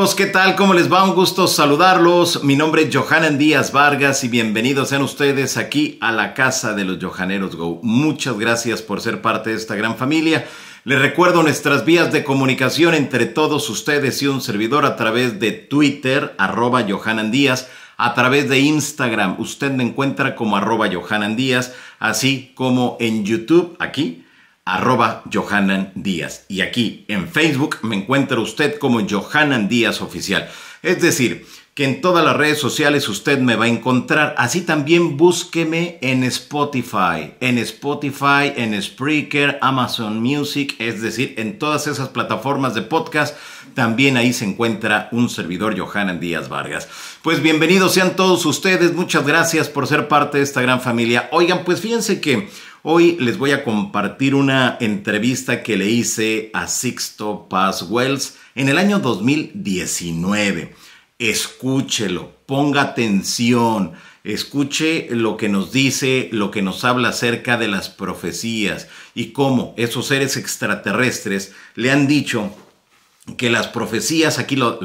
amigos, ¿qué tal? ¿Cómo les va? Un gusto saludarlos. Mi nombre es Yohanan Díaz Vargas y bienvenidos sean ustedes aquí a la Casa de los Yohaneros Go. Muchas gracias por ser parte de esta gran familia. Les recuerdo nuestras vías de comunicación entre todos ustedes y un servidor a través de Twitter, @YohananDíaz, a través de Instagram. Usted me encuentra como @YohananDíaz, así como en YouTube, aquí, @Yohanan Díaz, y aquí en Facebook me encuentra usted como Yohanan Díaz Oficial. Es decir, que en todas las redes sociales usted me va a encontrar. Así también búsqueme en Spotify, en Spreaker, Amazon Music, es decir, en todas esas plataformas de podcast. También ahí se encuentra un servidor, Yohanan Díaz Vargas. Pues bienvenidos sean todos ustedes, muchas gracias por ser parte de esta gran familia. Oigan, pues fíjense que hoy les voy a compartir una entrevista que le hice a Sixto Paz Wells en el año 2019. Escúchelo, ponga atención, escuche lo que nos dice, lo que nos habla acerca de las profecías y cómo esos seres extraterrestres le han dicho que las profecías, aquí lo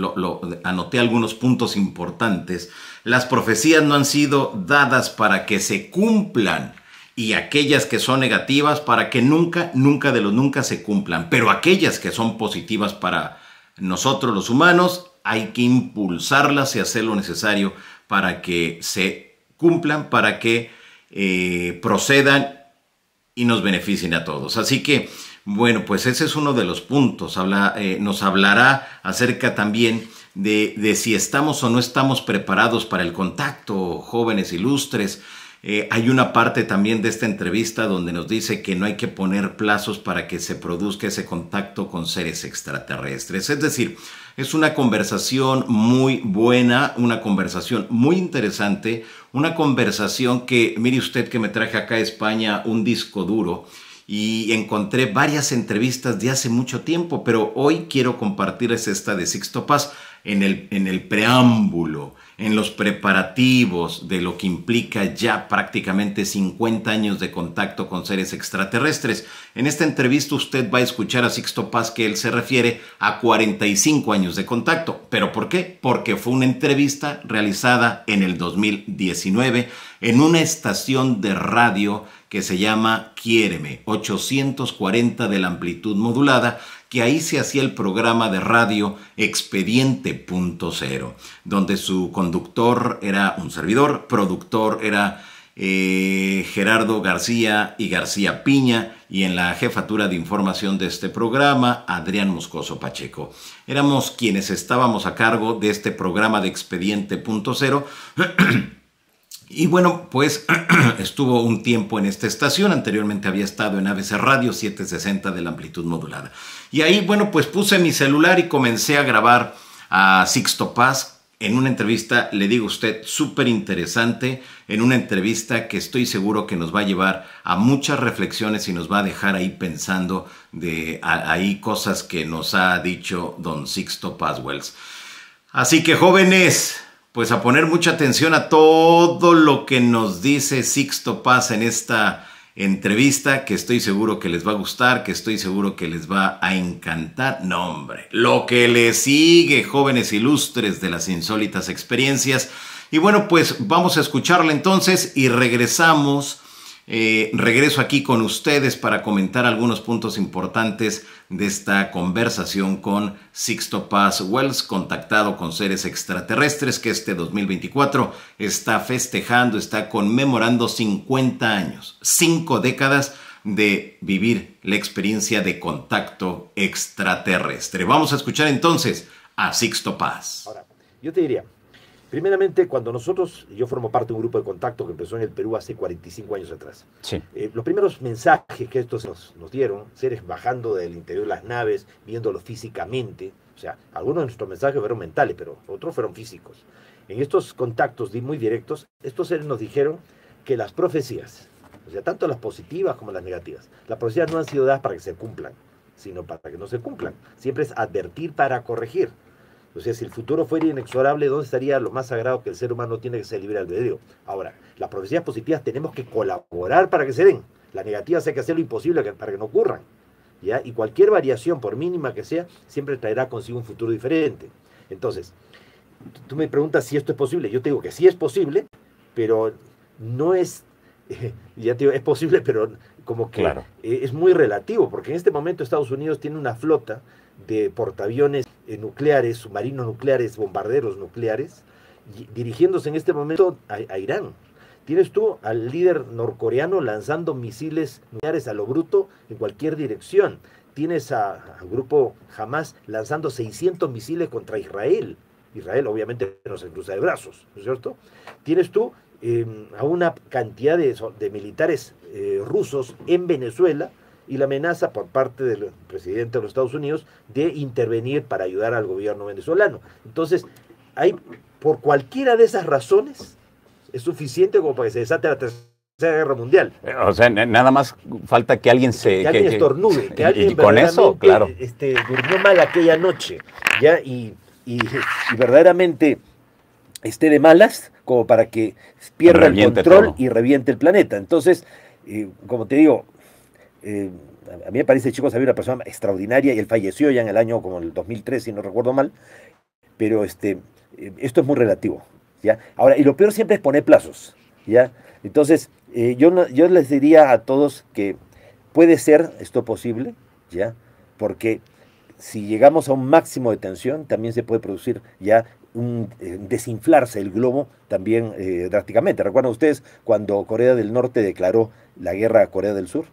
anoté algunos puntos importantes, las profecías no han sido dadas para que se cumplan, y aquellas que son negativas para que nunca, nunca de los nunca se cumplan. Pero aquellas que son positivas para nosotros los humanos, hay que impulsarlas y hacer lo necesario para que se cumplan, para que procedan y nos beneficien a todos. Así que, bueno, pues ese es uno de los puntos. Nos hablará acerca también de si estamos o no estamos preparados para el contacto, jóvenes ilustres. Hay una parte también de esta entrevista donde nos dice que no hay que poner plazos para que se produzca ese contacto con seres extraterrestres. Es decir, es una conversación muy buena, una conversación muy interesante, una conversación que, mire usted que me traje acá a España un disco duro y encontré varias entrevistas de hace mucho tiempo, pero hoy quiero compartirles esta de Sixto Paz en el preámbulo, en los preparativos de lo que implica ya prácticamente 50 años de contacto con seres extraterrestres. En esta entrevista usted va a escuchar a Sixto Paz que él se refiere a 45 años de contacto. ¿Pero por qué? Porque fue una entrevista realizada en el 2019 en una estación de radio que se llama Quiéreme, 840 de la amplitud modulada, que ahí se hacía el programa de radio Expediente Punto Cero, donde su conductor era un servidor, productor era Gerardo García y García Piña, y en la jefatura de información de este programa, Adrián Moscoso Pacheco. Éramos quienes estábamos a cargo de este programa de Expediente Punto Cero. Y bueno, pues estuvo un tiempo en esta estación, anteriormente había estado en ABC Radio 760 de la amplitud modulada. Y ahí, bueno, pues puse mi celular y comencé a grabar a Sixto Paz en una entrevista, le digo a usted, súper interesante, en una entrevista que estoy seguro que nos va a llevar a muchas reflexiones y nos va a dejar ahí pensando de ahí cosas que nos ha dicho don Sixto Paz Wells. Así que, jóvenes, pues a poner mucha atención a todo lo que nos dice Sixto Paz en esta entrevista, que estoy seguro que les va a gustar, que estoy seguro que les va a encantar. No, hombre, lo que le sigue, jóvenes ilustres de las insólitas experiencias. Y bueno, pues vamos a escucharla entonces y regresamos. Regreso aquí con ustedes para comentar algunos puntos importantes de esta conversación con Sixto Paz Wells, contactado con seres extraterrestres, que este 2024 está festejando, está conmemorando 50 años, 5 décadas de vivir la experiencia de contacto extraterrestre. Vamos a escuchar entonces a Sixto Paz. Ahora, yo te diría, primeramente, cuando yo formo parte de un grupo de contacto que empezó en el Perú hace 45 años atrás. Sí. Los primeros mensajes que estos nos dieron, seres bajando del interior de las naves, viéndolos físicamente, o sea, algunos de nuestros mensajes fueron mentales, pero otros fueron físicos. En estos contactos muy directos, estos seres nos dijeron que las profecías, o sea, tanto las positivas como las negativas, las profecías no han sido dadas para que se cumplan, sino para que no se cumplan. Siempre es advertir para corregir. O sea, si el futuro fuera inexorable, ¿dónde estaría lo más sagrado que el ser humano tiene que ser libre albedrío? Ahora, las profecías positivas tenemos que colaborar para que se den. Las negativas hay que hacer lo imposible para que no ocurran, ¿ya? Y cualquier variación, por mínima que sea, siempre traerá consigo un futuro diferente. Entonces, tú me preguntas si esto es posible. Yo te digo que sí es posible, pero no es... ya te digo, es posible, pero como que claro, es muy relativo, porque en este momento Estados Unidos tiene una flota de portaaviones nucleares, submarinos nucleares, bombarderos nucleares, dirigiéndose en este momento a Irán. Tienes tú al líder norcoreano lanzando misiles nucleares a lo bruto en cualquier dirección. Tienes al grupo Hamas lanzando 600 misiles contra Israel. Israel obviamente no se cruza de brazos, ¿no es cierto? Tienes tú a una cantidad de militares rusos en Venezuela y la amenaza por parte del presidente de los Estados Unidos de intervenir para ayudar al gobierno venezolano. Entonces, hay, por cualquiera de esas razones, es suficiente como para que se desate la Tercera Guerra Mundial. O sea, nada más falta que alguien se... Que alguien estornude, que alguien... Y con eso, claro. Durmió mal aquella noche, ¿ya? Y verdaderamente esté de malas como para que pierda el control y reviente el planeta. Entonces, como te digo, a mí me parece Chico Xavier una persona extraordinaria, y él falleció ya en el año como el 2003, si no recuerdo mal, pero esto es muy relativo, ¿ya? Ahora, y lo peor siempre es poner plazos, ¿ya? Entonces, yo les diría a todos que puede ser esto posible, ¿ya? Porque si llegamos a un máximo de tensión, también se puede producir ya un desinflarse el globo también drásticamente. ¿Recuerdan ustedes cuando Corea del Norte declaró la guerra a Corea del Sur?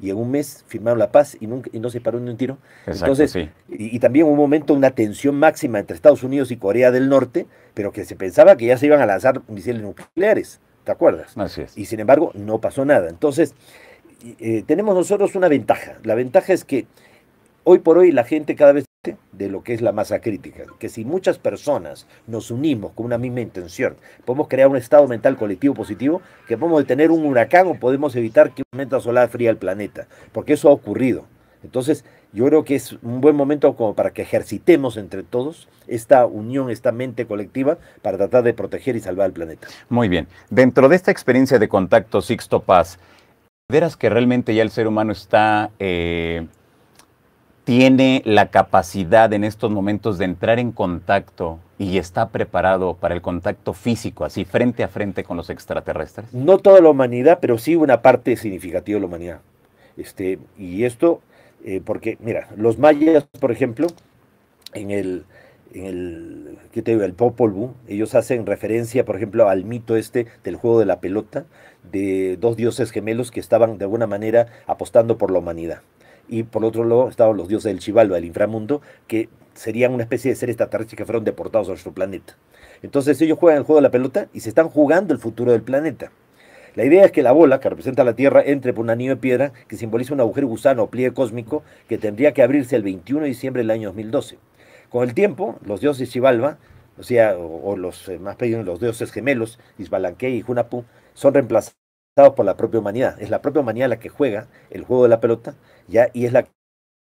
Y en un mes firmaron la paz y no se paró ni un tiro. Exacto. Entonces, sí. Y también hubo un momento, una tensión máxima entre Estados Unidos y Corea del Norte, pero que se pensaba que ya se iban a lanzar misiles nucleares, ¿te acuerdas? Así es. Y sin embargo, no pasó nada. Entonces, tenemos nosotros una ventaja. La ventaja es que hoy por hoy la gente cada vez de lo que es la masa crítica, que si muchas personas nos unimos con una misma intención, podemos crear un estado mental colectivo positivo, que podemos detener un huracán o podemos evitar que una tormenta solar fría el planeta, porque eso ha ocurrido. Entonces, yo creo que es un buen momento como para que ejercitemos entre todos esta unión, esta mente colectiva, para tratar de proteger y salvar el planeta. Muy bien. Dentro de esta experiencia de contacto, Sixto Paz, ¿verás que realmente ya el ser humano está... tiene la capacidad en estos momentos de entrar en contacto y está preparado para el contacto físico, así frente a frente con los extraterrestres? No toda la humanidad, pero sí una parte significativa de la humanidad. Y esto, porque, mira, los mayas, por ejemplo, ¿qué te digo?, el Popol Vuh, ellos hacen referencia, por ejemplo, al mito del juego de la pelota, de dos dioses gemelos que estaban de alguna manera apostando por la humanidad. Y por otro lado estaban los dioses del Xibalbá, del inframundo, que serían una especie de seres extraterrestres que fueron deportados a nuestro planeta. Entonces ellos juegan el juego de la pelota y se están jugando el futuro del planeta. La idea es que la bola, que representa la Tierra, entre por un anillo de piedra que simboliza un agujero gusano o pliegue cósmico que tendría que abrirse el 21 de diciembre del año 2012. Con el tiempo, los dioses Xibalbá, o sea, los dioses gemelos, Izbalanque y Junapu, son reemplazados por la propia humanidad. Es la propia humanidad la que juega el juego de la pelota, ¿ya? Y es la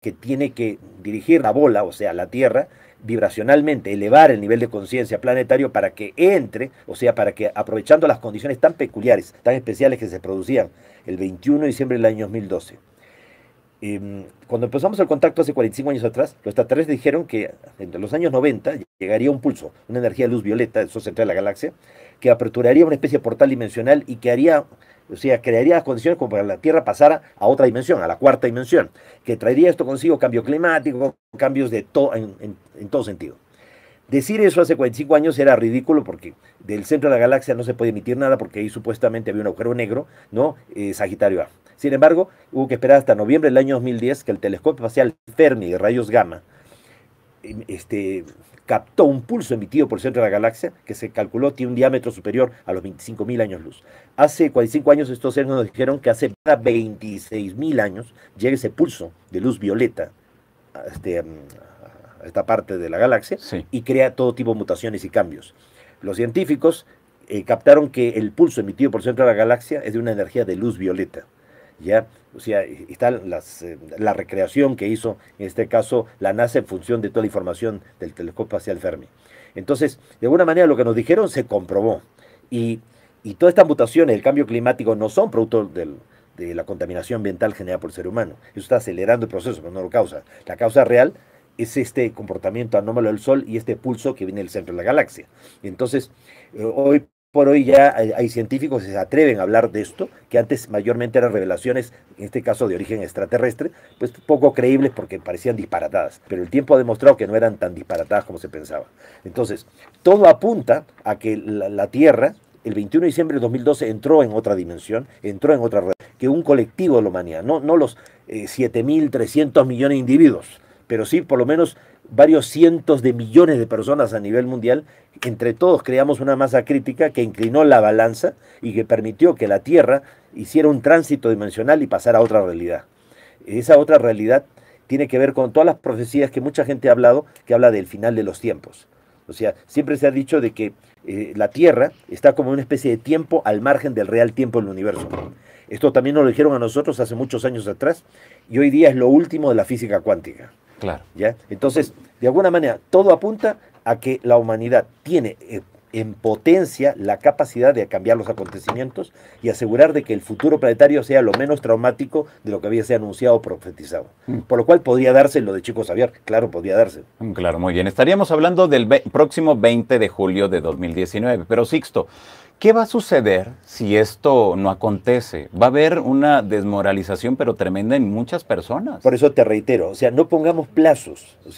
que tiene que dirigir la bola, o sea, la Tierra, vibracionalmente, elevar el nivel de conciencia planetario para que entre, o sea, para que, aprovechando las condiciones tan peculiares, tan especiales que se producían el 21 de diciembre del año 2012. Cuando empezamos el contacto hace 45 años atrás, los extraterrestres dijeron que entre los años 90 llegaría un pulso, una energía de luz violeta del sol central de la galaxia, que aperturaría una especie de portal dimensional y que haría... O sea, crearía las condiciones como para que la Tierra pasara a otra dimensión, a la cuarta dimensión, que traería esto consigo cambio climático, cambios de en todo sentido. Decir eso hace 45 años era ridículo, porque del centro de la galaxia no se podía emitir nada, porque ahí supuestamente había un agujero negro, ¿no? Sagitario A. Sin embargo, hubo que esperar hasta noviembre del año 2010 que el telescopio espacial Fermi de rayos gamma captó un pulso emitido por el centro de la galaxia que se calculó tiene un diámetro superior a los 25.000 años luz. Hace 45 años estos seres nos dijeron que hace 26.000 años llega ese pulso de luz violeta a esta parte de la galaxia, sí, y crea todo tipo de mutaciones y cambios. Los científicos captaron que el pulso emitido por el centro de la galaxia es de una energía de luz violeta, ¿ya? O sea, está la recreación que hizo, en este caso, la NASA en función de toda la información del telescopio espacial Fermi. Entonces, de alguna manera, lo que nos dijeron se comprobó. Y todas estas mutaciones, el cambio climático, no son producto de la contaminación ambiental generada por el ser humano. Eso está acelerando el proceso, pero no lo causa. La causa real es este comportamiento anómalo del Sol y este pulso que viene del centro de la galaxia. Entonces, hoy por hoy ya hay científicos que se atreven a hablar de esto, que antes mayormente eran revelaciones, en este caso de origen extraterrestre, pues poco creíbles porque parecían disparatadas, pero el tiempo ha demostrado que no eran tan disparatadas como se pensaba. Entonces, todo apunta a que la Tierra, el 21 de diciembre de 2012, entró en otra dimensión, entró en otra red, que un colectivo de la humanidad, no los 7.300 millones de individuos, pero sí por lo menos varios cientos de millones de personas a nivel mundial. Entre todos creamos una masa crítica que inclinó la balanza y que permitió que la Tierra hiciera un tránsito dimensional y pasara a otra realidad. Esa otra realidad tiene que ver con todas las profecías que mucha gente ha hablado, que habla del final de los tiempos. O sea, siempre se ha dicho de que la Tierra está como una especie de tiempo al margen del real tiempo del universo. Esto también nos lo dijeron a nosotros hace muchos años atrás, y hoy día es lo último de la física cuántica. Claro. ¿Ya? Entonces, de alguna manera, todo apunta a que la humanidad tiene en potencia la capacidad de cambiar los acontecimientos y asegurar de que el futuro planetario sea lo menos traumático de lo que había sido anunciado o profetizado. Por lo cual podría darse lo de Chico Xavier, claro, podría darse. Claro, muy bien. Estaríamos hablando del próximo 20 de julio de 2019, pero Sixto, ¿qué va a suceder si esto no acontece? Va a haber una desmoralización pero tremenda en muchas personas. Por eso te reitero, o sea, no pongamos plazos. O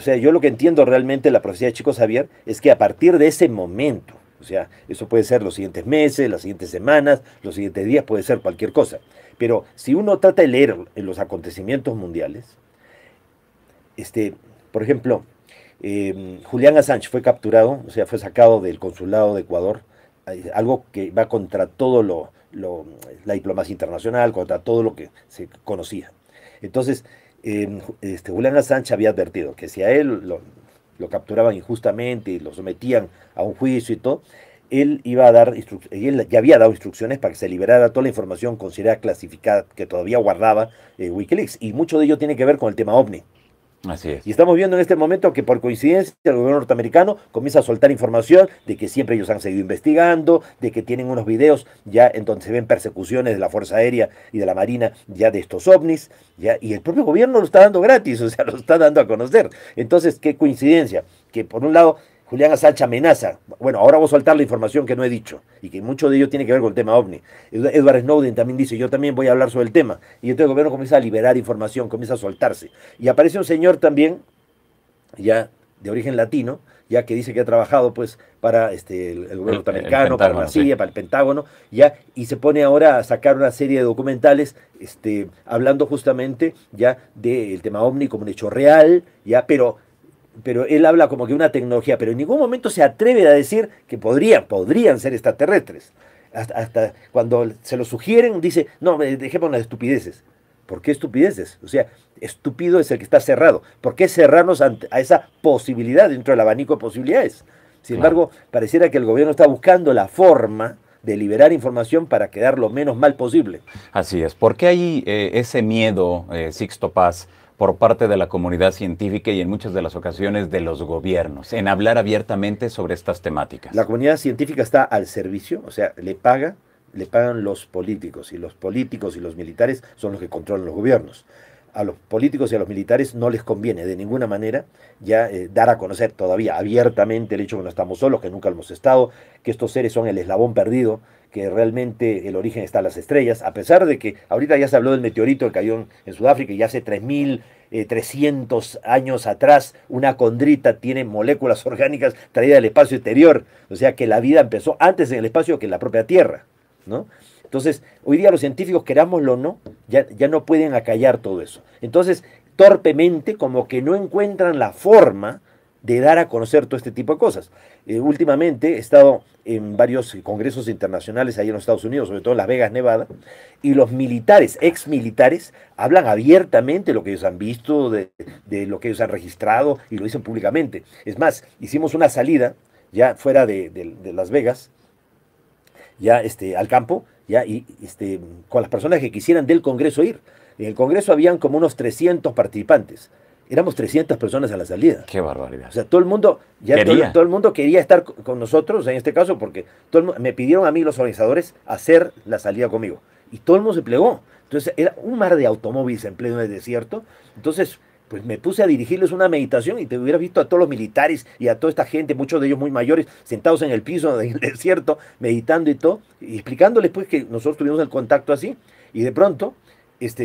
sea, yo lo que entiendo realmente de la profecía de Chico Xavier es que a partir de ese momento, o sea, eso puede ser los siguientes meses, las siguientes semanas, los siguientes días, puede ser cualquier cosa. Pero si uno trata de leer en los acontecimientos mundiales, por ejemplo, Julián Assange fue capturado, o sea, fue sacado del consulado de Ecuador, algo que va contra todo la diplomacia internacional, contra todo lo que se conocía. Entonces, Julián Assange había advertido que si a él lo capturaban injustamente y lo sometían a un juicio y todo, él iba a dar instrucciones, y él ya había dado instrucciones para que se liberara toda la información considerada clasificada que todavía guardaba Wikileaks, y mucho de ello tiene que ver con el tema OVNI. Así es. Y estamos viendo en este momento que por coincidencia el gobierno norteamericano comienza a soltar información de que siempre ellos han seguido investigando, de que tienen unos videos ya en donde se ven persecuciones de la Fuerza Aérea y de la Marina ya de estos ovnis, ya, y el propio gobierno lo está dando gratis, o sea, lo está dando a conocer. Entonces, qué coincidencia, que por un lado Julián Assange amenaza, bueno, ahora voy a soltar la información que no he dicho, y que mucho de ello tiene que ver con el tema OVNI. Edward Snowden también dice, yo también voy a hablar sobre el tema. Y entonces el gobierno comienza a liberar información, comienza a soltarse. Y aparece un señor también, ya de origen latino, ya que dice que ha trabajado pues para el gobierno norteamericano, para la CIA, sí, para el Pentágono, ya, y se pone ahora a sacar una serie de documentales hablando justamente ya del tema OVNI como un hecho real, ya, pero él habla como que una tecnología, pero en ningún momento se atreve a decir que podrían ser extraterrestres. Hasta cuando se lo sugieren, dice, no, dejemos las estupideces. ¿Por qué estupideces? O sea, estúpido es el que está cerrado. ¿Por qué cerrarnos a esa posibilidad dentro del abanico de posibilidades? Sin embargo, pareciera que el gobierno está buscando la forma de liberar información para quedar lo menos mal posible. Así es. ¿Por qué hay ese miedo, Sixto Paz, por parte de la comunidad científica y en muchas de las ocasiones de los gobiernos, en hablar abiertamente sobre estas temáticas? La comunidad científica está al servicio, o sea, le pagan los políticos, y los políticos y los militares son los que controlan los gobiernos. A los políticos y a los militares no les conviene de ninguna manera ya dar a conocer todavía abiertamente el hecho de que no estamos solos, que nunca lo hemos estado, que estos seres son el eslabón perdido, que realmente el origen está en las estrellas, a pesar de que ahorita ya se habló del meteorito que cayó en Sudáfrica, y hace 3.300 años atrás una condrita tiene moléculas orgánicas traídas del espacio exterior, o sea que la vida empezó antes en el espacio que en la propia Tierra, ¿no? Entonces, hoy día los científicos, querámoslo o no, ya no pueden acallar todo eso. Entonces, torpemente, como que no encuentran la forma de dar a conocer todo este tipo de cosas. Últimamente he estado en varios congresos internacionales ahí en los Estados Unidos, sobre todo en Las Vegas, Nevada, y los militares, exmilitares, hablan abiertamente de lo que ellos han visto, de lo que ellos han registrado, y lo dicen públicamente. Es más, hicimos una salida ya fuera de Las Vegas, ya al campo, ya, y con las personas que quisieran del Congreso ir. En el Congreso habían como unos 300 participantes. Éramos 300 personas a la salida. ¡Qué barbaridad! O sea, todo el mundo todo el mundo quería estar con nosotros, en este caso, porque me pidieron a mí los organizadores hacer la salida conmigo. Y todo el mundo se plegó. Entonces, era un mar de automóviles en pleno desierto. Entonces, pues me puse a dirigirles una meditación y te hubieras visto a todos los militares y a toda esta gente, muchos de ellos muy mayores, sentados en el piso, en el desierto, meditando y todo, y explicándoles pues que nosotros tuvimos el contacto así, y de pronto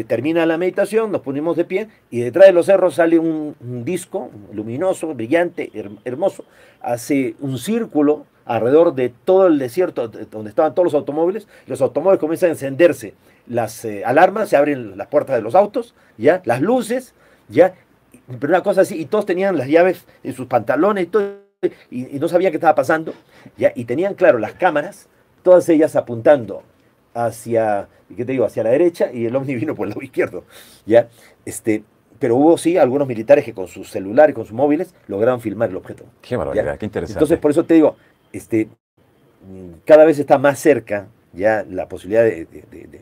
termina la meditación, nos ponemos de pie y detrás de los cerros sale un disco luminoso, brillante, hermoso, hace un círculo alrededor de todo el desierto donde estaban todos los automóviles comienzan a encenderse, las alarmas, se abren las puertas de los autos, ya, las luces, ya, pero una cosa así, y todos tenían las llaves en sus pantalones y todo, y no sabían qué estaba pasando, ya, y tenían, claro, las cámaras, todas ellas apuntando hacia, ¿qué te digo?, hacia la derecha, y el ovni vino por el lado izquierdo, ¿ya? Pero hubo, sí, algunos militares que con sus celulares, con sus móviles, lograron filmar el objeto. Qué barbaridad, ¿ya? Qué interesante. Entonces, por eso te digo, cada vez está más cerca ya la posibilidad de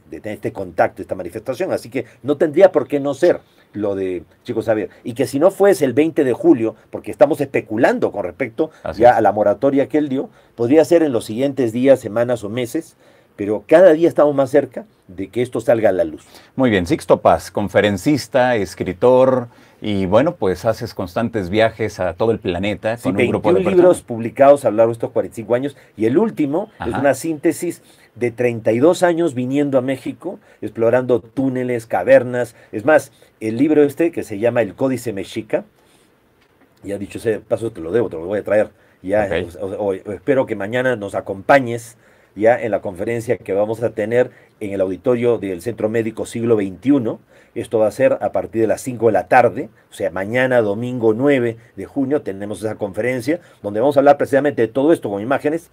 tener este contacto, esta manifestación, así que no tendría por qué no ser lo de Chico Xavier, y que si no fuese el 20 de julio, porque estamos especulando con respecto ya a la moratoria que él dio, podría ser en los siguientes días, semanas o meses, pero cada día estamos más cerca de que esto salga a la luz. Muy bien, Sixto Paz, conferencista, escritor, y bueno, pues haces constantes viajes a todo el planeta. Sí, con un grupo de 21 libros publicados a lo largo de estos 45 años, y el último es una síntesis de 32 años viniendo a México, explorando túneles, cavernas. Es más, el libro que se llama El Códice Mexica, ya dicho ese paso te lo debo, te lo voy a traer, ya, espero que mañana nos acompañes, ya en la conferencia que vamos a tener en el auditorio del Centro Médico Siglo XXI. Esto va a ser a partir de las 5 de la tarde, o sea, mañana domingo 9 de junio tenemos esa conferencia donde vamos a hablar precisamente de todo esto con imágenes.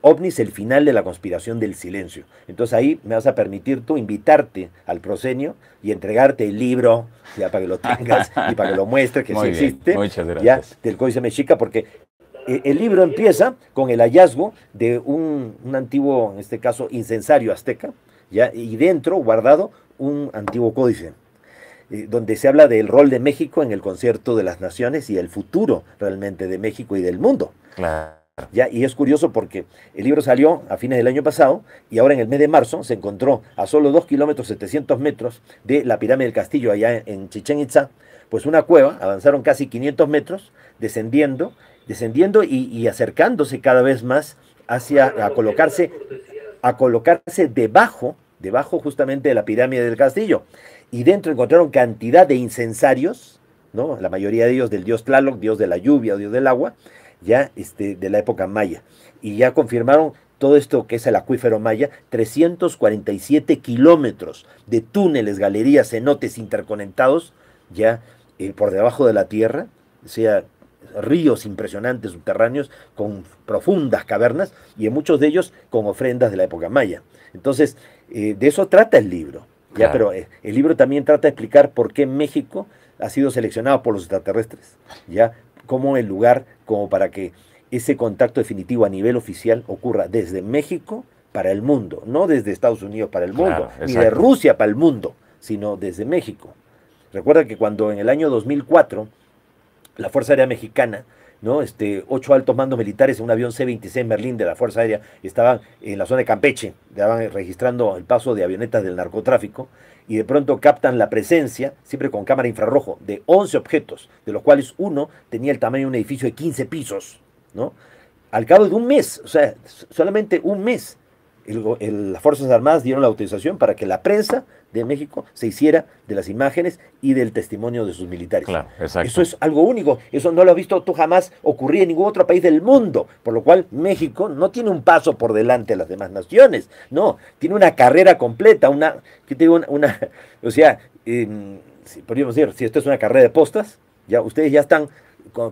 OVNIs, el final de la conspiración del silencio. Entonces ahí me vas a permitir tú invitarte al proscenio y entregarte el libro, ya, para que lo tengas y para que lo muestres, que sí existe, ya, del Códice Mexica, porque el libro empieza con el hallazgo de un antiguo, en este caso, incensario azteca, ya, y dentro, guardado, un antiguo códice, donde se habla del rol de México en el concierto de las naciones y el futuro realmente de México y del mundo. Claro. Ya, y es curioso porque el libro salió a fines del año pasado y ahora en el mes de marzo se encontró a solo 2 kilómetros 700 metros de la pirámide del Castillo, allá en Chichén Itzá, pues una cueva. Avanzaron casi 500 metros descendiendo y acercándose cada vez más hacia a colocarse debajo justamente de la pirámide del Castillo, y dentro encontraron cantidad de incensarios, ¿no? La mayoría de ellos del dios Tlaloc, dios de la lluvia, dios del agua, ya, de la época maya, y ya confirmaron todo esto que es el acuífero maya, 347 kilómetros de túneles, galerías, cenotes interconectados, ya, por debajo de la tierra, o sea, ríos impresionantes subterráneos con profundas cavernas, y en muchos de ellos con ofrendas de la época maya. Entonces, de eso trata el libro, ya, claro. Pero el libro también trata de explicar por qué México ha sido seleccionado por los extraterrestres, ya, como el lugar como para que ese contacto definitivo a nivel oficial ocurra desde México para el mundo, no desde Estados Unidos para el mundo, claro, ni de Rusia para el mundo, sino desde México. Recuerda que cuando en el año 2004 la Fuerza Aérea Mexicana, ¿no? 8 altos mandos militares en un avión C-26 Merlin de la Fuerza Aérea estaban en la zona de Campeche, estaban registrando el paso de avionetas del narcotráfico, y de pronto captan la presencia, siempre con cámara infrarrojo, de 11 objetos, de los cuales uno tenía el tamaño de un edificio de 15 pisos, ¿no? Al cabo de un mes, o sea, solamente un mes, las Fuerzas Armadas dieron la autorización para que la prensa de México se hiciera de las imágenes y del testimonio de sus militares. Claro, exacto. Eso es algo único, eso no lo has visto tú jamás ocurrir en ningún otro país del mundo, por lo cual México no tiene un paso por delante de las demás naciones, no, tiene una carrera completa, o sea, podríamos decir, si esto es una carrera de postas, ya ustedes ya están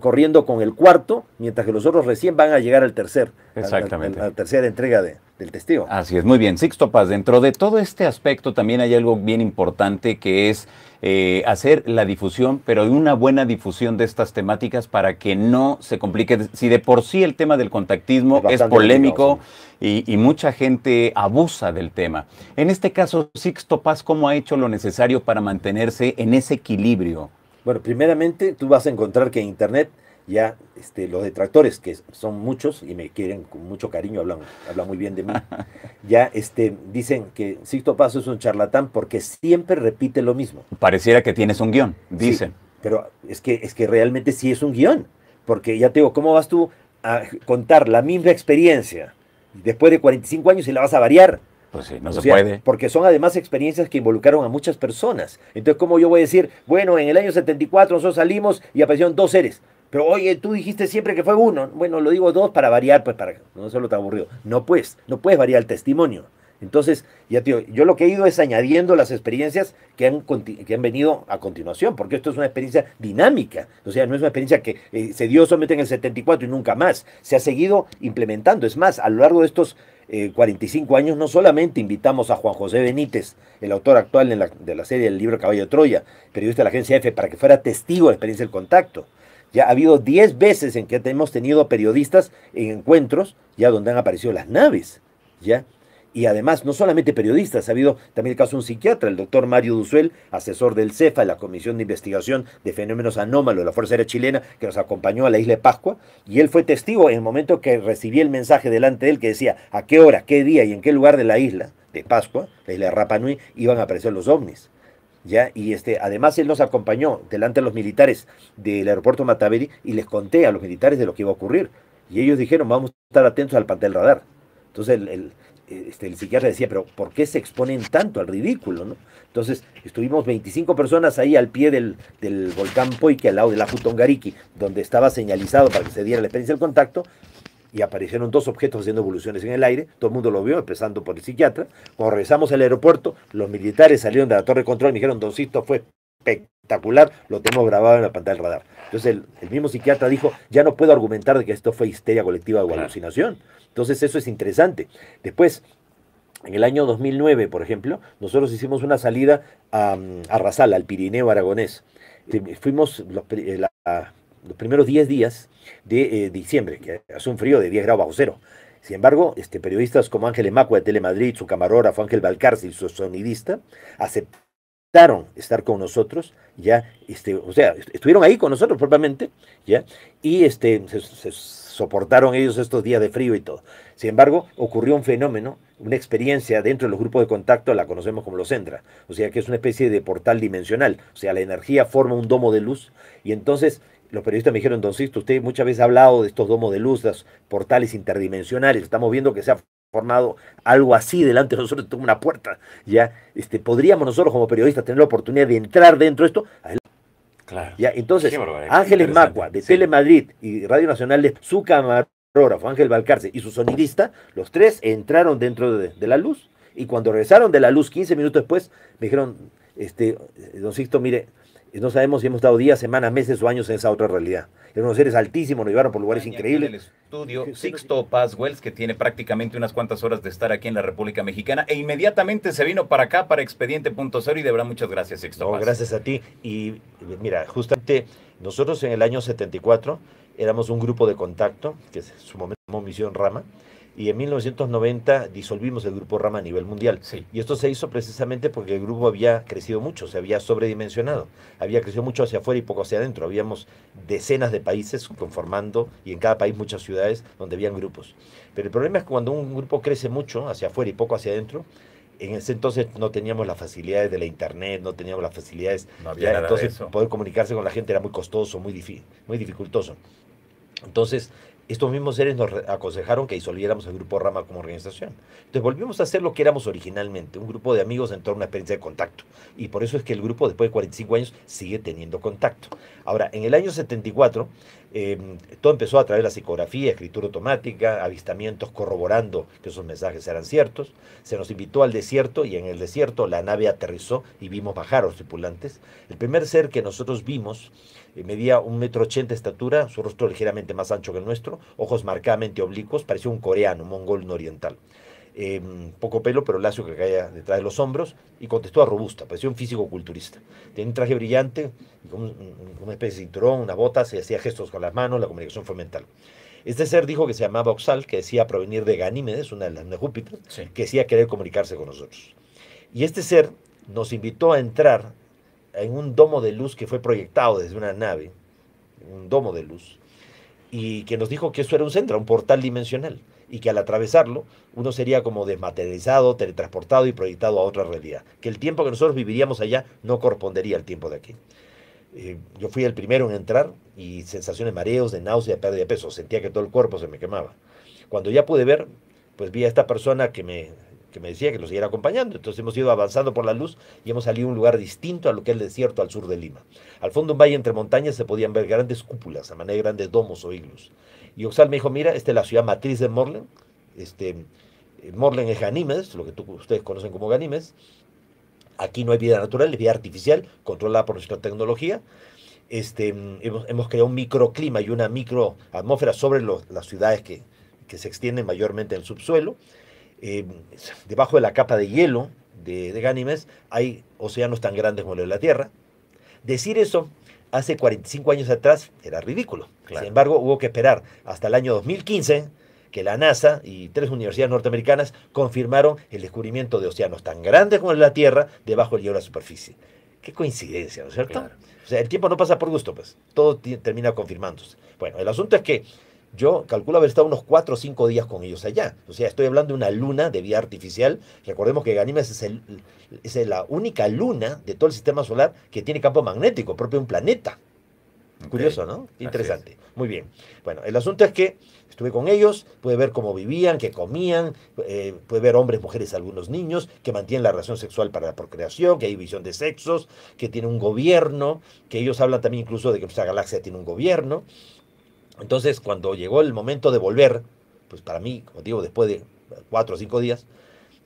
corriendo con el cuarto, mientras que los otros recién van a llegar al tercer. Exactamente. A la tercera entrega del testigo. Así es, muy bien. Sixto Paz, dentro de todo este aspecto también hay algo bien importante que es hacer la difusión, pero una buena difusión de estas temáticas para que no se complique. Si de por sí el tema del contactismo es polémico y mucha gente abusa del tema. En este caso, Sixto Paz, ¿cómo ha hecho lo necesario para mantenerse en ese equilibrio? Bueno, primeramente tú vas a encontrar que en Internet ya los detractores, que son muchos y me quieren con mucho cariño, hablan muy bien de mí, ya dicen que Sixto Paz es un charlatán porque siempre repite lo mismo. Pareciera que tienes un guión, dicen. Sí, pero es que realmente sí es un guión, porque ya te digo, ¿cómo vas tú a contar la misma experiencia después de 45 años y la vas a variar? Pues sí, no se puede. Porque son además experiencias que involucraron a muchas personas. Entonces, ¿cómo yo voy a decir, bueno, en el año 74 nosotros salimos y aparecieron dos seres? Pero, oye, tú dijiste siempre que fue uno. Bueno, lo digo dos para variar, pues, para no hacerlo tan aburrido. No, pues, no puedes variar el testimonio. Entonces, ya tío, yo lo que he ido es añadiendo las experiencias que han venido a continuación, porque esto es una experiencia dinámica. O sea, no es una experiencia que se dio solamente en el 74 y nunca más. Se ha seguido implementando. Es más, a lo largo de estos 45 años, no solamente invitamos a Juan José Benítez, el autor actual de la serie del libro Caballo de Troya, periodista de la agencia EFE, para que fuera testigo de la experiencia del contacto. Ya ha habido 10 veces en que hemos tenido periodistas en encuentros, ya donde han aparecido las naves, ya. Y además, no solamente periodistas, ha habido también el caso de un psiquiatra, el doctor Mario Dussuel, asesor del CEFA, la Comisión de Investigación de Fenómenos Anómalos de la Fuerza Aérea Chilena, que nos acompañó a la Isla de Pascua, y él fue testigo en el momento que recibí el mensaje delante de él que decía a qué hora, qué día y en qué lugar de la isla de Pascua, la isla de Rapa Nui, iban a aparecer los ovnis. Ya, y además él nos acompañó delante de los militares del aeropuerto Mataveri y les conté a los militares de lo que iba a ocurrir. Y ellos dijeron, vamos a estar atentos al pantel radar. Entonces el psiquiatra decía, pero ¿por qué se exponen tanto al ridículo, no? Entonces estuvimos 25 personas ahí al pie del volcán Poike, al lado del Ahu Tongariki, donde estaba señalizado para que se diera la experiencia del contacto, y aparecieron dos objetos haciendo evoluciones en el aire. Todo el mundo lo vio, empezando por el psiquiatra. Cuando regresamos al aeropuerto, los militares salieron de la torre de control y me dijeron, don Sixto, fue espectacular, lo tenemos grabado en la pantalla del radar. Entonces el mismo psiquiatra dijo, ya no puedo argumentar de que esto fue histeria colectiva o alucinación. Entonces eso es interesante. Después, en el año 2009, por ejemplo, nosotros hicimos una salida a Rasal, al Pirineo Aragonés. Fuimos los primeros 10 días de diciembre, que hace un frío de 10 grados bajo cero. Sin embargo, periodistas como Ángel Emacua de Telemadrid, su camarógrafo Ángel Balcarce y su sonidista aceptaron estar con nosotros, ya, o sea, estuvieron ahí con nosotros propiamente, ya, y se soportaron ellos estos días de frío y todo. Sin embargo, ocurrió un fenómeno, una experiencia dentro de los grupos de contacto, la conocemos como los CENDRA, o sea, que es una especie de portal dimensional, o sea, la energía forma un domo de luz, y entonces los periodistas me dijeron, don Sixto, usted muchas veces ha hablado de estos domos de luz, los portales interdimensionales, estamos viendo que se ha formado algo así delante de nosotros, una puerta, ya, podríamos nosotros como periodistas tener la oportunidad de entrar dentro de esto. Claro. Ya, entonces, Ángel Emacua, de Telemadrid y Radio Nacional, de su camarógrafo, Ángel Balcarce, y su sonidista, los tres entraron dentro de la luz, y cuando regresaron de la luz 15 minutos después, me dijeron, don Sixto, mire, no sabemos si hemos estado días, semanas, meses o años en esa otra realidad. Eran unos seres altísimos, nos llevaron por lugares increíbles. En el estudio Sixto Paz Wells, que tiene prácticamente unas cuantas horas de estar aquí en la República Mexicana, e inmediatamente se vino para acá, para Expediente Punto Cero, y de verdad muchas gracias, Sixto Paz. Gracias a ti. Y mira, justamente nosotros en el año 74 éramos un grupo de contacto, que en su momento se llamó Misión Rama, y en 1990 disolvimos el grupo Rama a nivel mundial. Sí. Y esto se hizo precisamente porque el grupo había crecido mucho, se había sobredimensionado, había crecido mucho hacia afuera y poco hacia adentro. Habíamos decenas de países conformando, y en cada país muchas ciudades donde habían grupos. Pero el problema es que cuando un grupo crece mucho hacia afuera y poco hacia adentro, en ese entonces no teníamos las facilidades de la internet, no teníamos las facilidades, no había nada entonces de eso. Poder comunicarse con la gente era muy costoso, muy dificultoso. Entonces estos mismos seres nos aconsejaron que disolviéramos el grupo Rama como organización. Entonces volvimos a hacer lo que éramos originalmente, un grupo de amigos en torno a una experiencia de contacto. Y por eso es que el grupo, después de 45 años, sigue teniendo contacto. Ahora, en el año 74, todo empezó a través de la psicografía, escritura automática, avistamientos corroborando que esos mensajes eran ciertos. Se nos invitó al desierto y en el desierto la nave aterrizó y vimos bajar a los tripulantes. El primer ser que nosotros vimos medía 1,80 m de estatura, su rostro ligeramente más ancho que el nuestro, ojos marcadamente oblicuos, parecía un coreano, un mongol, un oriental. Poco pelo, pero lacio que caía detrás de los hombros, y contextura robusta, parecía un físico culturista. Tenía un traje brillante, una especie de cinturón, una bota, se hacía gestos con las manos, la comunicación fue mental. Este ser dijo que se llamaba Oxal, que decía provenir de Ganímedes, una de las de Júpiter, sí, que decía querer comunicarse con nosotros. Y este ser nos invitó a entrar en un domo de luz que fue proyectado desde una nave, un domo de luz, y que nos dijo que eso era un CENDRA, un portal dimensional, y que al atravesarlo uno sería como desmaterializado, teletransportado y proyectado a otra realidad, que el tiempo que nosotros viviríamos allá no correspondería al tiempo de aquí. Yo fui el primero en entrar y sensaciones de mareos, de náusea, de pérdida de peso, sentía que todo el cuerpo se me quemaba. Cuando ya pude ver, pues vi a esta persona que me decía que lo siguiera acompañando. Entonces hemos ido avanzando por la luz y hemos salido a un lugar distinto a lo que es el desierto al sur de Lima. Al fondo, un valle entre montañas, se podían ver grandes cúpulas, a manera de grandes domos o iglus. Y Oxal me dijo, mira, esta es la ciudad matriz de Morlen. Morlen es Ganímedes, lo que ustedes conocen como Ganímedes. Aquí no hay vida natural, es vida artificial, controlada por nuestra tecnología. Hemos creado un microclima y una microatmósfera sobre las ciudades que se extienden mayormente en el subsuelo. Debajo de la capa de hielo de Ganímedes hay océanos tan grandes como el de la Tierra. Decir eso hace 45 años atrás era ridículo. Claro. Sin embargo, hubo que esperar hasta el año 2015 que la NASA y 3 universidades norteamericanas confirmaron el descubrimiento de océanos tan grandes como el de la Tierra debajo del hielo de la superficie. Qué coincidencia, ¿no es cierto? Claro. O sea, el tiempo no pasa por gusto, pues. Todo termina confirmándose. Bueno, el asunto es que yo calculo haber estado unos 4 o 5 días con ellos allá. O sea, estoy hablando de una luna de vida artificial. Recordemos que Ganímedes es la única luna de todo el sistema solar que tiene campo magnético, propio de un planeta. Okay. Curioso, ¿no? Interesante. Muy bien. Bueno, el asunto es que estuve con ellos, pude ver cómo vivían, qué comían, pude ver hombres, mujeres, algunos niños, que mantienen la relación sexual para la procreación, que hay división de sexos, que tiene un gobierno, que ellos hablan también incluso de que nuestra galaxia tiene un gobierno. Entonces, cuando llegó el momento de volver, pues para mí, como digo, después de 4 o 5 días,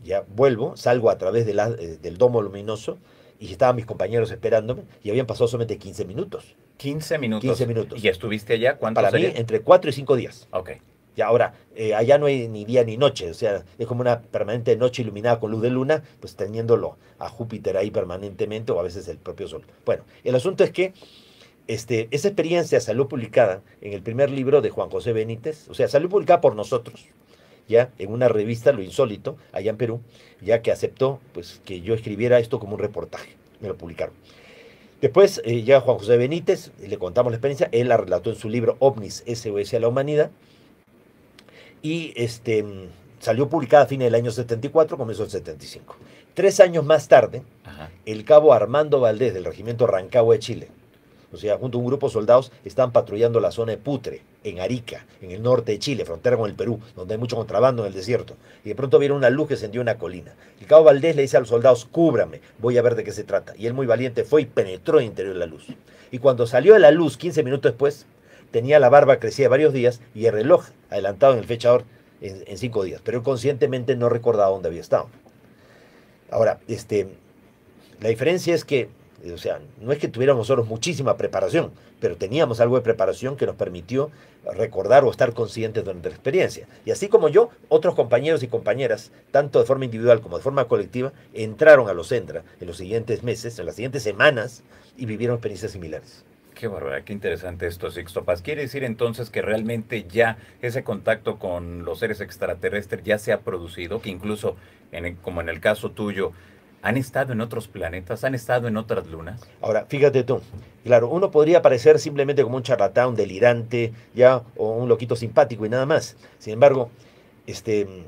ya vuelvo, salgo a través del domo luminoso y estaban mis compañeros esperándome y habían pasado solamente 15 minutos. 15 minutos. 15 minutos. ¿Y estuviste allá cuántos días? Para mí, entre 4 y 5 días. Ok. Y ahora, allá no hay ni día ni noche, o sea, es como una permanente noche iluminada con luz de luna, pues teniéndolo a Júpiter ahí permanentemente o a veces el propio Sol. Bueno, el asunto es que esa experiencia salió publicada en el primer libro de Juan José Benítez, o sea, salió publicada por nosotros, ya en una revista, Lo Insólito, allá en Perú, ya que aceptó pues, que yo escribiera esto como un reportaje, me lo publicaron. Después llega Juan José Benítez, le contamos la experiencia, él la relató en su libro OVNIS, SOS a la Humanidad, y salió publicada a fines del año 74, comenzó en 75. 3 años más tarde, ajá, el cabo Armando Valdés, del regimiento Rancagua de Chile, o sea, junto a un grupo de soldados, estaban patrullando la zona de Putre, en Arica, en el norte de Chile, frontera con el Perú, donde hay mucho contrabando en el desierto. Y de pronto vieron una luz que encendió una colina. El cabo Valdés le dice a los soldados, cúbrame, voy a ver de qué se trata. Y él, muy valiente, fue y penetró en el interior de la luz. Y cuando salió de la luz, 15 minutos después, tenía la barba crecida varios días y el reloj adelantado en el fechador en 5 días. Pero él conscientemente no recordaba dónde había estado. Ahora, la diferencia es que, o sea, no es que tuviéramos nosotros muchísima preparación, pero teníamos algo de preparación que nos permitió recordar o estar conscientes durante la experiencia. Y así como yo, otros compañeros y compañeras, tanto de forma individual como de forma colectiva, entraron a los CENDRA en los siguientes meses, en las siguientes semanas, y vivieron experiencias similares. Qué barbaridad, qué interesante esto, Sixto Paz. ¿Quiere decir entonces que realmente ya ese contacto con los seres extraterrestres ya se ha producido? Que incluso, como en el caso tuyo, ¿han estado en otros planetas? ¿Han estado en otras lunas? Ahora, fíjate tú, claro, uno podría parecer simplemente como un charlatán, un delirante, ya, o un loquito simpático y nada más. Sin embargo, en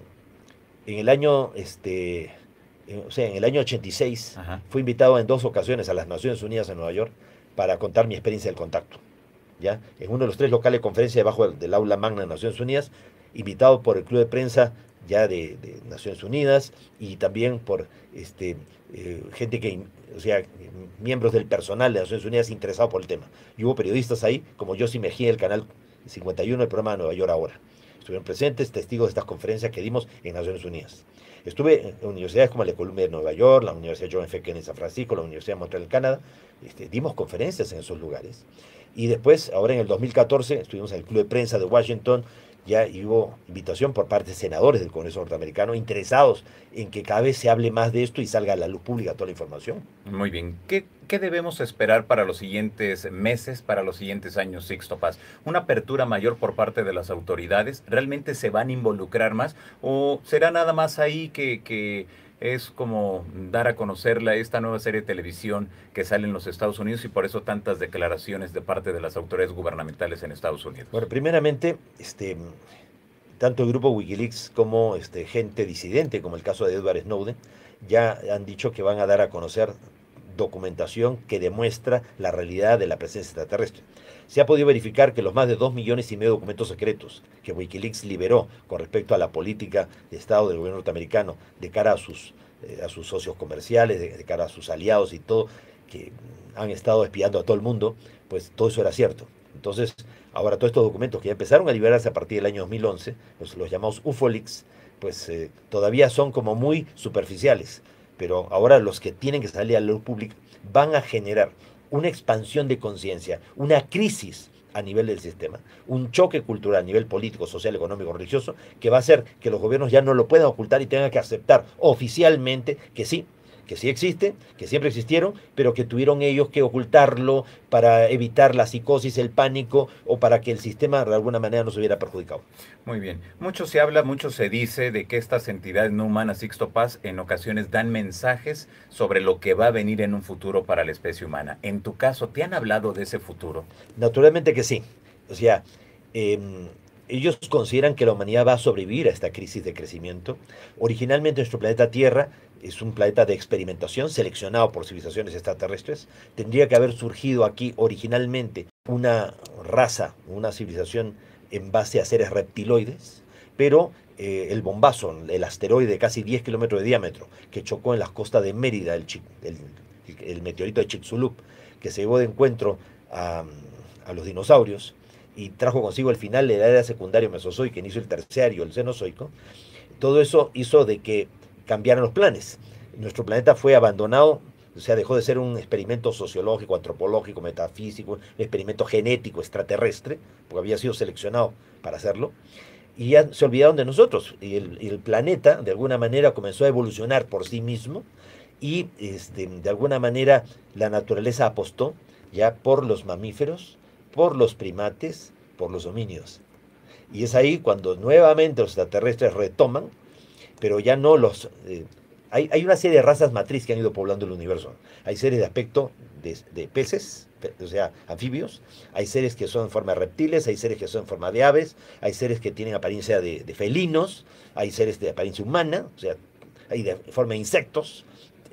el año, en el año 86, ajá, fui invitado en 2 ocasiones a las Naciones Unidas en Nueva York para contar mi experiencia del contacto, ya, en uno de los 3 locales de conferencia debajo del aula magna de Naciones Unidas, invitado por el Club de Prensa ya de Naciones Unidas y también por gente que, o sea, miembros del personal de Naciones Unidas interesados por el tema. Y hubo periodistas ahí, como Yossi Mejía, del Canal 51, del programa de Nueva York Ahora. Estuvieron presentes, testigos de estas conferencias que dimos en Naciones Unidas. Estuve en universidades como la Columbia de Nueva York, la Universidad John F. Kennedy de San Francisco, la Universidad de Montreal, Canadá. Dimos conferencias en esos lugares. Y después, ahora en el 2014, estuvimos en el Club de Prensa de Washington, ya, y hubo invitación por parte de senadores del Congreso norteamericano interesados en que cada vez se hable más de esto y salga a la luz pública toda la información. Muy bien. ¿Qué debemos esperar para los siguientes meses, para los siguientes años, Sixto Paz? ¿Una apertura mayor por parte de las autoridades? ¿Realmente se van a involucrar más? ¿O será nada más ahí que es como dar a conocerla esta nueva serie de televisión que sale en los Estados Unidos y por eso tantas declaraciones de parte de las autoridades gubernamentales en Estados Unidos. Bueno, primeramente, tanto el grupo Wikileaks como gente disidente, como el caso de Edward Snowden, ya han dicho que van a dar a conocer documentación que demuestra la realidad de la presencia extraterrestre. Se ha podido verificar que los más de 2,5 millones de documentos secretos que Wikileaks liberó con respecto a la política de Estado del gobierno norteamericano de cara a sus socios comerciales, de cara a sus aliados y todo, que han estado espiando a todo el mundo, pues todo eso era cierto. Entonces, ahora todos estos documentos que ya empezaron a liberarse a partir del año 2011, los llamados UFOLeaks, pues todavía son como muy superficiales, pero ahora los que tienen que salir a la luz pública van a generar una expansión de conciencia, una crisis a nivel del sistema, un choque cultural a nivel político, social, económico, religioso, que va a hacer que los gobiernos ya no lo puedan ocultar y tengan que aceptar oficialmente que sí existe, que siempre existieron, pero que tuvieron ellos que ocultarlo para evitar la psicosis, el pánico, o para que el sistema de alguna manera no se hubiera perjudicado. Muy bien. Mucho se habla, mucho se dice de que estas entidades no humanas, Sixto Paz, en ocasiones dan mensajes sobre lo que va a venir en un futuro para la especie humana. En tu caso, ¿te han hablado de ese futuro? Naturalmente que sí. O sea, ellos consideran que la humanidad va a sobrevivir a esta crisis de crecimiento. Originalmente nuestro planeta Tierra es un planeta de experimentación seleccionado por civilizaciones extraterrestres. Tendría que haber surgido aquí originalmente una raza, una civilización en base a seres reptiloides, pero el bombazo, el asteroide de casi 10 kilómetros de diámetro que chocó en las costas de Mérida, el meteorito de Chicxulub, que se llevó de encuentro a los dinosaurios, y trajo consigo el final de la era secundaria mesozoica, inició el terciario, el cenozoico. Todo eso hizo de que cambiaran los planes. Nuestro planeta fue abandonado, o sea, dejó de ser un experimento sociológico, antropológico, metafísico, un experimento genético, extraterrestre, porque había sido seleccionado para hacerlo, y ya se olvidaron de nosotros. Y el planeta, de alguna manera, comenzó a evolucionar por sí mismo, y de alguna manera la naturaleza apostó ya por los mamíferos, por los primates, por los homínidos. Y es ahí cuando nuevamente los extraterrestres retoman, pero ya no los... hay una serie de razas matriz que han ido poblando el universo. Hay seres de aspecto de peces, o sea, anfibios. Hay seres que son en forma de reptiles, hay seres que son en forma de aves, hay seres que tienen apariencia de felinos, hay seres de apariencia humana, o sea, hay de forma de insectos.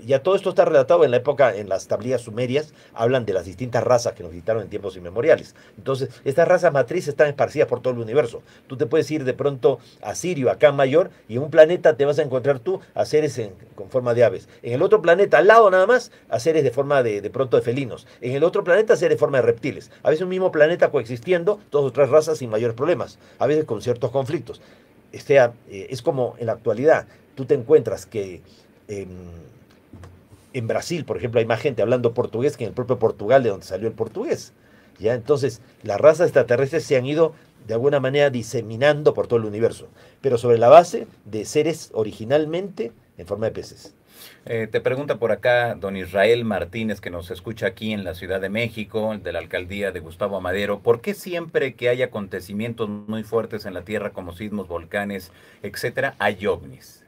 Ya todo esto está relatado en la época, en las tablillas sumerias, hablan de las distintas razas que nos visitaron en tiempos inmemoriales. Entonces, estas razas matrices están esparcidas por todo el universo. Tú te puedes ir de pronto a Sirio, acá en Mayor, y en un planeta te vas a encontrar tú a seres con forma de aves. En el otro planeta, al lado nada más, a seres de forma de pronto de felinos. En el otro planeta, a seres de forma de reptiles. A veces un mismo planeta coexistiendo, dos o tres razas sin mayores problemas. A veces con ciertos conflictos. O sea, es como en la actualidad, tú te encuentras que... en Brasil, por ejemplo, hay más gente hablando portugués que en el propio Portugal, de donde salió el portugués. ¿Ya? Entonces, las razas extraterrestres se han ido, de alguna manera, diseminando por todo el universo, pero sobre la base de seres originalmente en forma de peces. Te pregunta por acá don Israel Martínez, que nos escucha aquí en la Ciudad de México, de la alcaldía de Gustavo Amadero. ¿Por qué siempre que hay acontecimientos muy fuertes en la Tierra, como sismos, volcanes, etcétera, hay ovnis?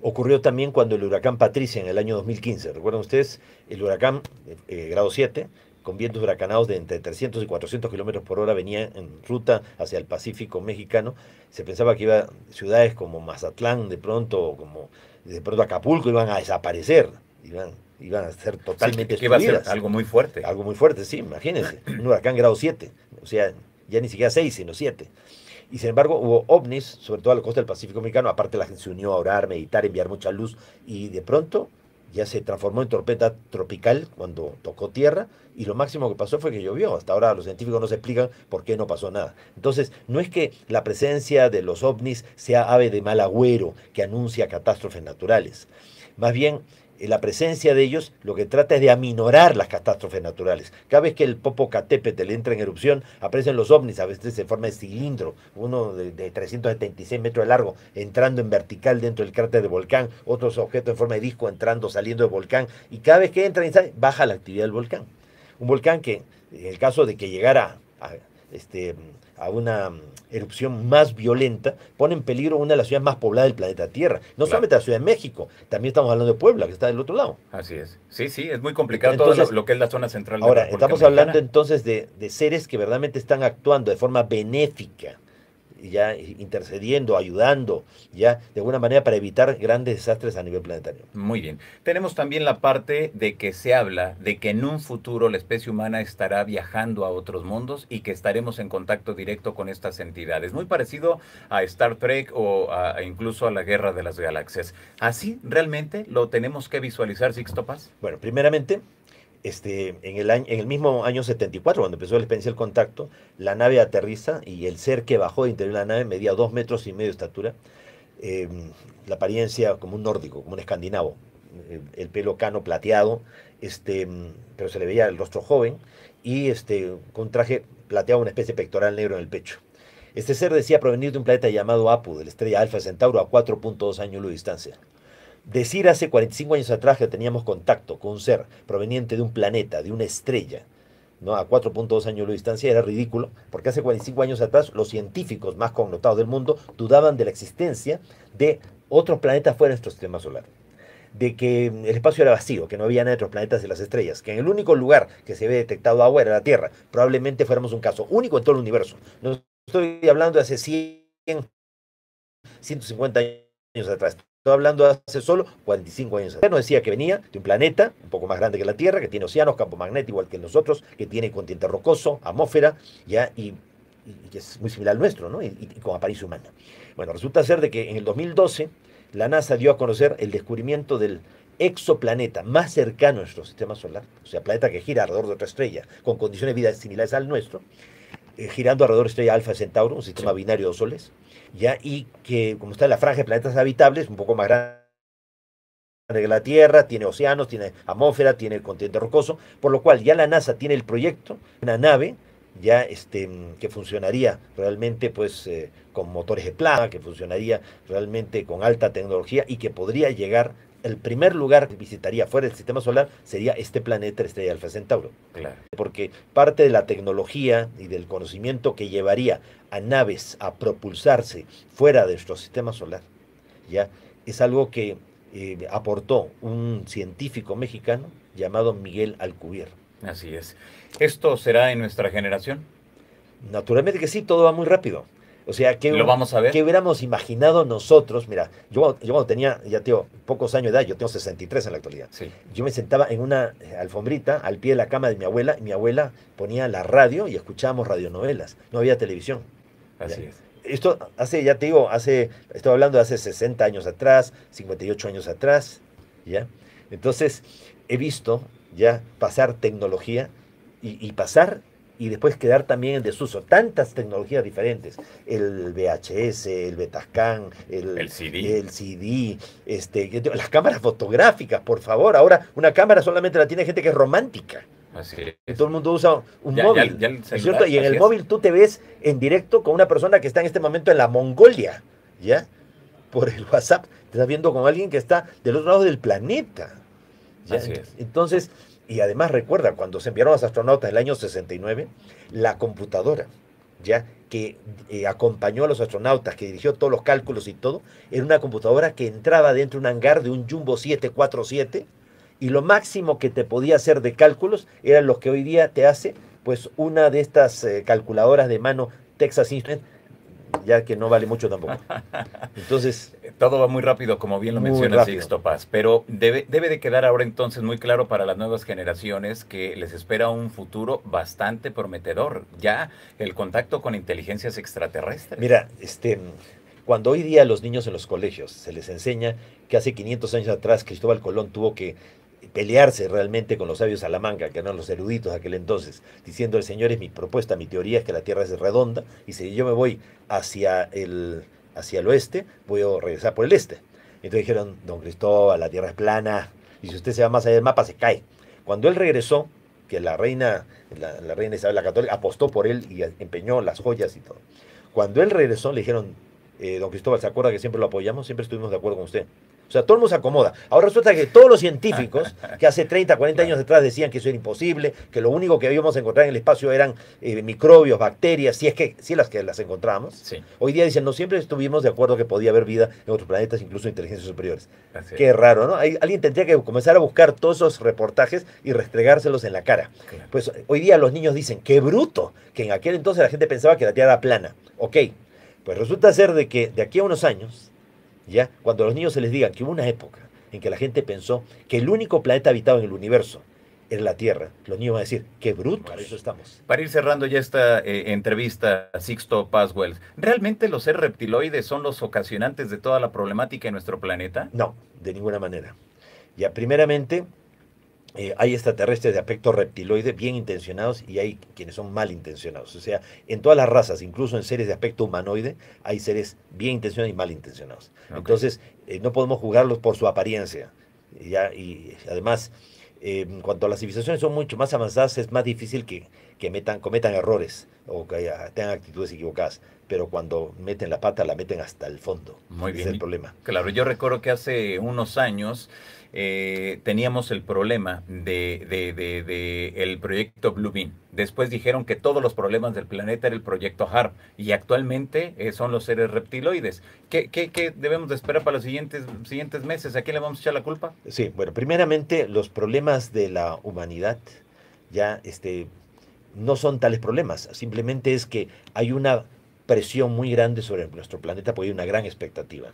Ocurrió también cuando el huracán Patricia en el año 2015. ¿Recuerdan ustedes? El huracán grado 7, con vientos huracanados de entre 300 y 400 kilómetros por hora, venía en ruta hacia el Pacífico mexicano. Se pensaba que iba ciudades como Mazatlán, de pronto Acapulco, iban a desaparecer, iban a ser totalmente destruidas. Que iba a ser algo muy fuerte. Algo muy fuerte, sí, imagínense. Un huracán grado 7, o sea, ya ni siquiera 6, sino 7. Y sin embargo hubo ovnis, sobre todo a la costa del Pacífico mexicano. Aparte la gente se unió a orar, meditar, enviar mucha luz, y de pronto ya se transformó en tormenta tropical cuando tocó tierra, y lo máximo que pasó fue que llovió. Hasta ahora los científicos no se explican por qué no pasó nada. Entonces, no es que la presencia de los ovnis sea ave de mal agüero que anuncia catástrofes naturales. Más bien, la presencia de ellos lo que trata es de aminorar las catástrofes naturales. Cada vez que el Popocatépetl entra en erupción, aparecen los ovnis, a veces en forma de cilindro, uno de 376 metros de largo, entrando en vertical dentro del cráter del volcán, otros objetos en forma de disco entrando, saliendo del volcán, y cada vez que entran, baja la actividad del volcán. Un volcán que, en el caso de que llegara a a una erupción más violenta, pone en peligro una de las ciudades más pobladas del planeta Tierra. No solamente la Ciudad de México, también estamos hablando de Puebla, que está del otro lado. Así es. Sí, sí, es muy complicado entonces, todo lo que es la zona central de la República Mexicana. Ahora, estamos hablando entonces de seres que verdaderamente están actuando de forma benéfica, ya intercediendo, ayudando, ya de alguna manera para evitar grandes desastres a nivel planetario. Muy bien. Tenemos también la parte de que se habla de que en un futuro la especie humana estará viajando a otros mundos y que estaremos en contacto directo con estas entidades. Muy parecido a Star Trek o a incluso a la Guerra de las Galaxias. ¿Así realmente lo tenemos que visualizar, Sixto Paz? Bueno, primeramente, en el mismo año 74, cuando empezó la experiencia del contacto, la nave aterriza y el ser que bajó del interior de la nave medía 2,5 metros de estatura, la apariencia como un nórdico, como un escandinavo, el pelo cano plateado, pero se le veía el rostro joven y con un traje plateado, una especie de pectoral negro en el pecho. Este ser decía provenir de un planeta llamado Apu, de la estrella Alfa Centauro, a 4,2 años de distancia. Decir hace 45 años atrás que teníamos contacto con un ser proveniente de un planeta, de una estrella, ¿no? A 4,2 años de distancia era ridículo, porque hace 45 años atrás los científicos más connotados del mundo dudaban de la existencia de otros planetas fuera de nuestro sistema solar, de que el espacio era vacío, que no había nada de otros planetas de las estrellas, que en el único lugar que se había detectado agua era la Tierra. Probablemente fuéramos un caso único en todo el universo. No estoy hablando de hace 100, 150 años atrás. Estoy hablando hace solo 45 años atrás. Nos decía que venía de un planeta un poco más grande que la Tierra, que tiene océanos, campo magnético igual que nosotros, que tiene continente rocoso, atmósfera, ya, y que es muy similar al nuestro, ¿no? Y con apariencia humana. Bueno, resulta ser de que en el 2012 la NASA dio a conocer el descubrimiento del exoplaneta más cercano a nuestro sistema solar, o sea, planeta que gira alrededor de otra estrella, con condiciones de vida similares al nuestro, girando alrededor de estrella Alfa Centauro, un sistema binario de 2 soles, ya, y que como está en la franja de planetas habitables, un poco más grande que la Tierra, tiene océanos, tiene atmósfera, tiene el continente rocoso, por lo cual ya la NASA tiene el proyecto, una nave ya que funcionaría realmente pues con motores de plasma, que funcionaría realmente con alta tecnología y que podría llegar. El primer lugar que visitaría fuera del sistema solar sería este planeta, la estrella Alfa Centauro. Claro. Porque parte de la tecnología y del conocimiento que llevaría a naves a propulsarse fuera de nuestro sistema solar, ya, es algo que aportó un científico mexicano llamado Miguel Alcubierre. Así es. ¿Esto será en nuestra generación? Naturalmente que sí, todo va muy rápido. O sea, ¿qué hubiéramos imaginado nosotros? Mira, yo cuando tenía, ya tengo pocos años de edad, yo tengo 63 en la actualidad. Sí. Yo me sentaba en una alfombrita al pie de la cama de mi abuela, y mi abuela ponía la radio y escuchábamos radionovelas. No había televisión. Así es. Esto hace, ya te digo, estoy hablando de hace 60 años atrás, 58 años atrás, ¿ya? Entonces, he visto ya pasar tecnología y pasar... y después quedar también en desuso. Tantas tecnologías diferentes. El VHS, el Betacam, el CD, las cámaras fotográficas, por favor. Ahora, una cámara solamente la tiene gente que es romántica. Así es. Y todo el mundo usa un móvil. ¿Cierto? Y en el móvil tú te ves en directo con una persona que está en este momento en la Mongolia, ¿ya? Por el WhatsApp te estás viendo con alguien que está del otro lado del planeta. ¿Ya? Así es. Entonces... y además recuerda, cuando se enviaron los astronautas en el año 69, la computadora, ya, que acompañó a los astronautas, que dirigió todos los cálculos y todo, era una computadora que entraba dentro de un hangar de un Jumbo 747, y lo máximo que te podía hacer de cálculos eran los que hoy día te hace, pues, una de estas calculadoras de mano Texas Instruments, ya que no vale mucho tampoco. Entonces... todo va muy rápido, como bien lo menciona Sixto Paz, pero debe de quedar ahora entonces muy claro para las nuevas generaciones que les espera un futuro bastante prometedor, ya el contacto con inteligencias extraterrestres. Mira, cuando hoy día a los niños en los colegios se les enseña que hace 500 años atrás Cristóbal Colón tuvo que pelearse realmente con los sabios Salamanca, que eran los eruditos de aquel entonces, diciéndole, señores, mi propuesta, mi teoría es que la Tierra es redonda, y si yo me voy hacia el oeste, voy a regresar por el este. Entonces dijeron, don Cristóbal, la Tierra es plana, y si usted se va más allá del mapa, se cae. Cuando él regresó, que la reina Isabel la Católica apostó por él y empeñó las joyas y todo. Cuando él regresó, le dijeron, Don Cristóbal, ¿se acuerda que siempre lo apoyamos? Siempre estuvimos de acuerdo con usted. O sea, todo el mundo se acomoda. Ahora resulta que todos los científicos que hace 30, 40 años atrás decían que eso era imposible, que lo único que íbamos a encontrar en el espacio eran microbios, bacterias, si es que las encontramos. Sí. Hoy día dicen, no, siempre estuvimos de acuerdo que podía haber vida en otros planetas, incluso inteligencias superiores. Así es. Qué raro, ¿no? Alguien tendría que comenzar a buscar todos esos reportajes y restregárselos en la cara. Claro. Pues hoy día los niños dicen, qué bruto, que en aquel entonces la gente pensaba que la Tierra era plana. Ok, pues resulta ser de que de aquí a unos años, ¿ya? Cuando a los niños se les diga que hubo una época en que la gente pensó que el único planeta habitado en el universo era la Tierra, los niños van a decir, qué bruto, para eso estamos. Para ir cerrando ya esta entrevista a Sixto Paz Wells, ¿realmente los seres reptiloides son los ocasionantes de toda la problemática en nuestro planeta? No, de ninguna manera. Ya, primeramente, hay extraterrestres de aspecto reptiloide bien intencionados y hay quienes son mal intencionados. O sea, en todas las razas, incluso en seres de aspecto humanoide, hay seres bien intencionados y mal intencionados. Okay. Entonces, no podemos juzgarlos por su apariencia. ¿Ya? Y además, en cuanto a las civilizaciones son mucho más avanzadas, es más difícil que cometan errores o que tengan actitudes equivocadas. Pero cuando meten la pata, la meten hasta el fondo. Muy bien. Ese es el problema. Claro, yo recuerdo que hace unos años teníamos el problema del proyecto Blue Beam. Después dijeron que todos los problemas del planeta era el proyecto HARP. Y actualmente son los seres reptiloides. ¿Qué debemos de esperar para los siguientes meses? ¿A quién le vamos a echar la culpa? Sí, bueno, primeramente los problemas de la humanidad ya no son tales problemas. Simplemente es que hay una presión muy grande sobre nuestro planeta porque hay una gran expectativa.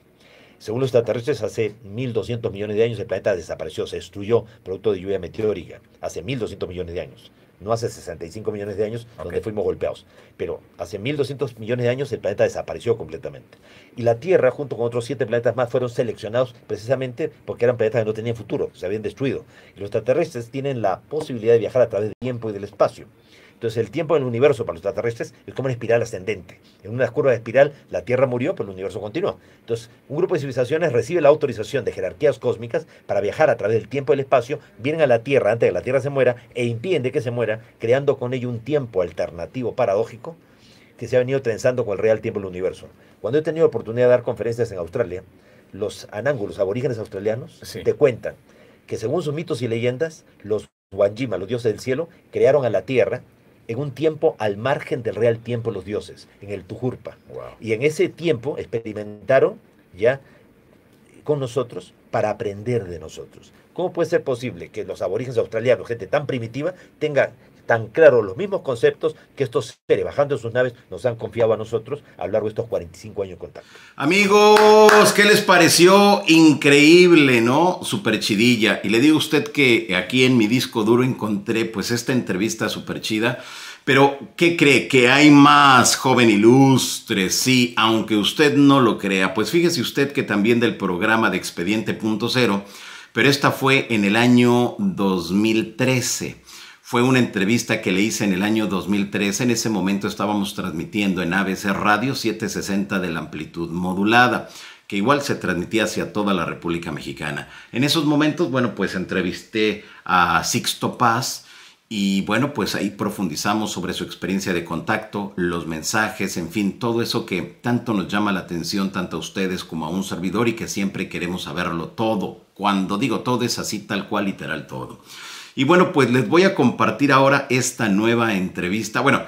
Según los extraterrestres, hace 1.200 millones de años el planeta desapareció, se destruyó producto de lluvia meteórica, hace 1.200 millones de años, no hace 65 millones de años donde fuimos golpeados, pero hace 1.200 millones de años el planeta desapareció completamente. Y la Tierra, junto con otros 7 planetas más, fueron seleccionados precisamente porque eran planetas que no tenían futuro, se habían destruido. Y los extraterrestres tienen la posibilidad de viajar a través del tiempo y del espacio. Entonces el tiempo en el universo para los extraterrestres es como una espiral ascendente. En una curva de espiral la Tierra murió, pero el universo continúa. Entonces un grupo de civilizaciones recibe la autorización de jerarquías cósmicas para viajar a través del tiempo y el espacio, vienen a la Tierra antes de que la Tierra se muera e impiden de que se muera, creando con ello un tiempo alternativo paradójico que se ha venido trenzando con el real tiempo del universo. Cuando he tenido la oportunidad de dar conferencias en Australia, los anángulos aborígenes australianos te cuentan que según sus mitos y leyendas, los Wangima, los dioses del cielo, crearon a la Tierra en un tiempo al margen del real tiempo de los dioses, en el Tujurpa. Wow. Y en ese tiempo experimentaron ya con nosotros para aprender de nosotros. ¿Cómo puede ser posible que los aborígenes australianos, gente tan primitiva, tengan tan claro los mismos conceptos que estos seres bajando de sus naves nos han confiado a nosotros a lo largo de estos 45 años de contacto? Amigos, ¿qué les pareció? Increíble, ¿no? Super chidilla. Y le digo a usted que aquí en mi disco duro encontré pues esta entrevista super chida. Pero, ¿qué cree? Que hay más, joven ilustre, sí, aunque usted no lo crea. Pues fíjese usted que también del programa de Expediente Punto Cero, pero esta fue en el año 2013. Fue una entrevista que le hice en el año 2013. En ese momento estábamos transmitiendo en ABC Radio 760 de la amplitud modulada, que igual se transmitía hacia toda la República Mexicana. En esos momentos, bueno, pues entrevisté a Sixto Paz. Y bueno, pues ahí profundizamos sobre su experiencia de contacto, los mensajes, en fin, todo eso que tanto nos llama la atención, tanto a ustedes como a un servidor y que siempre queremos saberlo todo. Cuando digo todo es así, tal cual, literal todo. Y bueno, pues les voy a compartir ahora esta nueva entrevista. Bueno,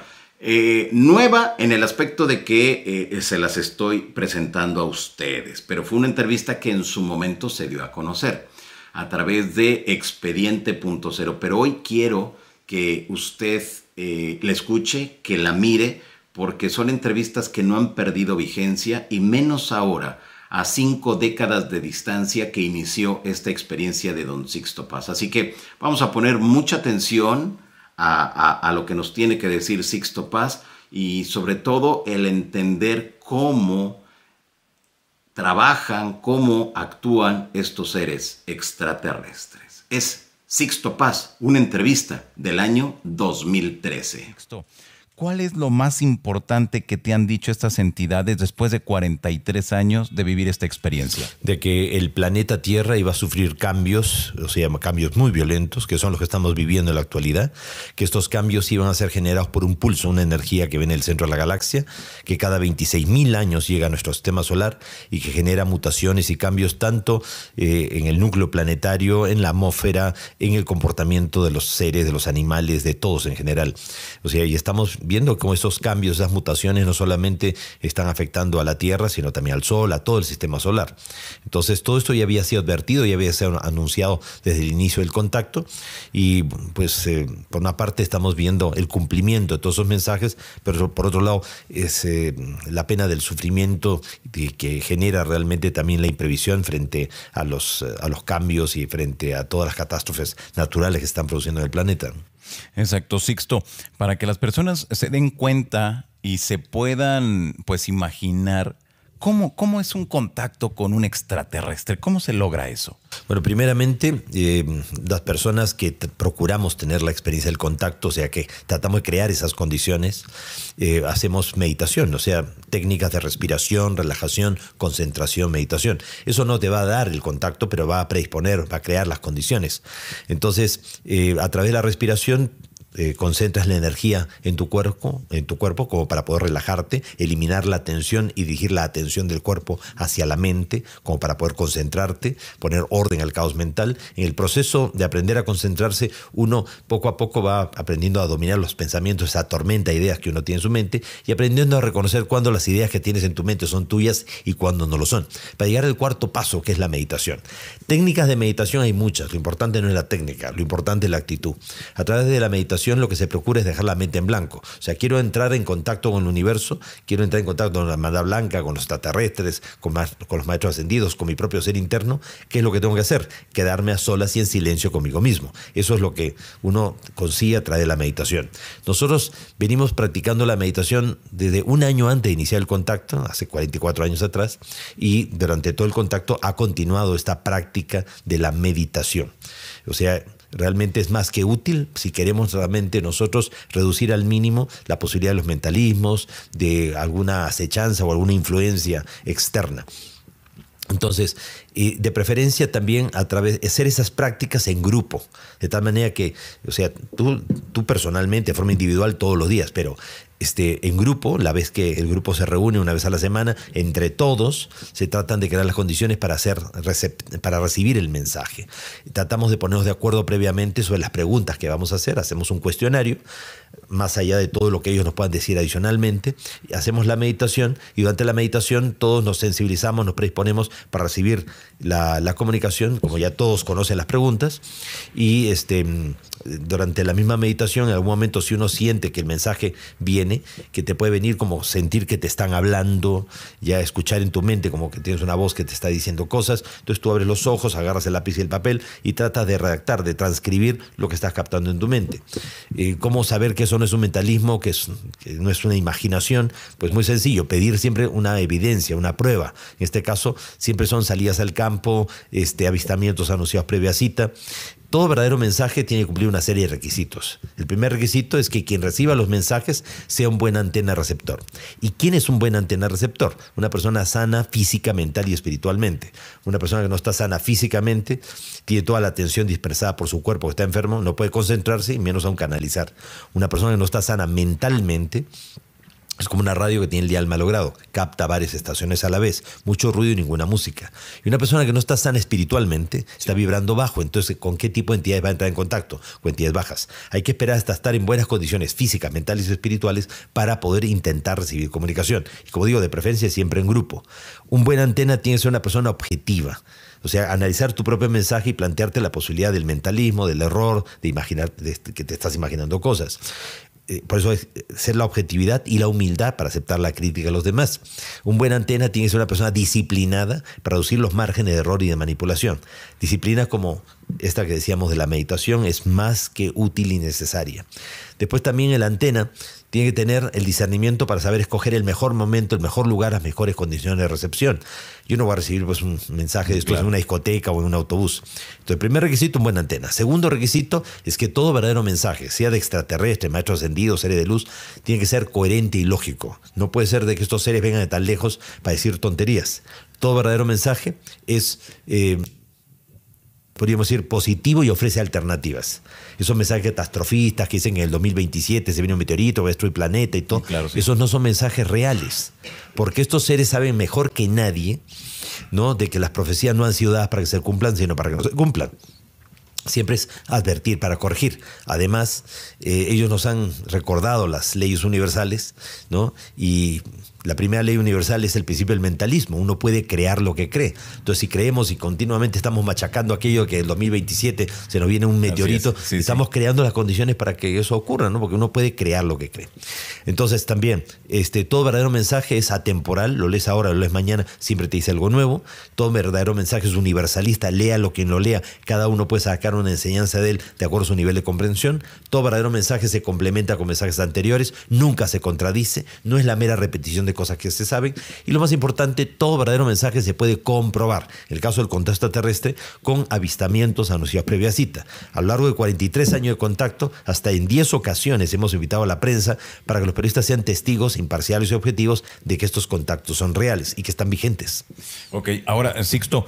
nueva en el aspecto de que se las estoy presentando a ustedes, pero fue una entrevista que en su momento se dio a conocer a través de Expediente Punto Cero. Pero hoy quiero que usted la escuche, que la mire, porque son entrevistas que no han perdido vigencia, y menos ahora, a 5 décadas de distancia que inició esta experiencia de don Sixto Paz. Así que vamos a poner mucha atención a lo que nos tiene que decir Sixto Paz, y sobre todo el entender cómo trabajan, cómo actúan estos seres extraterrestres. Es Sixto Paz, una entrevista del año 2013. ¿Cuál es lo más importante que te han dicho estas entidades después de 43 años de vivir esta experiencia? De que el planeta Tierra iba a sufrir cambios, o sea, cambios muy violentos, que son los que estamos viviendo en la actualidad, que estos cambios iban a ser generados por un pulso, una energía que viene del centro de la galaxia, que cada 26.000 años llega a nuestro sistema solar y que genera mutaciones y cambios tanto en el núcleo planetario, en la atmósfera, en el comportamiento de los seres, de los animales, de todos en general. O sea, y estamos viendo cómo esos cambios, esas mutaciones no solamente están afectando a la Tierra, sino también al Sol, a todo el sistema solar. Entonces, todo esto ya había sido advertido, ya había sido anunciado desde el inicio del contacto y pues por una parte estamos viendo el cumplimiento de todos esos mensajes, pero por otro lado es la pena del sufrimiento que genera realmente también la imprevisión frente a los cambios y frente a todas las catástrofes naturales que se están produciendo en el planeta. Exacto, Sixto. Para que las personas se den cuenta y se puedan pues imaginar cómo es un contacto con un extraterrestre, ¿cómo se logra eso? Bueno, primeramente, las personas que procuramos tener la experiencia del contacto, o sea, que tratamos de crear esas condiciones, hacemos meditación, o sea, técnicas de respiración, relajación, concentración, meditación. Eso no te va a dar el contacto, pero va a predisponer, va a crear las condiciones. Entonces, a través de la respiración, concentras la energía en tu cuerpo como para poder relajarte, eliminar la tensión y dirigir la atención del cuerpo hacia la mente como para poder concentrarte, poner orden al caos mental. En el proceso de aprender a concentrarse, uno poco a poco va aprendiendo a dominar los pensamientos, esa tormenta de ideas que uno tiene en su mente y aprendiendo a reconocer cuándo las ideas que tienes en tu mente son tuyas y cuándo no lo son. Para llegar al cuarto paso, que es la meditación. Técnicas de meditación hay muchas. Lo importante no es la técnica, lo importante es la actitud. A través de la meditación lo que se procura es dejar la mente en blanco. O sea, quiero entrar en contacto con el universo, quiero entrar en contacto con la hermandad blanca, con los extraterrestres, con los maestros ascendidos, con mi propio ser interno. ¿Qué es lo que tengo que hacer? Quedarme a solas y en silencio conmigo mismo. Eso es lo que uno consigue a través de la meditación. Nosotros venimos practicando la meditación desde un año antes de iniciar el contacto, hace 44 años atrás, y durante todo el contacto ha continuado esta práctica de la meditación. O sea, realmente es más que útil si queremos realmente nosotros reducir al mínimo la posibilidad de los mentalismos, de alguna acechanza o alguna influencia externa. Entonces, y de preferencia también a través de hacer esas prácticas en grupo, de tal manera que, o sea, tú personalmente, de forma individual todos los días, pero en grupo, la vez que el grupo se reúne una vez a la semana, entre todos se tratan de crear las condiciones para recibir el mensaje. Tratamos de ponernos de acuerdo previamente sobre las preguntas que vamos a hacer, hacemos un cuestionario, más allá de todo lo que ellos nos puedan decir adicionalmente, hacemos la meditación y durante la meditación todos nos sensibilizamos, nos predisponemos para recibir la comunicación, como ya todos conocen las preguntas, y durante la misma meditación en algún momento si uno siente que el mensaje viene, que te puede venir como sentir que te están hablando, ya escuchar en tu mente como que tienes una voz que te está diciendo cosas, entonces tú abres los ojos, agarras el lápiz y el papel y tratas de redactar, de transcribir lo que estás captando en tu mente. ¿Cómo saber que eso no es un mentalismo, que no es una imaginación? Pues muy sencillo, pedir siempre una evidencia, una prueba. En este caso siempre son salidas al campo, avistamientos anunciados previa cita. Todo verdadero mensaje tiene que cumplir una serie de requisitos. El primer requisito es que quien reciba los mensajes sea un buen antena receptor. ¿Y quién es un buen antena receptor? Una persona sana física, mental y espiritualmente. Una persona que no está sana físicamente, tiene toda la atención dispersada por su cuerpo, que está enfermo, no puede concentrarse y menos aún canalizar. Una persona que no está sana mentalmente es como una radio que tiene el dial malogrado, capta varias estaciones a la vez, mucho ruido y ninguna música. Y una persona que no está sana espiritualmente está vibrando bajo, entonces ¿con qué tipo de entidades va a entrar en contacto? Con entidades bajas. Hay que esperar hasta estar en buenas condiciones físicas, mentales y espirituales para poder intentar recibir comunicación. Y como digo, de preferencia siempre en grupo. Un buen antena tiene que ser una persona objetiva. O sea, analizar tu propio mensaje y plantearte la posibilidad del mentalismo, del error, de imaginar que te estás imaginando cosas. Por eso es ser la objetividad y la humildad para aceptar la crítica de los demás. Un buen antena tiene que ser una persona disciplinada para reducir los márgenes de error y de manipulación. Disciplina como esta que decíamos de la meditación es más que útil y necesaria. Después también el antena tiene que tener el discernimiento para saber escoger el mejor momento, el mejor lugar, las mejores condiciones de recepción. Yo no voy a recibir pues, un mensaje de esto en una discoteca o en un autobús. Entonces, el primer requisito, una buena antena. Segundo requisito es que todo verdadero mensaje, sea de extraterrestre, maestro ascendido, seres de luz, tiene que ser coherente y lógico. No puede ser de que estos seres vengan de tan lejos para decir tonterías. Todo verdadero mensaje es... podríamos decir, positivo y ofrece alternativas. Esos mensajes catastrofistas que dicen que en el 2027 se viene un meteorito, va a destruir el planeta y todo, esos no son mensajes reales. Porque estos seres saben mejor que nadie, ¿no?, de que las profecías no han sido dadas para que se cumplan, sino para que no se cumplan. Siempre es advertir para corregir. Además, ellos nos han recordado las leyes universales, ¿no? Y la primera ley universal es el principio del mentalismo. Uno puede crear lo que cree. Entonces, si creemos y continuamente estamos machacando aquello que en el 2027 se nos viene un meteorito, estamos creando las condiciones para que eso ocurra, ¿no? Porque uno puede crear lo que cree. Entonces, también, todo verdadero mensaje es atemporal. Lo lees ahora, lo lees mañana, siempre te dice algo nuevo. Todo verdadero mensaje es universalista. Léalo quien lo lea. Cada uno puede sacar una enseñanza de él de acuerdo a su nivel de comprensión. Todo verdadero mensaje se complementa con mensajes anteriores. Nunca se contradice. No es la mera repetición de cosas que se saben, y lo más importante, todo verdadero mensaje se puede comprobar, en el caso del contacto terrestre, con avistamientos anunciados previa cita. A lo largo de 43 años de contacto, hasta en 10 ocasiones hemos invitado a la prensa para que los periodistas sean testigos imparciales y objetivos de que estos contactos son reales y que están vigentes. Ok, ahora, Sixto,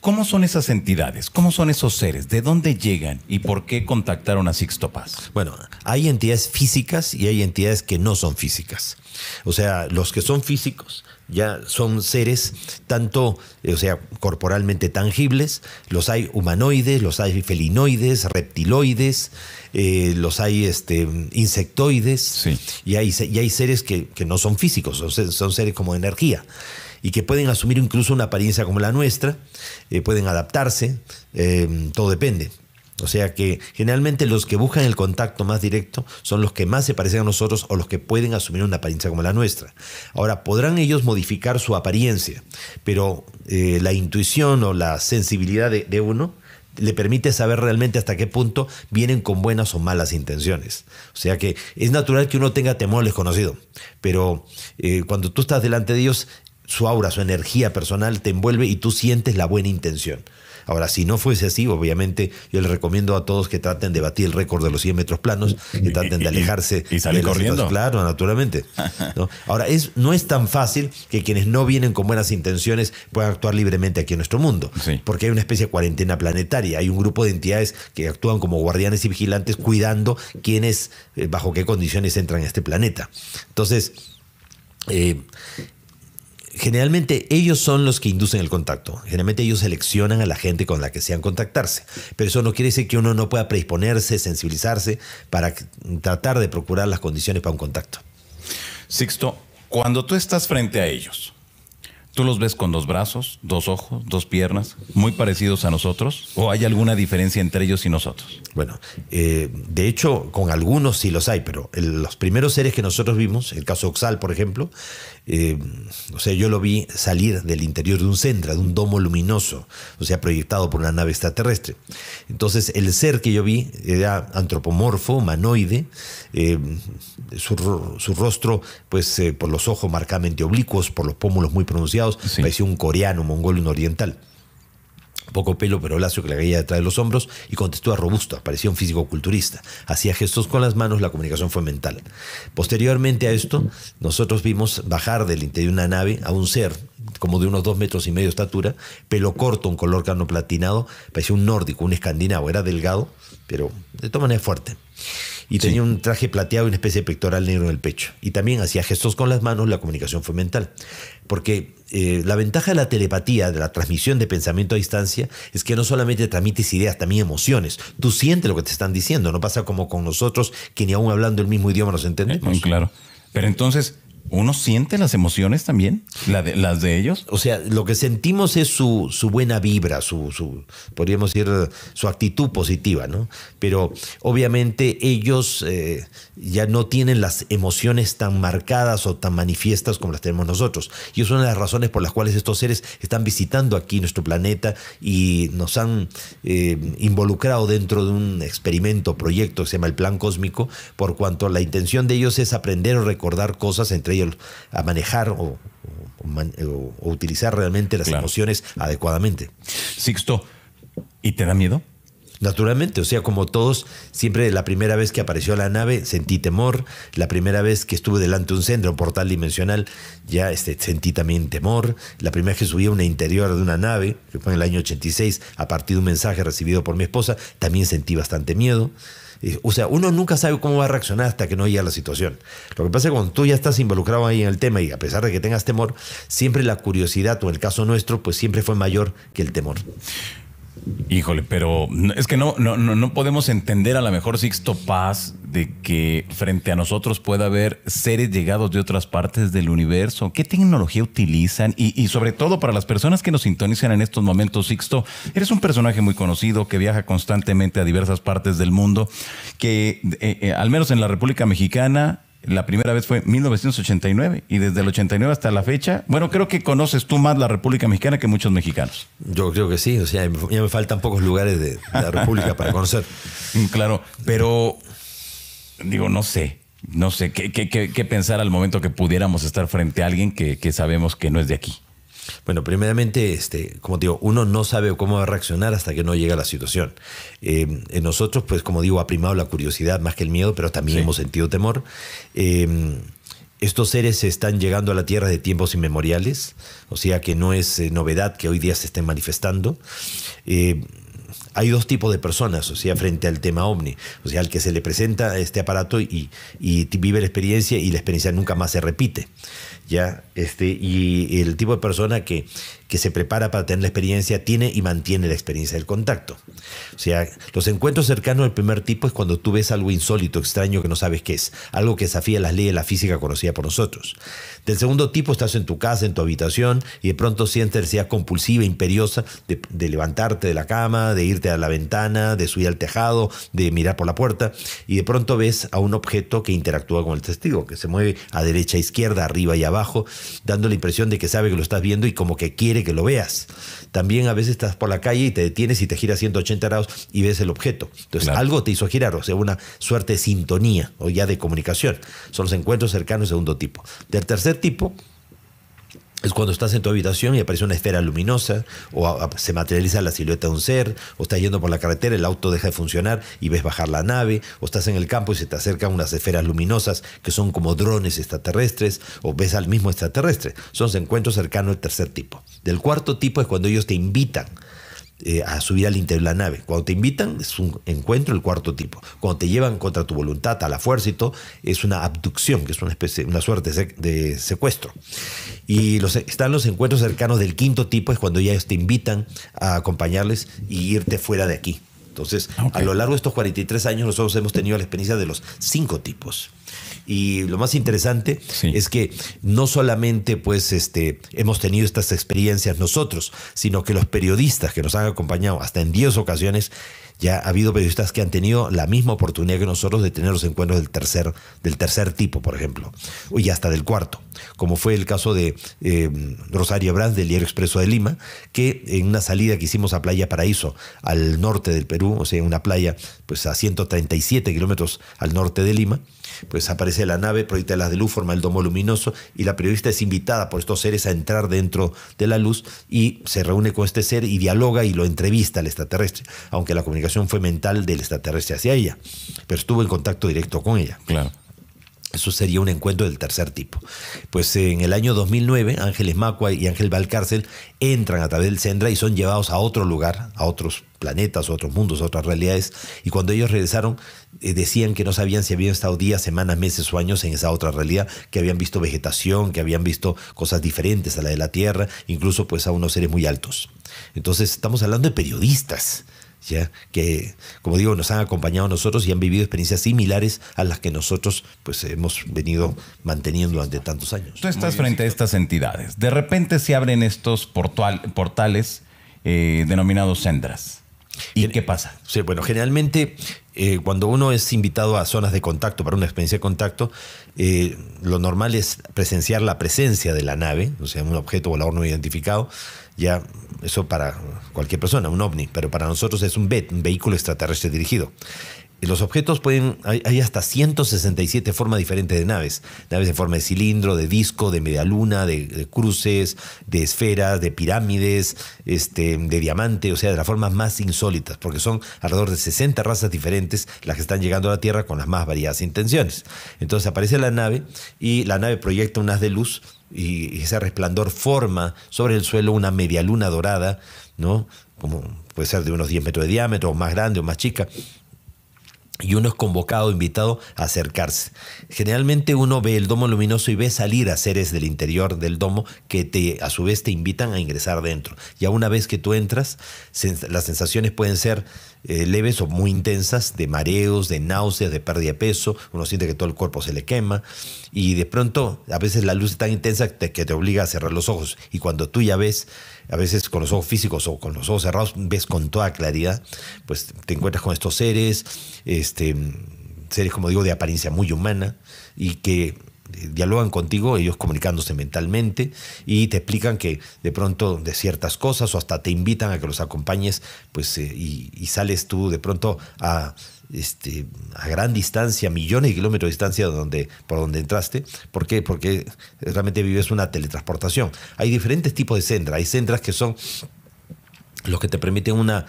¿cómo son esas entidades? ¿Cómo son esos seres? ¿De dónde llegan? ¿Y por qué contactaron a Sixto Paz? Bueno, hay entidades físicas y hay entidades que no son físicas. O sea, los que son físicos ya son seres tanto, o sea, corporalmente tangibles. Los hay humanoides, los hay felinoides, reptiloides, los hay insectoides. Sí. Y hay seres que no son físicos, son seres como energía. Y que pueden asumir incluso una apariencia como la nuestra, pueden adaptarse, todo depende. O sea que generalmente los que buscan el contacto más directo son los que más se parecen a nosotros o los que pueden asumir una apariencia como la nuestra. Ahora, podrán ellos modificar su apariencia, pero la intuición o la sensibilidad de uno le permite saber realmente hasta qué punto vienen con buenas o malas intenciones. O sea que es natural que uno tenga temor al desconocido, pero cuando tú estás delante de ellos, su aura, su energía personal te envuelve y tú sientes la buena intención. Ahora, si no fuese así, obviamente, yo les recomiendo a todos que traten de batir el récord de los 100 metros planos, que traten de alejarse y salir corriendo. Claro, naturalmente. ¿No? Ahora, no es tan fácil que quienes no vienen con buenas intenciones puedan actuar libremente aquí en nuestro mundo, porque hay una especie de cuarentena planetaria. Hay un grupo de entidades que actúan como guardianes y vigilantes cuidando quiénes, bajo qué condiciones entran a este planeta. Entonces, generalmente ellos son los que inducen el contacto. Generalmente ellos seleccionan a la gente con la que desean contactarse. Pero eso no quiere decir que uno no pueda predisponerse, sensibilizarse para tratar de procurar las condiciones para un contacto. Sixto, cuando tú estás frente a ellos, ¿tú los ves con dos brazos, dos ojos, dos piernas, muy parecidos a nosotros? ¿O hay alguna diferencia entre ellos y nosotros? Bueno, de hecho, con algunos sí los hay, pero los primeros seres que nosotros vimos, el caso Oxal, por ejemplo, o sea, yo lo vi salir del interior de un CENDRA, de un domo luminoso, o sea, proyectado por una nave extraterrestre. Entonces, el ser que yo vi era antropomorfo, humanoide, su rostro, pues, por los ojos marcadamente oblicuos, por los pómulos muy pronunciados. Sí. Parecía un coreano, un mongol, un oriental. Poco pelo, pero lacio que le caía detrás de los hombros, y contextura robusta. Parecía un físico-culturista. Hacía gestos con las manos, la comunicación fue mental. Posteriormente a esto, nosotros vimos bajar del interior de una nave a un ser como de unos 2,5 metros de estatura, pelo corto, un color carno platinado, parecía un nórdico, un escandinavo. Era delgado, pero de todas maneras fuerte. Y tenía un traje plateado y una especie de pectoral negro en el pecho. Y también hacía gestos con las manos, la comunicación fue mental. Porque la ventaja de la telepatía, de la transmisión de pensamiento a distancia, es que no solamente transmites ideas, también emociones. Tú sientes lo que te están diciendo. No pasa como con nosotros, que ni aún hablando el mismo idioma nos entendemos. Muy claro. Pero entonces, ¿Uno siente las emociones también? ¿Las de ellos? O sea, lo que sentimos es su buena vibra, podríamos decir, su actitud positiva, ¿no? Pero obviamente ellos ya no tienen las emociones tan marcadas o tan manifiestas como las tenemos nosotros. Y es una de las razones por las cuales estos seres están visitando aquí nuestro planeta y nos han involucrado dentro de un experimento, proyecto que se llama el Plan Cósmico, por cuanto la intención de ellos es aprender o recordar cosas, entre ellos a manejar o utilizar realmente las emociones adecuadamente. Sixto, ¿y te da miedo? Naturalmente, o sea, como todos, siempre la primera vez que apareció la nave sentí temor, la primera vez que estuve delante de un centro, un portal dimensional, ya sentí también temor, la primera vez que subí a una interior de una nave, que fue en el año 86, a partir de un mensaje recibido por mi esposa, también sentí bastante miedo. O sea, uno nunca sabe cómo va a reaccionar hasta que no llega la situación. Lo que pasa es que cuando tú ya estás involucrado ahí en el tema y a pesar de que tengas temor, siempre la curiosidad, o en el caso nuestro, pues siempre fue mayor que el temor. Híjole, pero es que no podemos entender a lo mejor, Sixto Paz, de que frente a nosotros pueda haber seres llegados de otras partes del universo. ¿Qué tecnología utilizan? Y sobre todo para las personas que nos sintonizan en estos momentos, Sixto, eres un personaje muy conocido que viaja constantemente a diversas partes del mundo, que al menos en la República Mexicana... La primera vez fue 1989 y desde el 89 hasta la fecha, bueno, creo que conoces tú más la República Mexicana que muchos mexicanos. Yo creo que sí, o sea, ya me faltan pocos lugares de la República para conocer. Claro, pero digo, no sé qué pensar al momento que pudiéramos estar frente a alguien que sabemos que no es de aquí. Bueno, primeramente, como te digo, uno no sabe cómo va a reaccionar hasta que no llega la situación. En nosotros, pues, como digo, ha primado la curiosidad más que el miedo, pero también hemos sentido temor. Estos seres están llegando a la Tierra de tiempos inmemoriales, o sea que no es novedad que hoy día se estén manifestando. Hay dos tipos de personas, o sea, frente al tema ovni. O sea, al que se le presenta este aparato y vive la experiencia y la experiencia nunca más se repite. ¿Ya? Y el tipo de persona que se prepara para tener la experiencia tiene y mantiene la experiencia del contacto. O sea, los encuentros cercanos del primer tipo es cuando tú ves algo insólito, extraño, que no sabes qué es. Algo que desafía las leyes de la física conocida por nosotros. Del segundo tipo estás en tu casa, en tu habitación, y de pronto sientes necesidad compulsiva, imperiosa, de levantarte de la cama, de irte a la ventana, de subir al tejado, de mirar por la puerta, y de pronto ves a un objeto que interactúa con el testigo, que se mueve a derecha, a izquierda, arriba y abajo, dando la impresión de que sabe que lo estás viendo y como que quiere que lo veas. También a veces estás por la calle y te detienes y te giras 180 grados y ves el objeto. Entonces algo te hizo girar, o sea, una suerte de sintonía o ya de comunicación. Son los encuentros cercanos de segundo tipo. Del tercer tipo es cuando estás en tu habitación y aparece una esfera luminosa, o se materializa la silueta de un ser, o estás yendo por la carretera, el auto deja de funcionar y ves bajar la nave, o estás en el campo y se te acercan unas esferas luminosas que son como drones extraterrestres, o ves al mismo extraterrestre. Son los encuentros cercanos del tercer tipo. Del cuarto tipo es cuando ellos te invitan a subir al interior de la nave. Cuando te invitan es un encuentro del cuarto tipo. Cuando te llevan contra tu voluntad, a la fuerza y todo, es una abducción, que es una especie, una suerte de secuestro. Y están los encuentros cercanos del quinto tipo, es cuando ya te invitan a acompañarles y irte fuera de aquí. Entonces, a lo largo de estos 43 años nosotros hemos tenido la experiencia de los 5 tipos. Y lo más interesante es que no solamente pues, hemos tenido estas experiencias nosotros, sino que los periodistas que nos han acompañado hasta en 10 ocasiones, ya ha habido periodistas que han tenido la misma oportunidad que nosotros de tener los encuentros del tercer tipo, por ejemplo, y hasta del cuarto, como fue el caso de Rosario Brands del Diario Expreso de Lima, que en una salida que hicimos a Playa Paraíso, al norte del Perú, o sea, una playa pues, a 137 kilómetros al norte de Lima, pues aparece la nave, proyecta las de luz, forma el domo luminoso y la periodista es invitada por estos seres a entrar dentro de la luz y se reúne con este ser y dialoga y lo entrevista al extraterrestre, aunque la comunicación fue mental del extraterrestre hacia ella, pero estuvo en contacto directo con ella. Claro. Eso sería un encuentro del tercer tipo. Pues en el año 2009, Ángel Emacua y Ángel Balcarce entran a través del CENDRA y son llevados a otro lugar, a otros planetas, otros mundos, otras realidades. Y cuando ellos regresaron, decían que no sabían si habían estado días, semanas, meses o años en esa otra realidad, que habían visto vegetación, que habían visto cosas diferentes a la de la Tierra, incluso pues a unos seres muy altos. Entonces estamos hablando de periodistas ¿ya? Que, como digo, nos han acompañado nosotros y han vivido experiencias similares a las que nosotros pues hemos venido manteniendo durante tantos años. Tú estás frente a estas entidades. De repente se abren estos portales denominados CENDRAs. ¿Y qué pasa? Sí, bueno, generalmente cuando uno es invitado a zonas de contacto para una experiencia de contacto, lo normal es presenciar la presencia de la nave, o sea, un objeto volador no identificado. Ya, eso para cualquier persona, un ovni, pero para nosotros es un VET, un vehículo extraterrestre dirigido. Los objetos pueden... Hay hasta 167 formas diferentes de naves. Naves en forma de cilindro, de disco, de medialuna, de cruces, de esferas, de pirámides, de diamante, o sea, de las formas más insólitas, porque son alrededor de 60 razas diferentes las que están llegando a la Tierra con las más variadas intenciones. Entonces aparece la nave y la nave proyecta un haz de luz y ese resplandor forma sobre el suelo una medialuna dorada, ¿no? Como puede ser de unos 10 metros de diámetro, o más grande o más chica. Y uno es convocado, invitado a acercarse. Generalmente uno ve el domo luminoso y ve salir a seres del interior del domo que a su vez te invitan a ingresar dentro. Ya una vez que tú entras, las sensaciones pueden ser leves o muy intensas, de mareos, de náuseas, de pérdida de peso. Uno siente que todo el cuerpo se le quema. Y de pronto, a veces la luz es tan intensa que te obliga a cerrar los ojos. Y cuando tú ya ves, a veces con los ojos físicos o con los ojos cerrados, ves con toda claridad, pues te encuentras con estos seres, seres, como digo, de apariencia muy humana y que dialogan contigo, ellos comunicándose mentalmente, y te explican que de pronto de ciertas cosas o hasta te invitan a que los acompañes, pues y sales tú de pronto a gran distancia, millones de kilómetros de distancia por donde entraste. ¿Por qué? Porque realmente vives una teletransportación. Hay diferentes tipos de sendras. Hay sendras que son los que te permiten una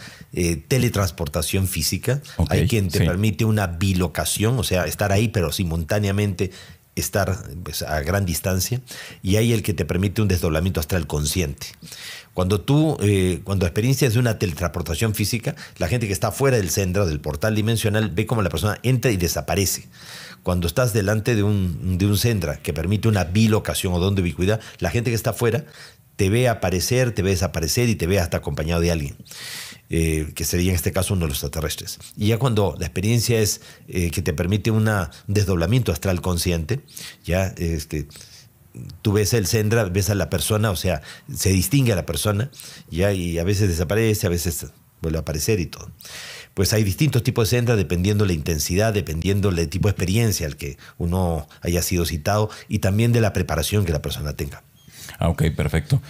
teletransportación física. Okay, hay quien te permite una bilocación, o sea, estar ahí pero simultáneamente estar, pues, a gran distancia. Y hay el que te permite un desdoblamiento astral consciente. Cuando experiencias de una teletransportación física, la gente que está fuera del centro, del portal dimensional, ve cómo la persona entra y desaparece. Cuando estás delante de un centro que permite una bilocación o don de ubicuidad, la gente que está fuera te ve aparecer, te ve desaparecer y te ve hasta acompañado de alguien, que sería en este caso uno de los extraterrestres. Y ya cuando la experiencia es que te permite un desdoblamiento astral consciente, ya tú ves el Sendra, ves a la persona, o sea, se distingue a la persona, ya, y a veces desaparece, a veces vuelve a aparecer y todo. Pues hay distintos tipos de Sendra dependiendo la intensidad, dependiendo el tipo de experiencia al que uno haya sido citado y también de la preparación que la persona tenga. Ah, ok, perfecto.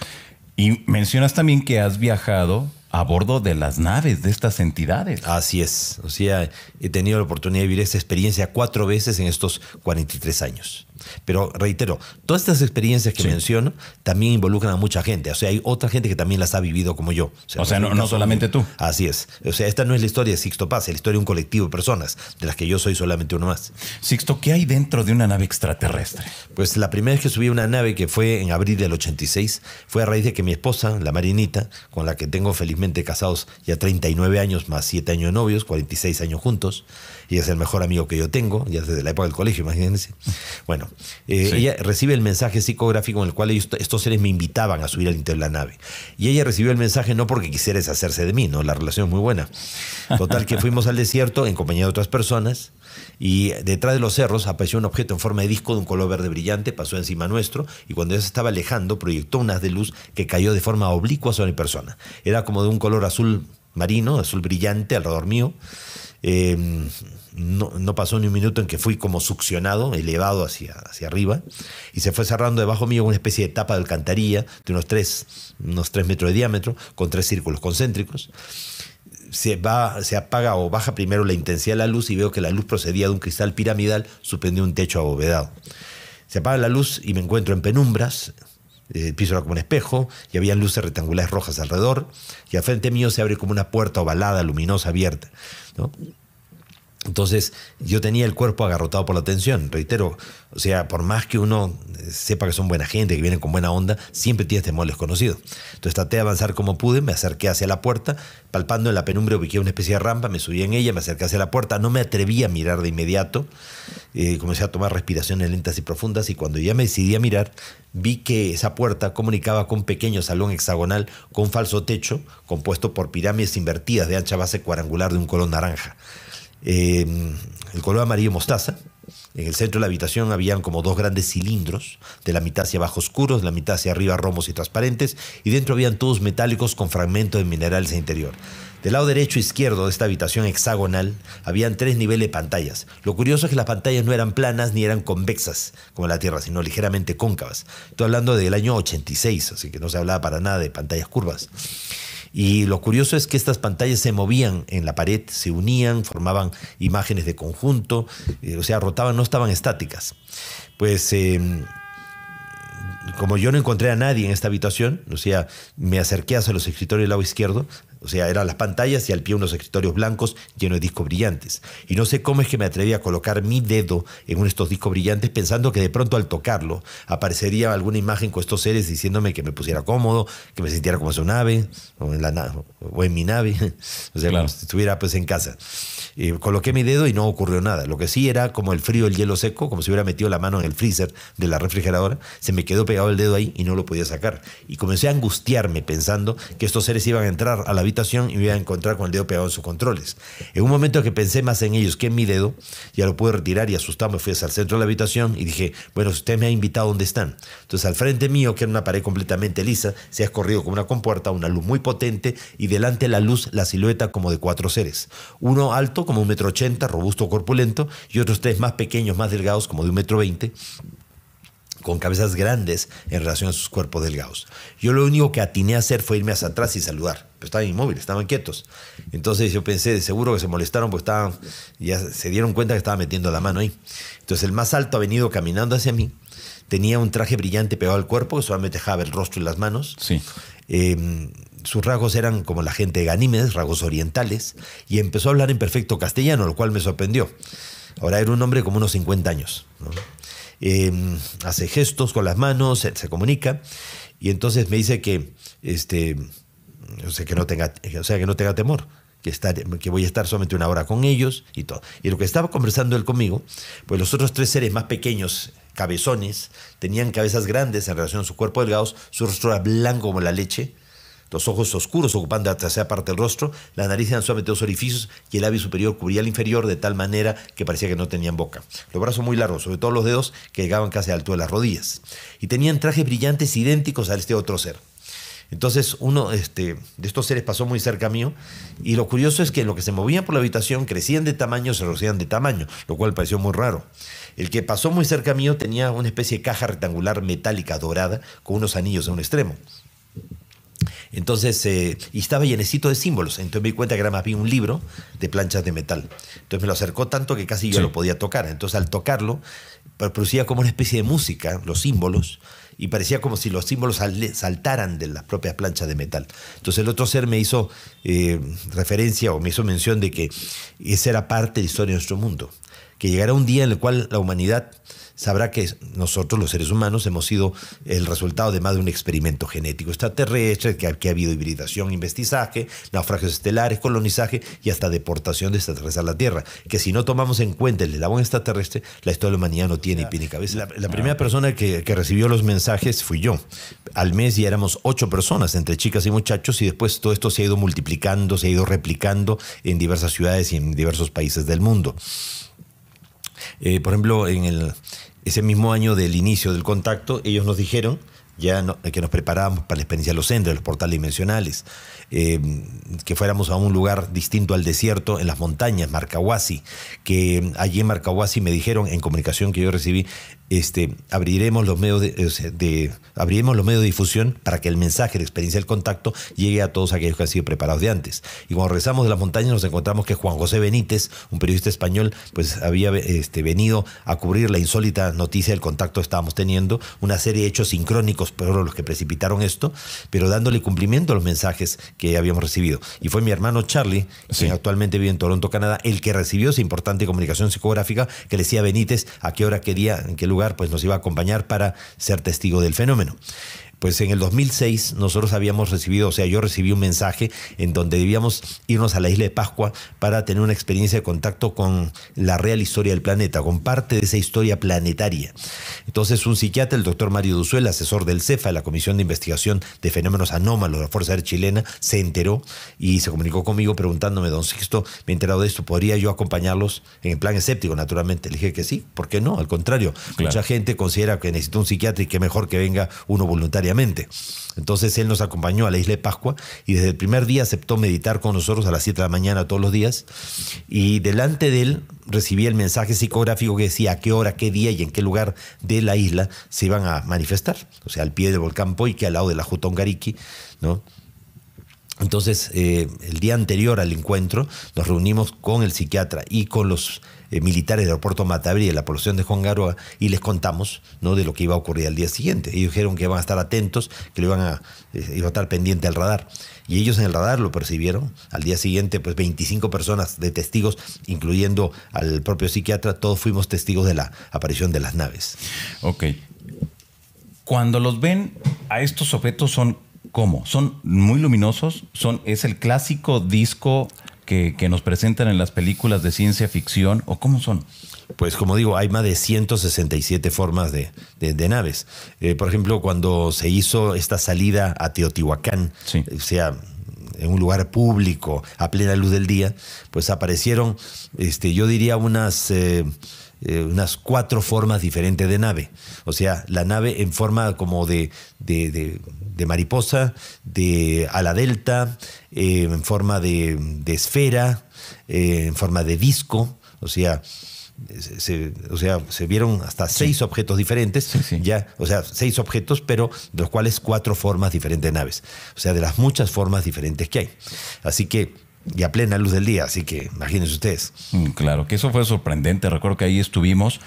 Y mencionas también que has viajado a bordo de las naves de estas entidades. Así es. O sea, he tenido la oportunidad de vivir esta experiencia 4 veces en estos 43 años. Pero reitero, todas estas experiencias que menciono también involucran a mucha gente. O sea, hay otra gente que también las ha vivido como yo. O sea no solamente tú. Así es. O sea, esta no es la historia de Sixto Paz, es la historia de un colectivo de personas, de las que yo soy solamente uno más. Sixto, ¿qué hay dentro de una nave extraterrestre? Pues la primera vez que subí una nave, que fue en abril del 86, fue a raíz de que mi esposa, la Marinita, con la que tengo felizmente casados ya 39 años más 7 años de novios, 46 años juntos, y es el mejor amigo que yo tengo, ya desde la época del colegio, imagínense. Bueno, ella recibe el mensaje psicográfico en el cual estos seres me invitaban a subir al interior de la nave. Y ella recibió el mensaje no porque quisiera deshacerse de mí, ¿no? La relación es muy buena. Total, que fuimos al desierto en compañía de otras personas y detrás de los cerros apareció un objeto en forma de disco de un color verde brillante, pasó encima nuestro y cuando ella se estaba alejando proyectó un haz de luz que cayó de forma oblicua sobre mi persona. Era como de un color azul marino, azul brillante alrededor mío. No pasó ni un minuto en que fui como succionado, elevado hacia arriba, y se fue cerrando debajo mío una especie de tapa de alcantarilla de unos 3 metros de diámetro con 3 círculos concéntricos. Se apaga o baja primero la intensidad de la luz y veo que la luz procedía de un cristal piramidal suspendido en un techo abovedado. Se apaga la luz y me encuentro en penumbras. El piso era como un espejo y había luces rectangulares rojas alrededor, y al frente mío se abre como una puerta ovalada luminosa abierta, ¿no? Entonces yo tenía el cuerpo agarrotado por la tensión, reitero, o sea, por más que uno sepa que son buena gente, que vienen con buena onda, siempre tienes temor desconocido. Entonces traté de avanzar como pude, me acerqué hacia la puerta, palpando en la penumbra ubiqué una especie de rampa, me subí en ella, me acerqué hacia la puerta, no me atreví a mirar de inmediato, comencé a tomar respiraciones lentas y profundas, y cuando ya me decidí a mirar, vi que esa puerta comunicaba con un pequeño salón hexagonal con falso techo, compuesto por pirámides invertidas de ancha base cuadrangular de un color naranja. El color amarillo mostaza. En el centro de la habitación habían como dos grandes cilindros, de la mitad hacia abajo oscuros, de la mitad hacia arriba romos y transparentes, y dentro habían tubos metálicos con fragmentos de minerales al interior. Del lado derecho e izquierdo de esta habitación hexagonal habían tres niveles de pantallas. Lo curioso es que las pantallas no eran planas ni eran convexas como la Tierra, sino ligeramente cóncavas. Estoy hablando del año 86, así que no se hablaba para nada de pantallas curvas. Y lo curioso es que estas pantallas se movían en la pared, se unían, formaban imágenes de conjunto, o sea, rotaban, no estaban estáticas. Pues como yo no encontré a nadie en esta habitación, o sea, me acerqué hacia los escritorios del lado izquierdo, o sea, eran las pantallas y al pie unos escritorios blancos llenos de discos brillantes. Y no sé cómo es que me atreví a colocar mi dedo en uno de estos discos brillantes pensando que de pronto al tocarlo aparecería alguna imagen con estos seres diciéndome que me pusiera cómodo, que me sintiera como en su nave o en, mi nave, o sea, claro, como si estuviera pues en casa. Coloqué mi dedo y no ocurrió nada. Lo que sí era como el frío, el hielo seco, como si hubiera metido la mano en el freezer de la refrigeradora. Se me quedó pegado el dedo ahí y no lo podía sacar. Y comencé a angustiarme pensando que estos seres iban a entrar a la habitación y me iba a encontrar con el dedo pegado en sus controles. En un momento que pensé más en ellos que en mi dedo, ya lo pude retirar y asustado me fui hacia el centro de la habitación y dije, bueno, si usted me ha invitado, ¿dónde están? Entonces al frente mío, que era una pared completamente lisa, se ha escorrido como una compuerta, una luz muy potente y delante de la luz la silueta como de cuatro seres. Uno alto como 1,80 m, robusto, corpulento, y otros tres más pequeños, más delgados, como de 1,20 m. Con cabezas grandes en relación a sus cuerpos delgados. Yo lo único que atiné a hacer fue irme hacia atrás y saludar, pero estaban inmóviles, estaban quietos. Entonces yo pensé, de seguro que se molestaron porque estaban, ya se dieron cuenta que estaba metiendo la mano ahí. Entonces el más alto ha venido caminando hacia mí, tenía un traje brillante pegado al cuerpo que solamente dejaba el rostro y las manos. Sí. Sus rasgos eran como la gente de Ganímedes, rasgos orientales, y empezó a hablar en perfecto castellano, lo cual me sorprendió. Ahora era un hombre como unos 50 años, ¿no? Hace gestos con las manos, se comunica y entonces me dice que, que no tenga temor, que voy a estar solamente una hora con ellos y todo. Y lo que estaba conversando él conmigo, pues los otros tres seres más pequeños, cabezones, tenían cabezas grandes en relación a su cuerpo delgados, su rostro era blanco como la leche, los ojos oscuros ocupando la tercera parte del rostro, la nariz eran solamente dos orificios y el labio superior cubría el inferior de tal manera que parecía que no tenían boca. Los brazos muy largos, sobre todo los dedos, que llegaban casi a la altura de las rodillas. Y tenían trajes brillantes idénticos a este otro ser. Entonces uno de estos seres pasó muy cerca mío y lo curioso es que lo que se movían por la habitación crecían de tamaño, se reducían de tamaño, lo cual pareció muy raro. El que pasó muy cerca mío tenía una especie de caja rectangular metálica dorada con unos anillos en un extremo. Entonces, y estaba llenecito de símbolos. Entonces me di cuenta que era más bien un libro de planchas de metal. Entonces me lo acercó tanto que casi yo lo podía tocar. Entonces al tocarlo, producía como una especie de música, los símbolos, y parecía como si los símbolos saltaran de las propias planchas de metal. Entonces el otro ser me hizo referencia o me hizo mención de que esa era parte de la historia de nuestro mundo. Que llegará un día en el cual la humanidad sabrá que nosotros, los seres humanos, hemos sido el resultado de más de un experimento genético extraterrestre, que ha habido hibridación, investizaje, naufragios estelares, colonizaje y hasta deportación de extraterrestres a la Tierra. Que si no tomamos en cuenta el eslabón extraterrestre, la historia de la humanidad no tiene pie ni cabeza. La primera persona que recibió los mensajes fui yo. Al mes ya éramos 8 personas, entre chicas y muchachos, y después todo esto se ha ido multiplicando, se ha ido replicando en diversas ciudades y en diversos países del mundo. Por ejemplo, en ese mismo año del inicio del contacto, ellos nos dijeron que nos preparábamos para la experiencia de los CENDRA, los portales dimensionales, que fuéramos a un lugar distinto al desierto, en las montañas, Marcahuasi, que allí en Marcahuasi me dijeron, en comunicación que yo recibí, abriremos los medios de difusión para que el mensaje de experiencia del contacto llegue a todos aquellos que han sido preparados de antes. Y cuando regresamos de las montañas nos encontramos que Juan José Benítez, un periodista español, pues había venido a cubrir la insólita noticia del contacto que estábamos teniendo, una serie de hechos sincrónicos científicos fueron los que precipitaron esto, pero dándole cumplimiento a los mensajes que habíamos recibido. Y fue mi hermano Charlie, quien actualmente vive en Toronto, Canadá, el que recibió esa importante comunicación psicográfica que le decía a Benítez a qué hora quería, en qué lugar, pues nos iba a acompañar para ser testigo del fenómeno. Pues en el 2006 nosotros habíamos recibido, o sea, yo recibí un mensaje en donde debíamos irnos a la Isla de Pascua para tener una experiencia de contacto con la real historia del planeta, con parte de esa historia planetaria. Entonces un psiquiatra, el doctor Mario Dussuel, asesor del CEFA, la Comisión de Investigación de Fenómenos Anómalos de la Fuerza Aérea Chilena, se enteró y se comunicó conmigo preguntándome, don Sixto, me he enterado de esto, ¿podría yo acompañarlos en el plan escéptico, naturalmente? Le dije que sí, ¿por qué no? Al contrario, claro. Mucha gente considera que necesita un psiquiatra y que mejor que venga uno voluntario. Entonces él nos acompañó a la Isla de Pascua y desde el primer día aceptó meditar con nosotros a las 7 de la mañana todos los días, y delante de él recibí el mensaje psicográfico que decía a qué hora, qué día y en qué lugar de la isla se iban a manifestar, o sea, al pie del volcán Poike, al lado de la Ahu Tongariki, ¿no? Entonces, el día anterior al encuentro nos reunimos con el psiquiatra y con los militares del aeropuerto Mataveri de la población de Jongaroa y les contamos, ¿no?, de lo que iba a ocurrir al día siguiente. Ellos dijeron que iban a estar atentos, que lo iban a estar pendiente al radar. Y ellos en el radar lo percibieron. Al día siguiente, pues 25 personas de testigos, incluyendo al propio psiquiatra, todos fuimos testigos de la aparición de las naves. Ok. Cuando los ven, a estos objetos son... ¿Cómo? ¿Son muy luminosos? ¿Es el clásico disco que nos presentan en las películas de ciencia ficción? ¿O cómo son? Pues como digo, hay más de 167 formas de naves. Por ejemplo, cuando se hizo esta salida a Teotihuacán, o sea, en un lugar público, a plena luz del día, pues aparecieron, yo diría unas 4 formas diferentes de nave. O sea, la nave en forma como de mariposa, de ala delta, en forma de esfera, en forma de disco. O sea, se vieron hasta 6 objetos diferentes, o sea, 6 objetos, pero de los cuales 4 formas diferentes de naves. O sea, de las muchas formas diferentes que hay. Así que... Y a plena luz del día, así que imagínense ustedes. Claro, que eso fue sorprendente. Recuerdo que ahí estuvimos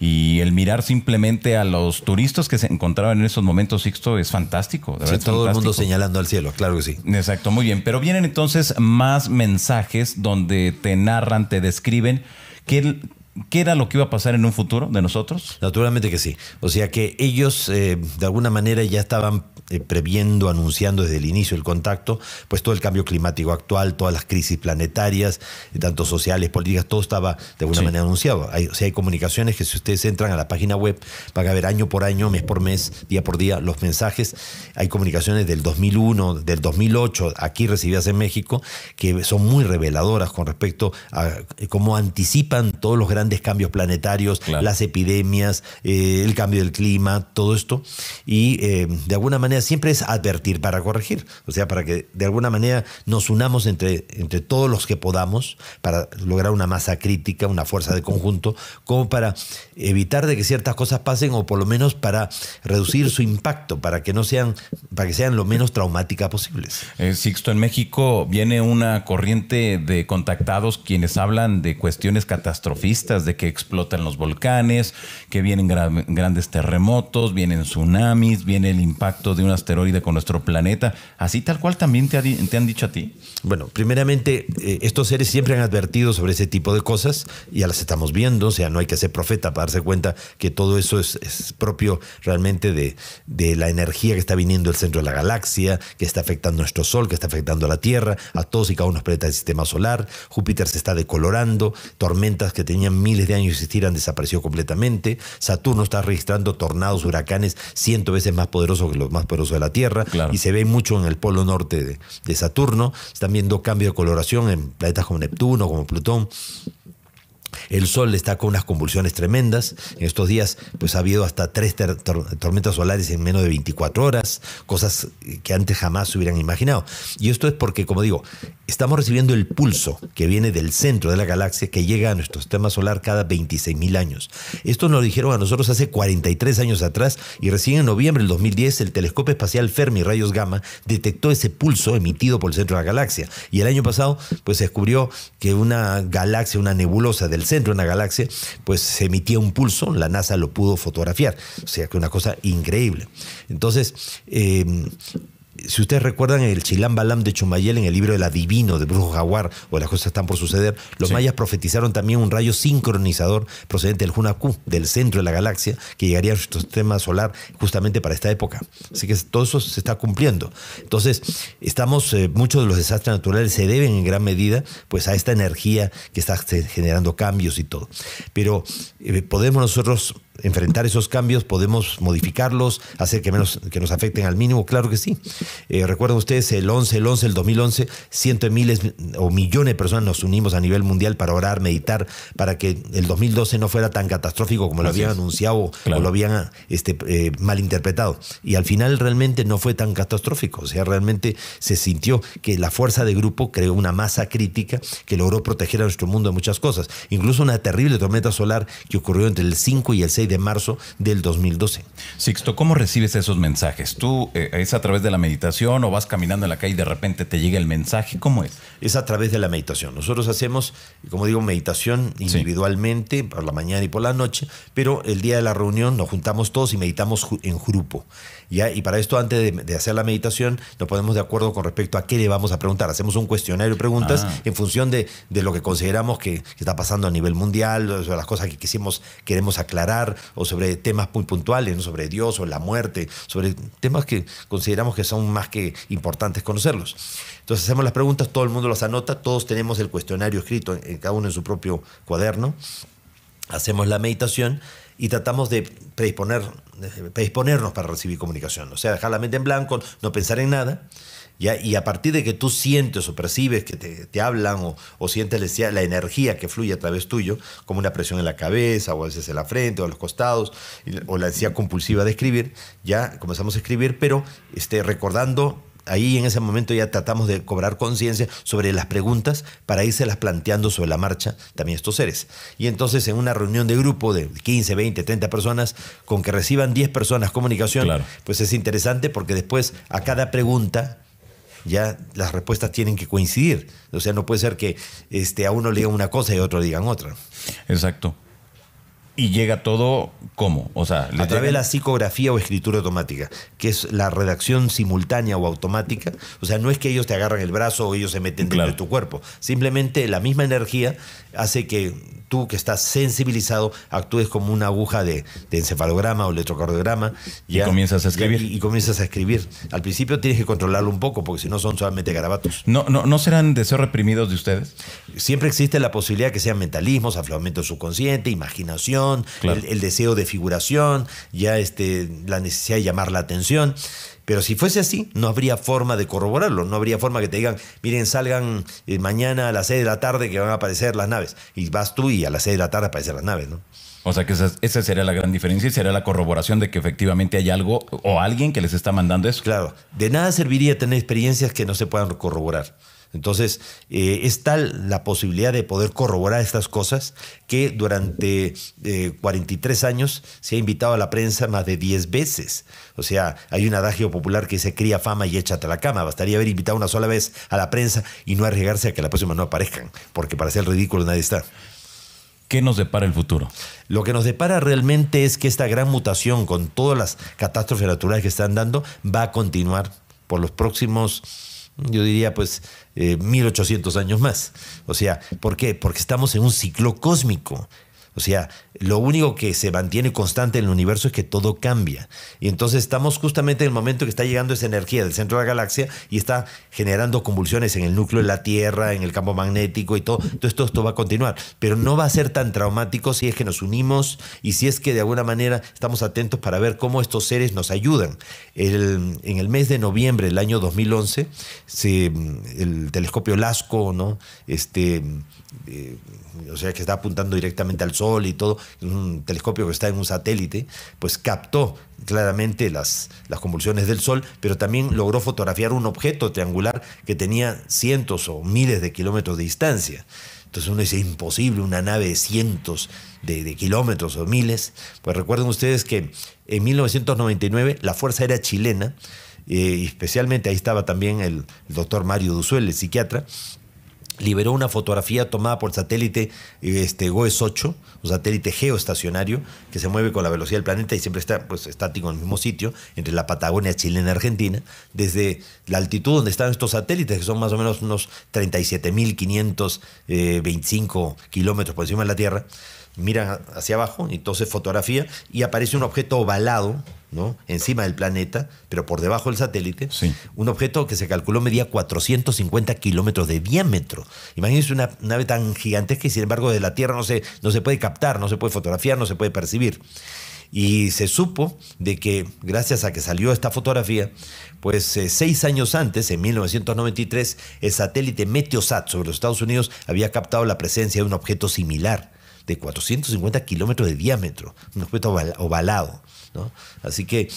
y el mirar simplemente a los turistas que se encontraban en esos momentos, Sixto, es fantástico. De verdad, sí, todo el mundo señalando al cielo, claro que sí. Exacto, muy bien. Pero vienen entonces más mensajes donde te narran, te describen ¿Qué era lo que iba a pasar en un futuro de nosotros? Naturalmente que sí. O sea que ellos de alguna manera ya estaban previendo, anunciando desde el inicio del contacto, pues todo el cambio climático actual, todas las crisis planetarias, tanto sociales, políticas, todo estaba de alguna manera anunciado. Hay comunicaciones que si ustedes entran a la página web van a ver año por año, mes por mes, día por día, los mensajes. Hay comunicaciones del 2001, del 2008, aquí recibidas en México, que son muy reveladoras con respecto a cómo anticipan todos los grandes cambios planetarios, las epidemias, el cambio del clima, todo esto. Y de alguna manera siempre es advertir para corregir. O sea, para que de alguna manera nos unamos entre todos los que podamos para lograr una masa crítica, una fuerza de conjunto, como para evitar de que ciertas cosas pasen, o por lo menos para reducir su impacto, para que sean lo menos traumáticas posibles. Sixto, en México viene una corriente de contactados quienes hablan de cuestiones catastrofistas, de que explotan los volcanes, que vienen grandes terremotos, vienen tsunamis, viene el impacto de un asteroide con nuestro planeta. ¿Así tal cual también te han dicho a ti? Bueno, primeramente, estos seres siempre han advertido sobre ese tipo de cosas y ya las estamos viendo. O sea, no hay que ser profeta para darse cuenta que todo eso es propio realmente de la energía que está viniendo del centro de la galaxia, que está afectando nuestro Sol, que está afectando a la Tierra, a todos y cada uno de los planetas del sistema solar. Júpiter se está decolorando, tormentas que tenían miles de años de existir han desaparecido completamente. Saturno está registrando tornados, huracanes 100 veces más poderosos que los más poderosos de la Tierra, y se ve mucho en el polo norte de Saturno. Están viendo cambio de coloración en planetas como Neptuno, como Plutón. El Sol está con unas convulsiones tremendas. En estos días pues ha habido hasta 3 tormentas solares en menos de 24 horas, cosas que antes jamás se hubieran imaginado. Y esto es porque, como digo, estamos recibiendo el pulso que viene del centro de la galaxia, que llega a nuestro sistema solar cada 26.000 años. Esto nos lo dijeron a nosotros hace 43 años atrás, y recién en noviembre del 2010 el telescopio espacial Fermi rayos gamma detectó ese pulso emitido por el centro de la galaxia. Y el año pasado pues descubrió que una galaxia, una nebulosa del centro centro de una galaxia, pues se emitía un pulso, la NASA lo pudo fotografiar. O sea, que una cosa increíble. Entonces, si ustedes recuerdan el Chilam Balam de Chumayel en el libro El Adivino de Brujo Jaguar, o Las Cosas Están por Suceder, los mayas profetizaron también un rayo sincronizador procedente del Hunaqu, del centro de la galaxia, que llegaría a nuestro sistema solar justamente para esta época. Así que todo eso se está cumpliendo. Entonces, estamos, muchos de los desastres naturales se deben en gran medida pues a esta energía que está generando cambios y todo. Pero podemos nosotros enfrentar esos cambios, podemos modificarlos, hacer que nos afecten al mínimo, claro que sí. Recuerden ustedes el 11-11, el 2011, cientos de miles o millones de personas nos unimos a nivel mundial para orar, meditar, para que el 2012 no fuera tan catastrófico como lo habían anunciado, claro, o lo habían malinterpretado. Y al final realmente no fue tan catastrófico, o sea, realmente se sintió que la fuerza de grupo creó una masa crítica que logró proteger a nuestro mundo de muchas cosas. Incluso una terrible tormenta solar que ocurrió entre el 5 y el 6 de marzo del 2012. Sixto, ¿cómo recibes esos mensajes? ¿Tú es a través de la meditación o vas caminando en la calle y de repente te llega el mensaje? ¿Cómo es? Es a través de la meditación. Nosotros hacemos, como digo, meditación individualmente, por la mañana y por la noche, pero el día de la reunión nos juntamos todos y meditamos en grupo. ¿Ya? Y para esto, antes de hacer la meditación, nos ponemos de acuerdo con respecto a qué le vamos a preguntar. Hacemos un cuestionario de preguntas en función de lo que consideramos que está pasando a nivel mundial, sobre las cosas que queremos aclarar, o sobre temas muy puntuales, ¿no? Sobre Dios o la muerte, sobre temas que consideramos que son más que importantes conocerlos. Entonces hacemos las preguntas, todo el mundo las anota, todos tenemos el cuestionario escrito, cada uno en su propio cuaderno. Hacemos la meditación y tratamos de predisponernos para recibir comunicación. O sea, dejar la mente en blanco, no pensar en nada. ¿Ya? Y a partir de que tú sientes o percibes que te hablan o sientes la energía que fluye a través tuyo, como una presión en la cabeza o a veces en la frente o a los costados, o la ansiedad compulsiva de escribir, ya comenzamos a escribir, pero recordando. Ahí en ese momento ya tratamos de cobrar conciencia sobre las preguntas para irselas planteando sobre la marcha también estos seres. Y entonces en una reunión de grupo de 15, 20, 30 personas, con que reciban 10 personas comunicación, claro, pues es interesante porque después a cada pregunta ya las respuestas tienen que coincidir. O sea, no puede ser que a uno le digan una cosa y a otro le digan otra. Exacto. ¿Y llega todo cómo? O sea, a través de la psicografía o escritura automática, que es la redacción simultánea o automática. O sea, no es que ellos te agarran el brazo o ellos se meten dentro de tu cuerpo. Simplemente la misma energía hace que tú, que estás sensibilizado, actúes como una aguja de encefalograma o electrocardiograma. Y comienzas a escribir. Y comienzas a escribir. Al principio tienes que controlarlo un poco, porque si no son solamente garabatos. ¿No serán deseos reprimidos de ustedes? Siempre existe la posibilidad que sean mentalismos, afloramiento subconsciente, imaginación. Claro. El deseo de figuración, ya la necesidad de llamar la atención. Pero si fuese así, no habría forma de corroborarlo. No habría forma que te digan, miren, salgan mañana a las 6 de la tarde que van a aparecer las naves. Y vas tú y a las 6 de la tarde aparecen las naves, ¿no? O sea que esa sería la gran diferencia y será la corroboración de que efectivamente hay algo o alguien que les está mandando eso. Claro. De nada serviría tener experiencias que no se puedan corroborar. Entonces, es tal la posibilidad de poder corroborar estas cosas que durante 43 años se ha invitado a la prensa más de 10 veces. O sea, hay un adagio popular que dice, cría fama y échate a la cama. Bastaría haber invitado una sola vez a la prensa y no arriesgarse a que la próxima no aparezcan, porque para ser ridículo nadie está. ¿Qué nos depara el futuro? Lo que nos depara realmente es que esta gran mutación, con todas las catástrofes naturales que están dando, va a continuar por los próximos, yo diría, pues 1800 años más. O sea, ¿por qué? Porque estamos en un ciclo cósmico. O sea, lo único que se mantiene constante en el universo es que todo cambia. Y entonces estamos justamente en el momento que está llegando esa energía del centro de la galaxia y está generando convulsiones en el núcleo de la Tierra, en el campo magnético y todo. Entonces todo esto va a continuar. Pero no va a ser tan traumático si es que nos unimos y si es que de alguna manera estamos atentos para ver cómo estos seres nos ayudan. En el mes de noviembre del año 2011, el telescopio LASCO, ¿no? O sea, que está apuntando directamente al Sol y todo, un telescopio que está en un satélite, pues captó claramente las convulsiones del Sol, pero también logró fotografiar un objeto triangular que tenía cientos o miles de kilómetros de distancia. Entonces uno dice, imposible, una nave de cientos de kilómetros o miles. Pues recuerden ustedes que en 1999 la Fuerza Aérea Chilena, especialmente ahí estaba también el doctor Mario Dussuel, el psiquiatra, liberó una fotografía tomada por satélite GOES-8, un satélite geoestacionario que se mueve con la velocidad del planeta y siempre está pues, estático en el mismo sitio, entre la Patagonia chilena y Argentina, desde la altitud donde están estos satélites, que son más o menos unos 37.525 kilómetros por encima de la Tierra. Miran hacia abajo, entonces fotografía y aparece un objeto ovalado, ¿no?, encima del planeta, pero por debajo del satélite. Sí. Un objeto que se calculó medía 450 kilómetros de diámetro. Imagínense una nave tan gigantesca y sin embargo de la Tierra no se puede captar, no se puede fotografiar, no se puede percibir. Y se supo de que, gracias a que salió esta fotografía, pues 6 años antes, en 1993, el satélite Meteosat sobre los Estados Unidos había captado la presencia de un objeto similar, de 450 kilómetros de diámetro, un objeto ovalado, ¿no? Así que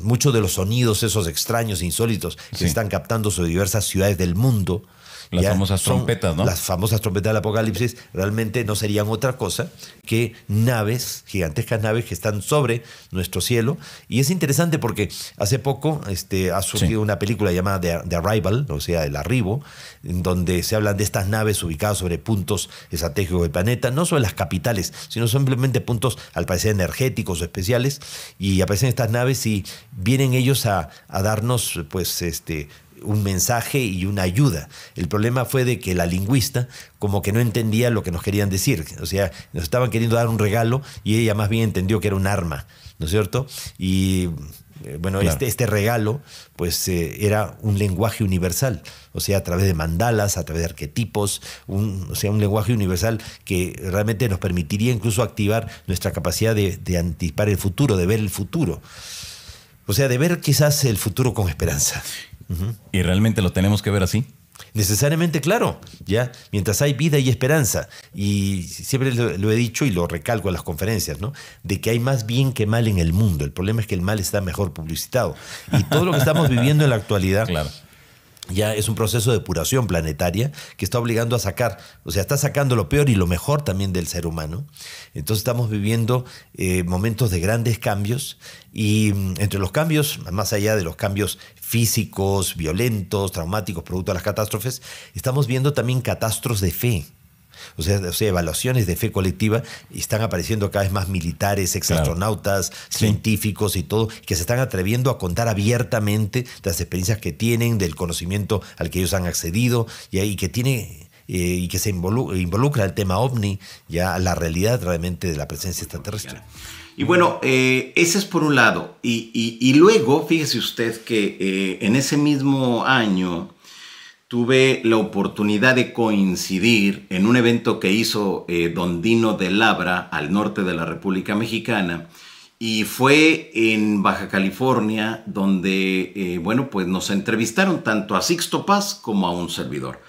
muchos de los sonidos esos extraños, insólitos, que se están captando sobre diversas ciudades del mundo, las famosas trompetas, ¿no? Las famosas trompetas del apocalipsis realmente no serían otra cosa que naves, gigantescas naves que están sobre nuestro cielo. Y es interesante porque hace poco ha surgido una película llamada The Arrival, o sea, El Arribo, en donde se hablan de estas naves ubicadas sobre puntos estratégicos del planeta, no sobre las capitales, sino simplemente puntos, al parecer, energéticos o especiales. Y aparecen estas naves y vienen ellos a darnos, pues, un mensaje y una ayuda. El problema fue de que la lingüista como que no entendía lo que nos querían decir. O sea, nos estaban queriendo dar un regalo y ella más bien entendió que era un arma, ¿no es cierto? Y bueno, claro, este regalo pues era un lenguaje universal, o sea, a través de mandalas, a través de arquetipos, un lenguaje universal que realmente nos permitiría incluso activar nuestra capacidad de anticipar el futuro, de ver el futuro. O sea, de ver quizás el futuro con esperanza. ¿Y realmente lo tenemos que ver así? Necesariamente, claro, ya, mientras hay vida y esperanza. Y siempre lo he dicho y lo recalco en las conferencias, ¿no?, de que hay más bien que mal en el mundo. El problema es que el mal está mejor publicitado. Y todo lo que estamos viviendo en la actualidad, claro, ya es un proceso de depuración planetaria que está obligando a sacar, o sea, está sacando lo peor y lo mejor también del ser humano. Entonces estamos viviendo momentos de grandes cambios y entre los cambios, más allá de los cambios físicos, violentos, traumáticos, producto de las catástrofes, estamos viendo también catástrofes de fe. O sea, evaluaciones de fe colectiva, y están apareciendo cada vez más militares, exastronautas, científicos y todo, que se están atreviendo a contar abiertamente de las experiencias que tienen, del conocimiento al que ellos han accedido, y que tiene y que se involucra el tema ovni, ya la realidad realmente de la presencia extraterrestre. Y bueno, ese es por un lado. Y luego, fíjese usted que en ese mismo año tuve la oportunidad de coincidir en un evento que hizo don Dino de Labra al norte de la República Mexicana, y fue en Baja California donde, bueno, pues nos entrevistaron tanto a Sixto Paz como a un servidor.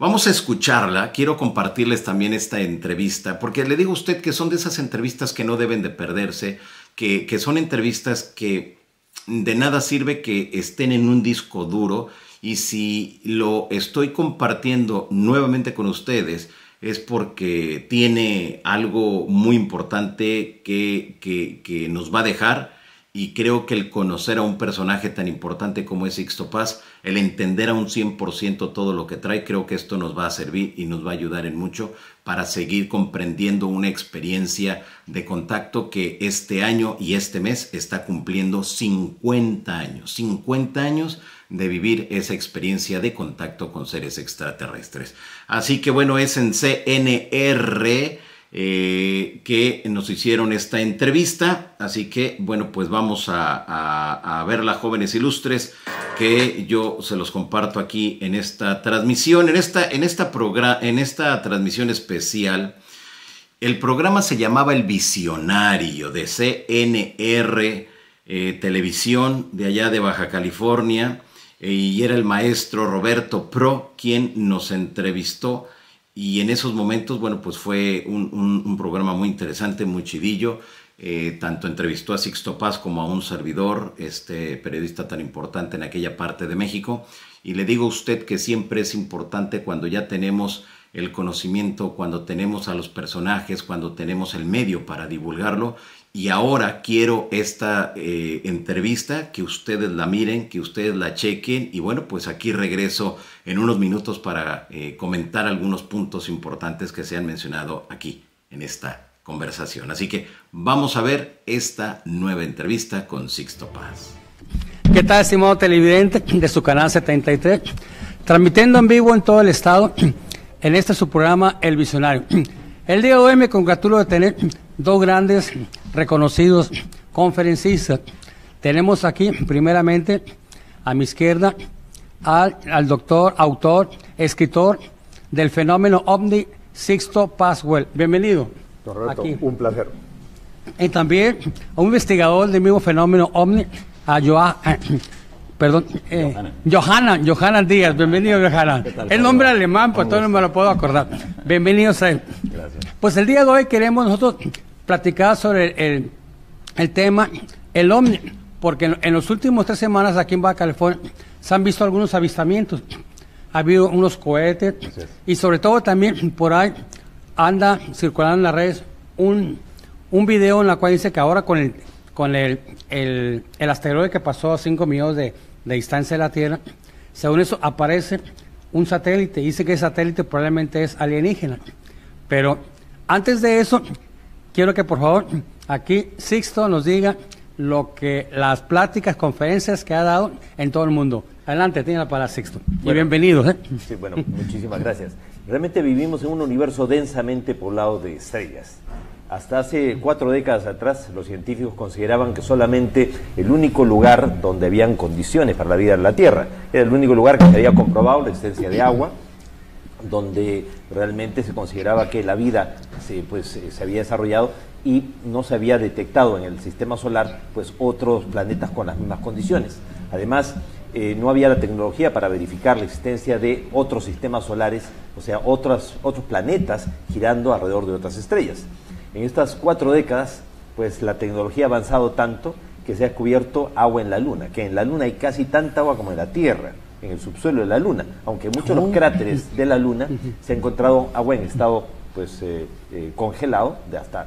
Vamos a escucharla, quiero compartirles también esta entrevista, porque le digo a usted que son de esas entrevistas que no deben de perderse, que son entrevistas que de nada sirve que estén en un disco duro. Y si lo estoy compartiendo nuevamente con ustedes es porque tiene algo muy importante que nos va a dejar, y creo que el conocer a un personaje tan importante como es Sixto Paz, el entender a un 100% todo lo que trae, creo que esto nos va a servir y nos va a ayudar en mucho para seguir comprendiendo una experiencia de contacto que este año y este mes está cumpliendo 50 años. 50 años de vivir esa experiencia de contacto con seres extraterrestres. Así que bueno, es en CNR que nos hicieron esta entrevista. Así que bueno, pues vamos a verla, jóvenes ilustres, que yo se los comparto aquí en esta transmisión, en esta transmisión especial. El programa se llamaba El Visionario, de CNR Televisión, de allá de Baja California. Y era el maestro Roberto Pro quien nos entrevistó, y en esos momentos, bueno, pues fue un programa muy interesante, muy chidillo. Tanto entrevistó a Sixto Paz como a un servidor, este periodista tan importante en aquella parte de México. Y le digo a usted que siempre es importante, cuando ya tenemos el conocimiento, cuando tenemos a los personajes, cuando tenemos el medio para divulgarlo. Y ahora quiero esta entrevista, que ustedes la miren, que ustedes la chequen. Y bueno, pues aquí regreso en unos minutos para comentar algunos puntos importantes que se han mencionado aquí en esta conversación. Así que vamos a ver esta nueva entrevista con Sixto Paz. ¿Qué tal, estimado televidente de su canal 73? Transmitiendo en vivo en todo el estado, en este su programa El Visionario. El día de hoy me congratulo de tener dos grandes reconocidos conferencistas. Tenemos aquí primeramente a mi izquierda al doctor, autor, escritor del fenómeno OVNI, Sixto Paz Wells. Bienvenido. Correcto, aquí. Un placer. Y también a un investigador del mismo fenómeno OVNI, a Yohanan Díaz. Bienvenido, Yohanan. El nombre alemán, pues todo no me lo puedo acordar. Bienvenidos a él. Gracias. Pues el día de hoy queremos nosotros platicar sobre el tema, el OVNI, porque en las últimas 3 semanas aquí en Baja California se han visto algunos avistamientos, ha habido unos cohetes y sobre todo también por ahí anda circulando en las redes un video en la cual dice que ahora con el asteroide que pasó a 5 millones de distancia de la Tierra, según eso aparece un satélite, dice que ese satélite probablemente es alienígena, pero antes de eso quiero que por favor aquí Sixto nos diga lo que las pláticas, conferencias que ha dado en todo el mundo. Adelante, tiene la palabra Sixto. Bueno, y bienvenidos. Sí, bueno, muchísimas gracias. Realmente vivimos en un universo densamente poblado de estrellas. Hasta hace 4 décadas atrás los científicos consideraban que solamente el único lugar donde habían condiciones para la vida en la Tierra, era el único lugar que se había comprobado la existencia de agua, donde realmente se consideraba que la vida se había desarrollado y no se había detectado en el sistema solar pues otros planetas con las mismas condiciones. Además, no había la tecnología para verificar la existencia de otros sistemas solares, o sea, otros planetas girando alrededor de otras estrellas. En estas 4 décadas, pues la tecnología ha avanzado tanto que se ha descubierto agua en la Luna, que en la Luna hay casi tanta agua como en la Tierra, en el subsuelo de la Luna, aunque muchos de los cráteres de la Luna se ha encontrado agua en estado pues congelado, de hasta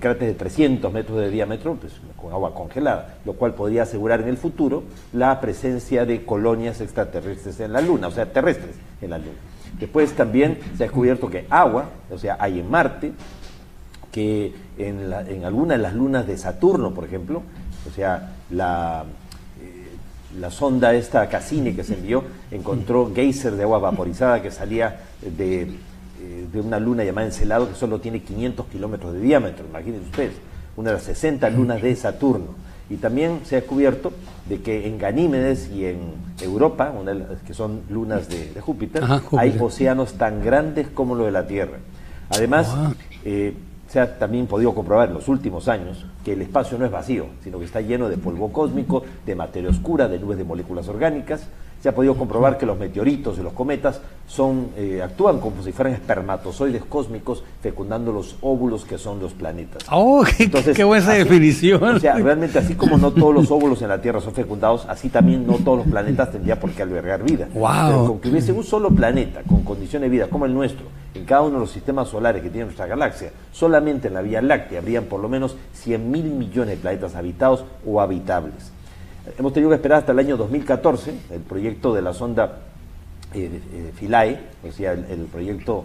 cráteres de 300 metros de diámetro, pues con agua congelada, lo cual podría asegurar en el futuro la presencia de colonias extraterrestres en la Luna, o sea, terrestres en la Luna. Después también se ha descubierto que agua, o sea, hay en Marte, que en alguna de las lunas de Saturno, por ejemplo, o sea, la sonda esta Cassini que se envió, encontró geyser de agua vaporizada que salía de una luna llamada Encelado, que solo tiene 500 kilómetros de diámetro, imagínense ustedes, una de las 60 lunas de Saturno. Y también se ha descubierto de que en Ganímedes y en Europa, una de las que son lunas de Júpiter, hay océanos tan grandes como lo de la Tierra. Además, se ha también podido comprobar en los últimos años que el espacio no es vacío, sino que está lleno de polvo cósmico, de materia oscura, de nubes de moléculas orgánicas. Se ha podido comprobar que los meteoritos y los cometas actúan como si fueran espermatozoides cósmicos fecundando los óvulos que son los planetas. ¡Oh, qué buena definición! O sea, realmente así como no todos los óvulos en la Tierra son fecundados, así también no todos los planetas tendrían por qué albergar vida. ¡Wow! Pero con que hubiese un solo planeta con condiciones de vida como el nuestro, en cada uno de los sistemas solares que tiene nuestra galaxia, solamente en la Vía Láctea habrían por lo menos 100.000 millones de planetas habitados o habitables. Hemos tenido que esperar hasta el año 2014, el proyecto de la sonda Philae, o sea, el proyecto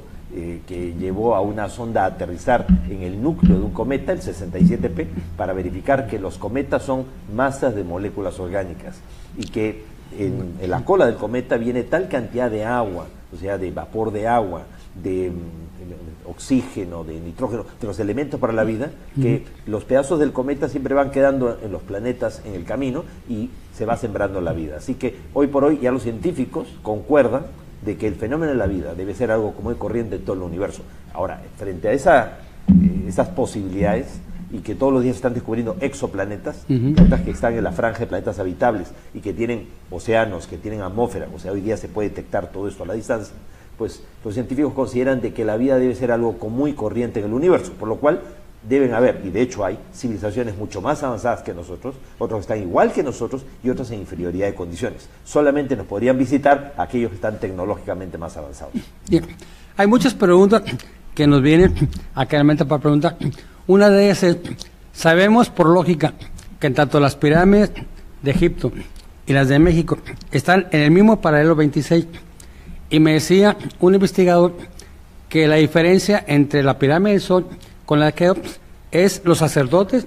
que llevó a una sonda a aterrizar en el núcleo de un cometa, el 67P, para verificar que los cometas son masas de moléculas orgánicas y que en la cola del cometa viene tal cantidad de agua, o sea, de vapor de agua, de oxígeno, de nitrógeno, de los elementos para la vida, que los pedazos del cometa siempre van quedando en los planetas en el camino y se va sembrando la vida. Así que hoy por hoy ya los científicos concuerdan de que el fenómeno de la vida debe ser algo común y corriente en todo el universo. Ahora, frente a esas posibilidades, y que todos los días están descubriendo exoplanetas, planetas que están en la franja de planetas habitables y que tienen océanos, que tienen atmósfera, o sea, hoy día se puede detectar todo esto a la distancia, pues los científicos consideran de que la vida debe ser algo común y corriente en el universo, por lo cual deben haber, y de hecho hay, civilizaciones mucho más avanzadas que nosotros, otros que están igual que nosotros y otros en inferioridad de condiciones. Solamente nos podrían visitar aquellos que están tecnológicamente más avanzados. Bien. Hay muchas preguntas que nos vienen acá en mente para preguntar. Una de ellas es, sabemos por lógica que tanto las pirámides de Egipto y las de México están en el mismo paralelo 26, y me decía un investigador que la diferencia entre la pirámide del Sol con la Keops es los sacerdotes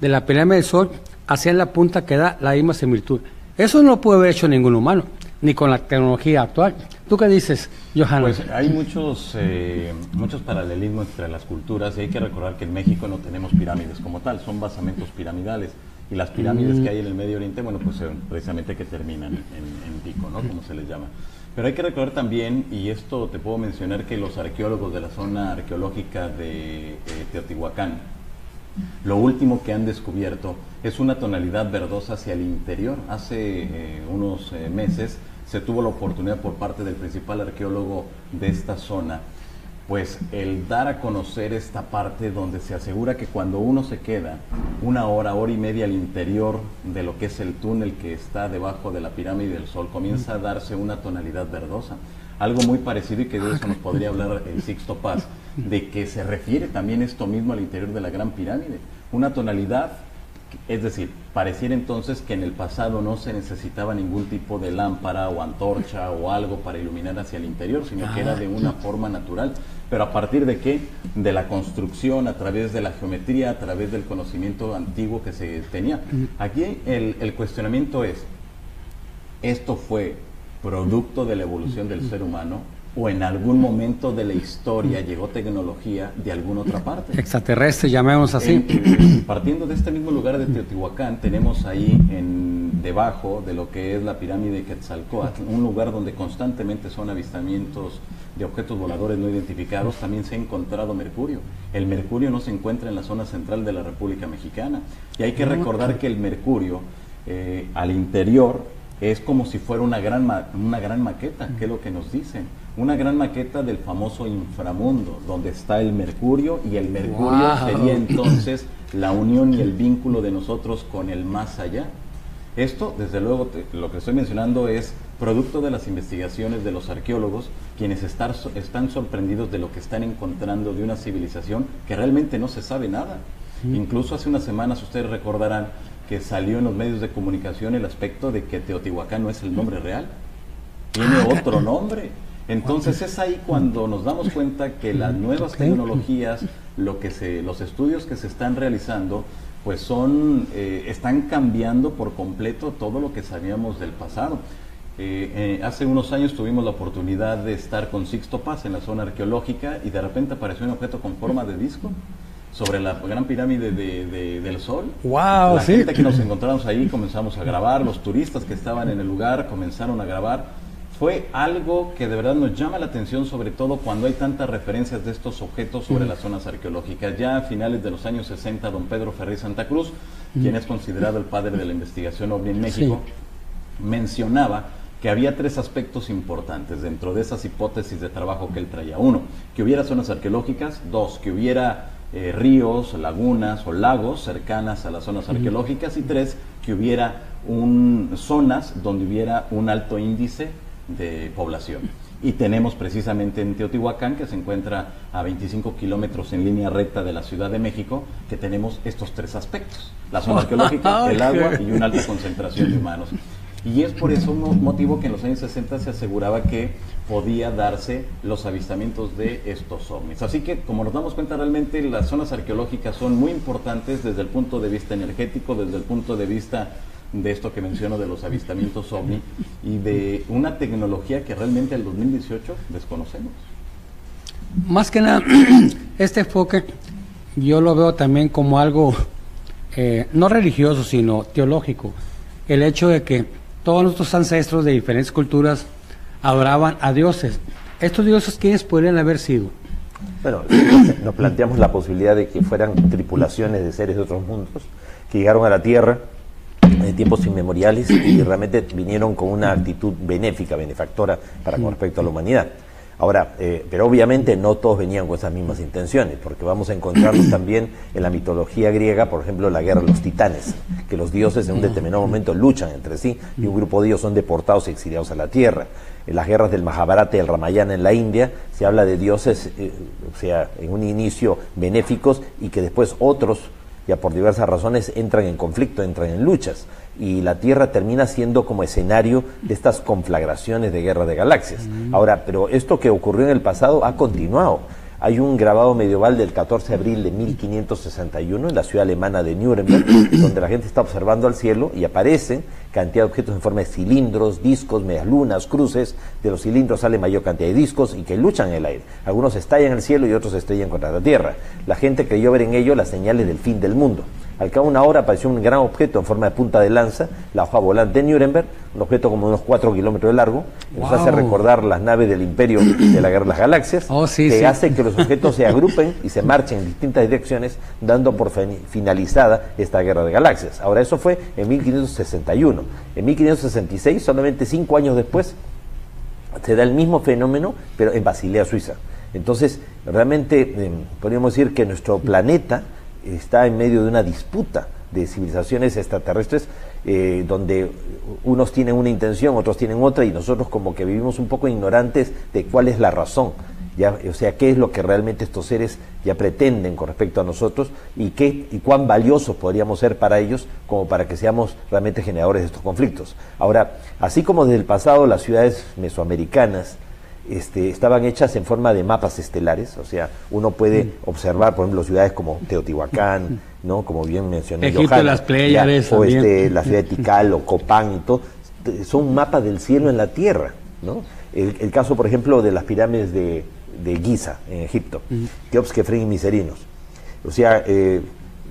de la pirámide del Sol hacían la punta que da la misma similitud. Eso no puede haber hecho ningún humano, ni con la tecnología actual. ¿Tú qué dices, Johanna? Pues hay muchos paralelismos entre las culturas, y hay que recordar que en México no tenemos pirámides como tal, son basamentos piramidales, y las pirámides que hay en el Medio Oriente, bueno, pues precisamente que terminan en pico, ¿no? Como se les llama. Pero hay que recordar también, y esto te puedo mencionar, que los arqueólogos de la zona arqueológica de Teotihuacán, lo último que han descubierto es una tonalidad verdosa hacia el interior. Hace unos meses se tuvo la oportunidad por parte del principal arqueólogo de esta zona, pues el dar a conocer esta parte donde se asegura que cuando uno se queda una hora, hora y media al interior de lo que es el túnel que está debajo de la pirámide del Sol, comienza a darse una tonalidad verdosa. Algo muy parecido, y que de eso nos podría hablar el Sixto Paz, de que se refiere también esto mismo al interior de la Gran Pirámide. Una tonalidad, es decir, pareciera entonces que en el pasado no se necesitaba ningún tipo de lámpara o antorcha o algo para iluminar hacia el interior, sino que era de una forma natural. Pero ¿a partir de qué? De la construcción, a través de la geometría, a través del conocimiento antiguo que se tenía. Aquí el cuestionamiento es, ¿esto fue producto de la evolución del ser humano? ¿O en algún momento de la historia llegó tecnología de alguna otra parte? Extraterrestre, llamemos así. Partiendo de este mismo lugar de Teotihuacán, tenemos ahí debajo de lo que es la pirámide de Quetzalcóatl, un lugar donde constantemente son avistamientos de objetos voladores no identificados. También se ha encontrado mercurio. El mercurio no se encuentra en la zona central de la República Mexicana. Y hay que recordar que el mercurio al interior es como si fuera una gran maqueta, que es lo que nos dicen. Una gran maqueta del famoso inframundo, donde está el mercurio, y el mercurio sería entonces la unión y el vínculo de nosotros con el más allá. Esto, desde luego, lo que estoy mencionando es producto de las investigaciones de los arqueólogos, quienes están sorprendidos de lo que están encontrando de una civilización que realmente no se sabe nada. Incluso hace unas semanas, ustedes recordarán, que salió en los medios de comunicación el aspecto de que Teotihuacán no es el nombre real, tiene otro nombre. Entonces es ahí cuando nos damos cuenta que las nuevas tecnologías, los estudios que se están realizando, pues están cambiando por completo todo lo que sabíamos del pasado. Hace unos años tuvimos la oportunidad de estar con Sixto Paz en la zona arqueológica, y de repente apareció un objeto con forma de disco sobre la Gran Pirámide del Sol. ¡Wow! La gente que nos encontramos ahí comenzamos a grabar, los turistas que estaban en el lugar comenzaron a grabar. Fue algo que de verdad nos llama la atención, sobre todo cuando hay tantas referencias de estos objetos sobre las zonas arqueológicas. Ya a finales de los años 60, don Pedro Ferri Santa Cruz, quien es considerado el padre de la investigación OVNI en México, mencionaba que había tres aspectos importantes dentro de esas hipótesis de trabajo que él traía. Uno, que hubiera zonas arqueológicas. Dos, que hubiera ríos, lagunas o lagos cercanas a las zonas arqueológicas. Y tres, que hubiera zonas donde hubiera un alto índice de población. Y tenemos precisamente en Teotihuacán, que se encuentra a 25 kilómetros en línea recta de la Ciudad de México, que tenemos estos tres aspectos: la zona arqueológica, el agua y una alta concentración de humanos. Y es por eso un motivo que en los años 60 se aseguraba que podía darse los avistamientos de estos ovnis. Así que, como nos damos cuenta, realmente las zonas arqueológicas son muy importantes desde el punto de vista energético, desde el punto de vista de esto que menciono de los avistamientos ovni, y de una tecnología que realmente al 2018 desconocemos. Más que nada, este enfoque yo lo veo también como algo no religioso, sino teológico. El hecho de que todos nuestros ancestros de diferentes culturas adoraban a dioses. ¿Estos dioses quiénes podrían haber sido? Bueno, nos planteamos la posibilidad de que fueran tripulaciones de seres de otros mundos que llegaron a la Tierra de tiempos inmemoriales y realmente vinieron con una actitud benéfica, benefactora para con respecto a la humanidad. Ahora, pero obviamente no todos venían con esas mismas intenciones, porque vamos a encontrarnos también en la mitología griega, por ejemplo, la guerra de los titanes, que los dioses en un determinado momento luchan entre sí y un grupo de ellos son deportados y exiliados a la tierra. En las guerras del Mahabharata y el Ramayana en la India se habla de dioses, o sea, en un inicio benéficos y que después otros, ya por diversas razones, entran en conflicto, entran en luchas. Y la Tierra termina siendo como escenario de estas conflagraciones de guerra de galaxias. Ahora, pero esto que ocurrió en el pasado ha continuado. Hay un grabado medieval del 14 de abril de 1561 en la ciudad alemana de Nuremberg, donde la gente está observando al cielo y aparecen cantidad de objetos en forma de cilindros, discos, medialunas, cruces. De los cilindros sale mayor cantidad de discos y que luchan en el aire. Algunos estallan en el cielo y otros estrellan contra la tierra. La gente creyó ver en ello las señales del fin del mundo. Al cabo de una hora apareció un gran objeto en forma de punta de lanza, la hoja volante de Nuremberg, un objeto como de unos 4 kilómetros de largo, que nos hace recordar las naves del imperio de la guerra de las galaxias, que hace que los objetos se agrupen y se marchen en distintas direcciones, dando por finalizada esta guerra de galaxias. Ahora, eso fue en 1561. En 1566, solamente 5 años después, se da el mismo fenómeno, pero en Basilea, Suiza. Entonces, realmente, podríamos decir que nuestro planeta está en medio de una disputa de civilizaciones extraterrestres, donde unos tienen una intención, otros tienen otra, y nosotros como que vivimos un poco ignorantes de cuál es la razón, ya, o sea, qué es lo que realmente estos seres ya pretenden con respecto a nosotros y qué y cuán valiosos podríamos ser para ellos como para que seamos realmente generadores de estos conflictos. Ahora, así como desde el pasado las ciudades mesoamericanas estaban hechas en forma de mapas estelares, o sea, uno puede observar, por ejemplo, ciudades como Teotihuacán, ¿no? Como bien mencioné, Egipto, Yohanan, las Pléyades, o la ciudad de Tikal o Copán y todo, son mapas del cielo en la tierra, ¿no? El caso, por ejemplo, de las pirámides de Giza, en Egipto, Keops, Kefren y Miserinos. O sea,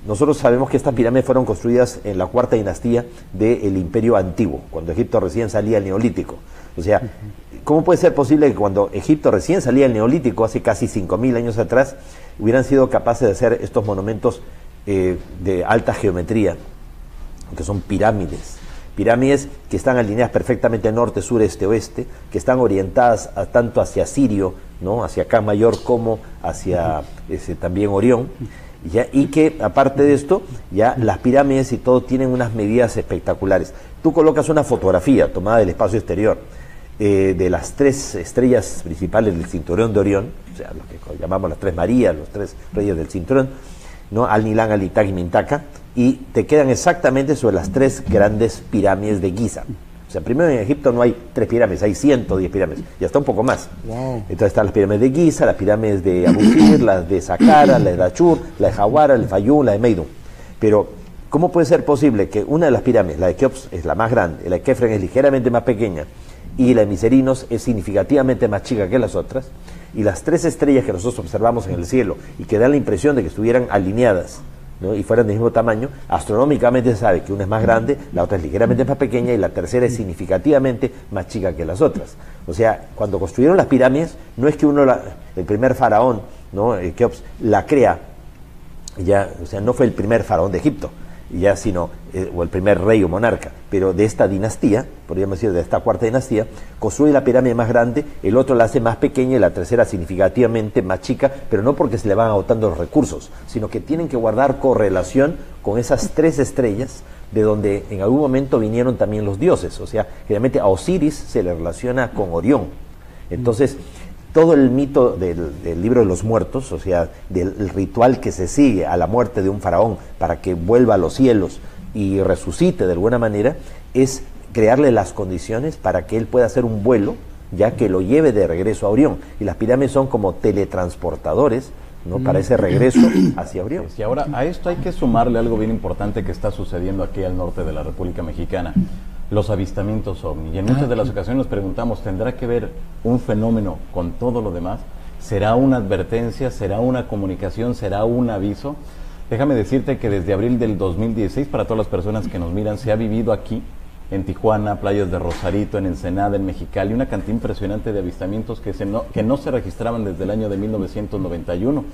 nosotros sabemos que estas pirámides fueron construidas en la cuarta dinastía del Imperio Antiguo, cuando Egipto recién salía del Neolítico. O sea, ¿cómo puede ser posible que cuando Egipto recién salía del Neolítico, hace casi 5.000 años atrás, hubieran sido capaces de hacer estos monumentos de alta geometría, que son pirámides que están alineadas perfectamente norte, sur, este, oeste, que están orientadas tanto hacia Sirio, ¿no? Hacia Can Mayor, como hacia también Orión, ya, y que aparte de esto, ya las pirámides y todo tienen unas medidas espectaculares. Tú colocas una fotografía tomada del espacio exterior de las 3 estrellas principales del cinturón de Orión, o sea, lo que llamamos las 3 Marías, los 3 reyes del cinturón, ¿no? Al-Nilán, Al-Itaq y Mintaqa, y te quedan exactamente sobre las 3 grandes pirámides de Giza. O sea, primero en Egipto no hay 3 pirámides, hay 110 pirámides, y hasta un poco más. Entonces están las pirámides de Giza, las pirámides de Abu Simbel, las de Saqqara, las de Dachur, las de Hawara, el Fayum, las de Meidum. Pero, ¿cómo puede ser posible que una de las pirámides, la de Keops, es la más grande, la de Kefren es ligeramente más pequeña, y la de Miserinos es significativamente más chica que las otras, y las 3 estrellas que nosotros observamos en el cielo, y que dan la impresión de que estuvieran alineadas, ¿no? Y fueran del mismo tamaño, astronómicamente se sabe que una es más grande, la otra es ligeramente más pequeña y la tercera es significativamente más chica que las otras? O sea, cuando construyeron las pirámides, no es que el primer faraón, ¿no? El Keops, la crea, ya, o sea, no fue el primer faraón de Egipto, ya, sino, o el primer rey o monarca, pero de esta dinastía, podríamos decir de esta cuarta dinastía, construye la pirámide más grande, el otro la hace más pequeña y la tercera significativamente más chica, pero no porque se le van agotando los recursos, sino que tienen que guardar correlación con esas 3 estrellas de donde en algún momento vinieron también los dioses. O sea, generalmente a Osiris se le relaciona con Orión. Entonces, todo el mito del libro de los muertos, o sea, del ritual que se sigue a la muerte de un faraón para que vuelva a los cielos y resucite de alguna manera, es crearle las condiciones para que él pueda hacer un vuelo, ya que lo lleve de regreso a Orión. Y las pirámides son como teletransportadores, ¿no? Para ese regreso hacia Orión. Y ahora a esto hay que sumarle algo bien importante que está sucediendo aquí al norte de la República Mexicana: los avistamientos ovni. Y en muchas de las ocasiones nos preguntamos, ¿tendrá que ver un fenómeno con todo lo demás? ¿Será una advertencia? ¿Será una comunicación? ¿Será un aviso? Déjame decirte que desde abril del 2016, para todas las personas que nos miran, se ha vivido aquí, en Tijuana, playas de Rosarito, en Ensenada, en Mexicali, una cantidad impresionante de avistamientos que no se registraban desde el año de 1991,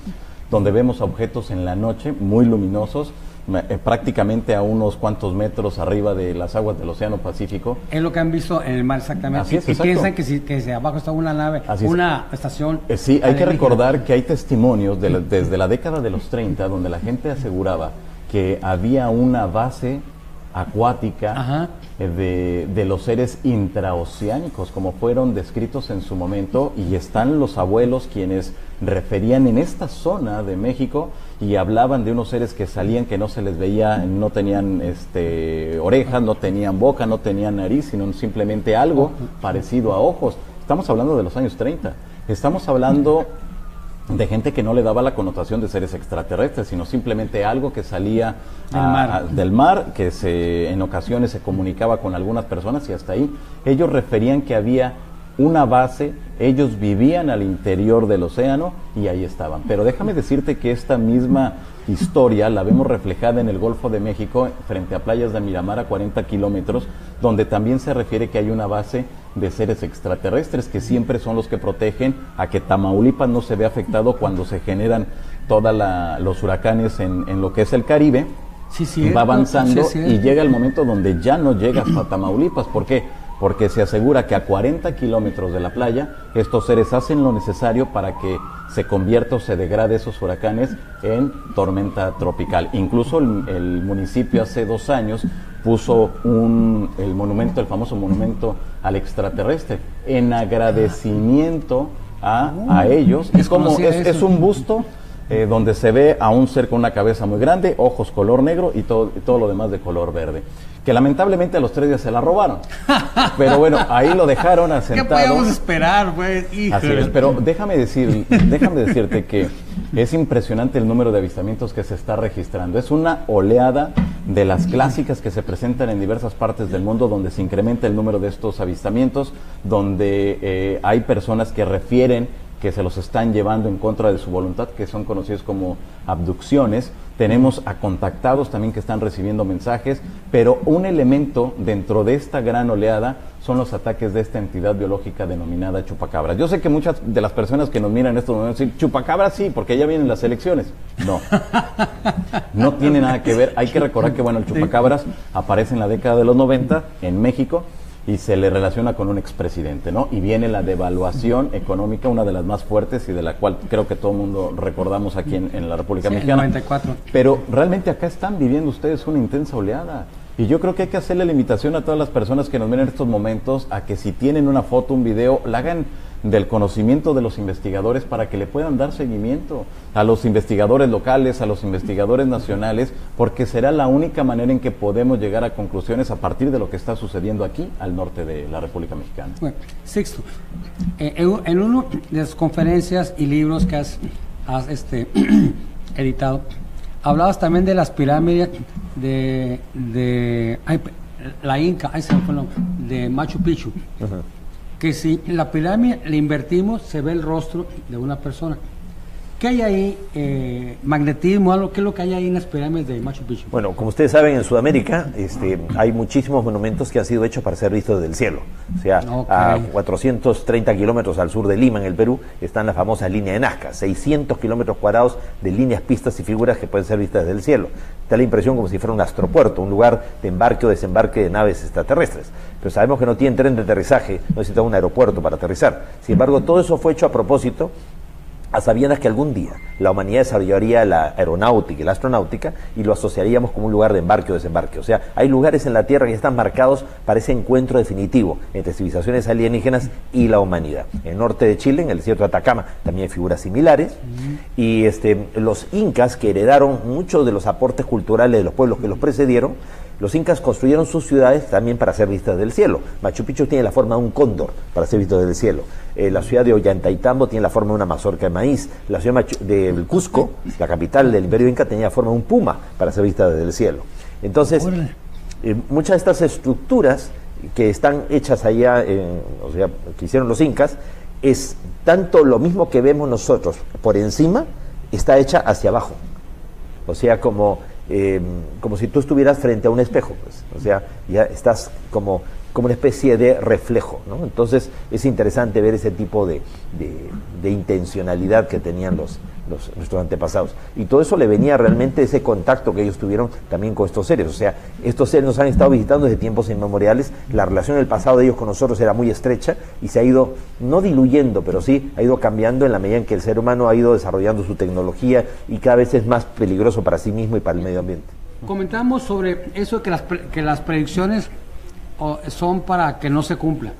donde vemos objetos en la noche muy luminosos, prácticamente a unos cuantos metros arriba de las aguas del Océano Pacífico. Es lo que han visto en el mar, exactamente. Así es, y piensan que si que abajo está una nave, una estación. Sí, hay que recordar que hay testimonios de desde la década de los 30 donde la gente aseguraba que había una base acuática. Ajá. De los seres intraoceánicos, como fueron descritos en su momento, y están los abuelos quienes referían en esta zona de México y hablaban de unos seres que salían, que no se les veía, no tenían orejas, no tenían boca, no tenían nariz, sino simplemente algo parecido a ojos. Estamos hablando de los años 30, estamos hablando de gente que no le daba la connotación de seres extraterrestres, sino simplemente algo que salía del mar, que en ocasiones se comunicaba con algunas personas y hasta ahí. Ellos referían que había una base, ellos vivían al interior del océano y ahí estaban. Pero déjame decirte que esta misma historia la vemos reflejada en el Golfo de México, frente a playas de Miramar, a 40 kilómetros, donde también se refiere que hay una base de seres extraterrestres, que siempre son los que protegen a que Tamaulipas no se vea afectado cuando se generan todos los huracanes en lo que es el Caribe. Sí, va avanzando, sí, y llega el momento donde ya no llega hasta Tamaulipas. ¿Por qué? Porque se asegura que a 40 kilómetros de la playa estos seres hacen lo necesario para que se convierta o se degrade esos huracanes en tormenta tropical. Incluso el municipio hace 2 años puso el monumento, el famoso monumento al extraterrestre, en agradecimiento a ellos. Es un busto donde se ve a un ser con una cabeza muy grande, ojos color negro y todo lo demás de color verde, que lamentablemente a los 3 días se la robaron. Pero bueno, ahí lo dejaron asentado. ¿Qué podíamos esperar, pues? Así es, pero déjame decirte que es impresionante el número de avistamientos que se está registrando. Es una oleada de las clásicas que se presentan en diversas partes del mundo, donde se incrementa el número de estos avistamientos, donde hay personas que refieren que se los están llevando en contra de su voluntad, que son conocidos como abducciones. Tenemos a contactados también que están recibiendo mensajes, pero un elemento dentro de esta gran oleada son los ataques de esta entidad biológica denominada chupacabras. Yo sé que muchas de las personas que nos miran en estos momentos dicen, chupacabras sí, porque ya vienen las elecciones. No, no tiene nada que ver. Hay que recordar que bueno, el chupacabras aparece en la década de los 90 en México, y se le relaciona con un expresidente, ¿no? Y viene la devaluación económica, una de las más fuertes y de la cual creo que todo el mundo recordamos aquí en la República Mexicana. El 94. Pero realmente acá están viviendo ustedes una intensa oleada. Y yo creo que hay que hacerle la invitación a todas las personas que nos ven en estos momentos a que si tienen una foto, un video, la hagan del conocimiento de los investigadores para que le puedan dar seguimiento a los investigadores locales, a los investigadores nacionales, porque será la única manera en que podemos llegar a conclusiones a partir de lo que está sucediendo aquí al norte de la República Mexicana. Bueno, Sixto, en una de las conferencias y libros que has editado, hablabas también de las pirámides de Machu Picchu. Ajá. Que si la pirámide le invertimos, se ve el rostro de una persona. ¿Qué hay ahí? ¿Magnetismo? Algo, ¿qué es lo que hay ahí en las pirámides de Machu Picchu? Bueno, como ustedes saben, en Sudamérica hay muchísimos monumentos que han sido hechos para ser vistos desde el cielo. O sea, a 430 kilómetros al sur de Lima, en el Perú, está la famosa línea de Nazca. 600 kilómetros cuadrados de líneas, pistas y figuras que pueden ser vistas desde el cielo. Da la impresión como si fuera un astropuerto, un lugar de embarque o desembarque de naves extraterrestres. Pero sabemos que no tiene tren de aterrizaje, no necesita un aeropuerto para aterrizar. Sin embargo, todo eso fue hecho a propósito, a sabiendas que algún día la humanidad desarrollaría la aeronáutica y la astronáutica y lo asociaríamos como un lugar de embarque o desembarque. O sea, hay lugares en la Tierra que están marcados para ese encuentro definitivo entre civilizaciones alienígenas y la humanidad. En el norte de Chile, en el desierto de Atacama, también hay figuras similares. Y los incas, que heredaron muchos de los aportes culturales de los pueblos que los precedieron, los incas construyeron sus ciudades también para ser vistas del cielo. Machu Picchu tiene la forma de un cóndor para ser visto desde el cielo. La ciudad de Ollantaytambo tiene la forma de una mazorca de maíz. La ciudad de Cusco, la capital del Imperio Inca, tenía la forma de un puma para ser vista desde el cielo. Entonces, muchas de estas estructuras que están hechas allá, o sea, que hicieron los incas, es tanto lo mismo que vemos nosotros por encima, está hecha hacia abajo. O sea, como si tú estuvieras frente a un espejo, pues. O sea, ya estás como como una especie de reflejo, ¿no? Entonces es interesante ver ese tipo de intencionalidad que tenían nuestros antepasados. Y todo eso le venía realmente ese contacto que ellos tuvieron también con estos seres. O sea, estos seres nos han estado visitando desde tiempos inmemoriales, la relación del pasado de ellos con nosotros era muy estrecha y se ha ido, no diluyendo, pero sí ha ido cambiando en la medida en que el ser humano ha ido desarrollando su tecnología y cada vez es más peligroso para sí mismo y para el medio ambiente. Comentamos sobre eso, que las predicciones son para que no se cumpla.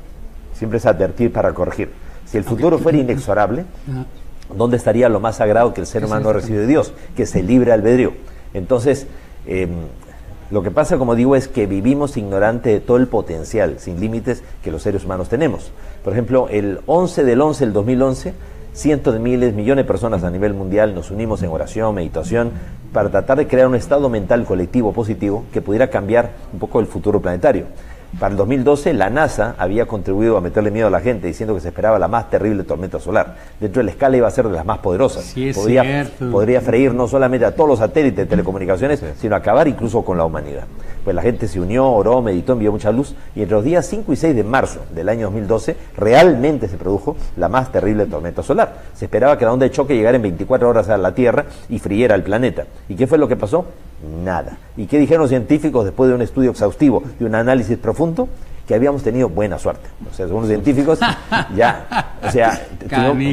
Siempre es advertir para corregir. Si el futuro fuera inexorable, ¿dónde estaría lo más sagrado que el ser humano recibe de Dios? Que es el libre albedrío. Entonces, lo que pasa, como digo, es que vivimos ignorantes de todo el potencial sin límites que los seres humanos tenemos. Por ejemplo, el 11 del 11 del 2011, cientos de miles, millones de personas a nivel mundial nos unimos en oración, meditación, para tratar de crear un estado mental colectivo positivo que pudiera cambiar un poco el futuro planetario. Para el 2012, la NASA había contribuido a meterle miedo a la gente, diciendo que se esperaba la más terrible tormenta solar. Dentro de la escala iba a ser de las más poderosas. Sí, podría freír no solamente a todos los satélites de telecomunicaciones, sino acabar incluso con la humanidad. Pues la gente se unió, oró, meditó, envió mucha luz, y entre los días 5 y 6 de marzo del año 2012, realmente se produjo la más terrible tormenta solar. Se esperaba que la onda de choque llegara en 24 horas a la Tierra y friera el planeta. ¿Y qué fue lo que pasó? Nada. ¿Y qué dijeron los científicos después de un estudio exhaustivo, de un análisis profundo? Que habíamos tenido buena suerte. O sea, según los científicos, ya. O sea,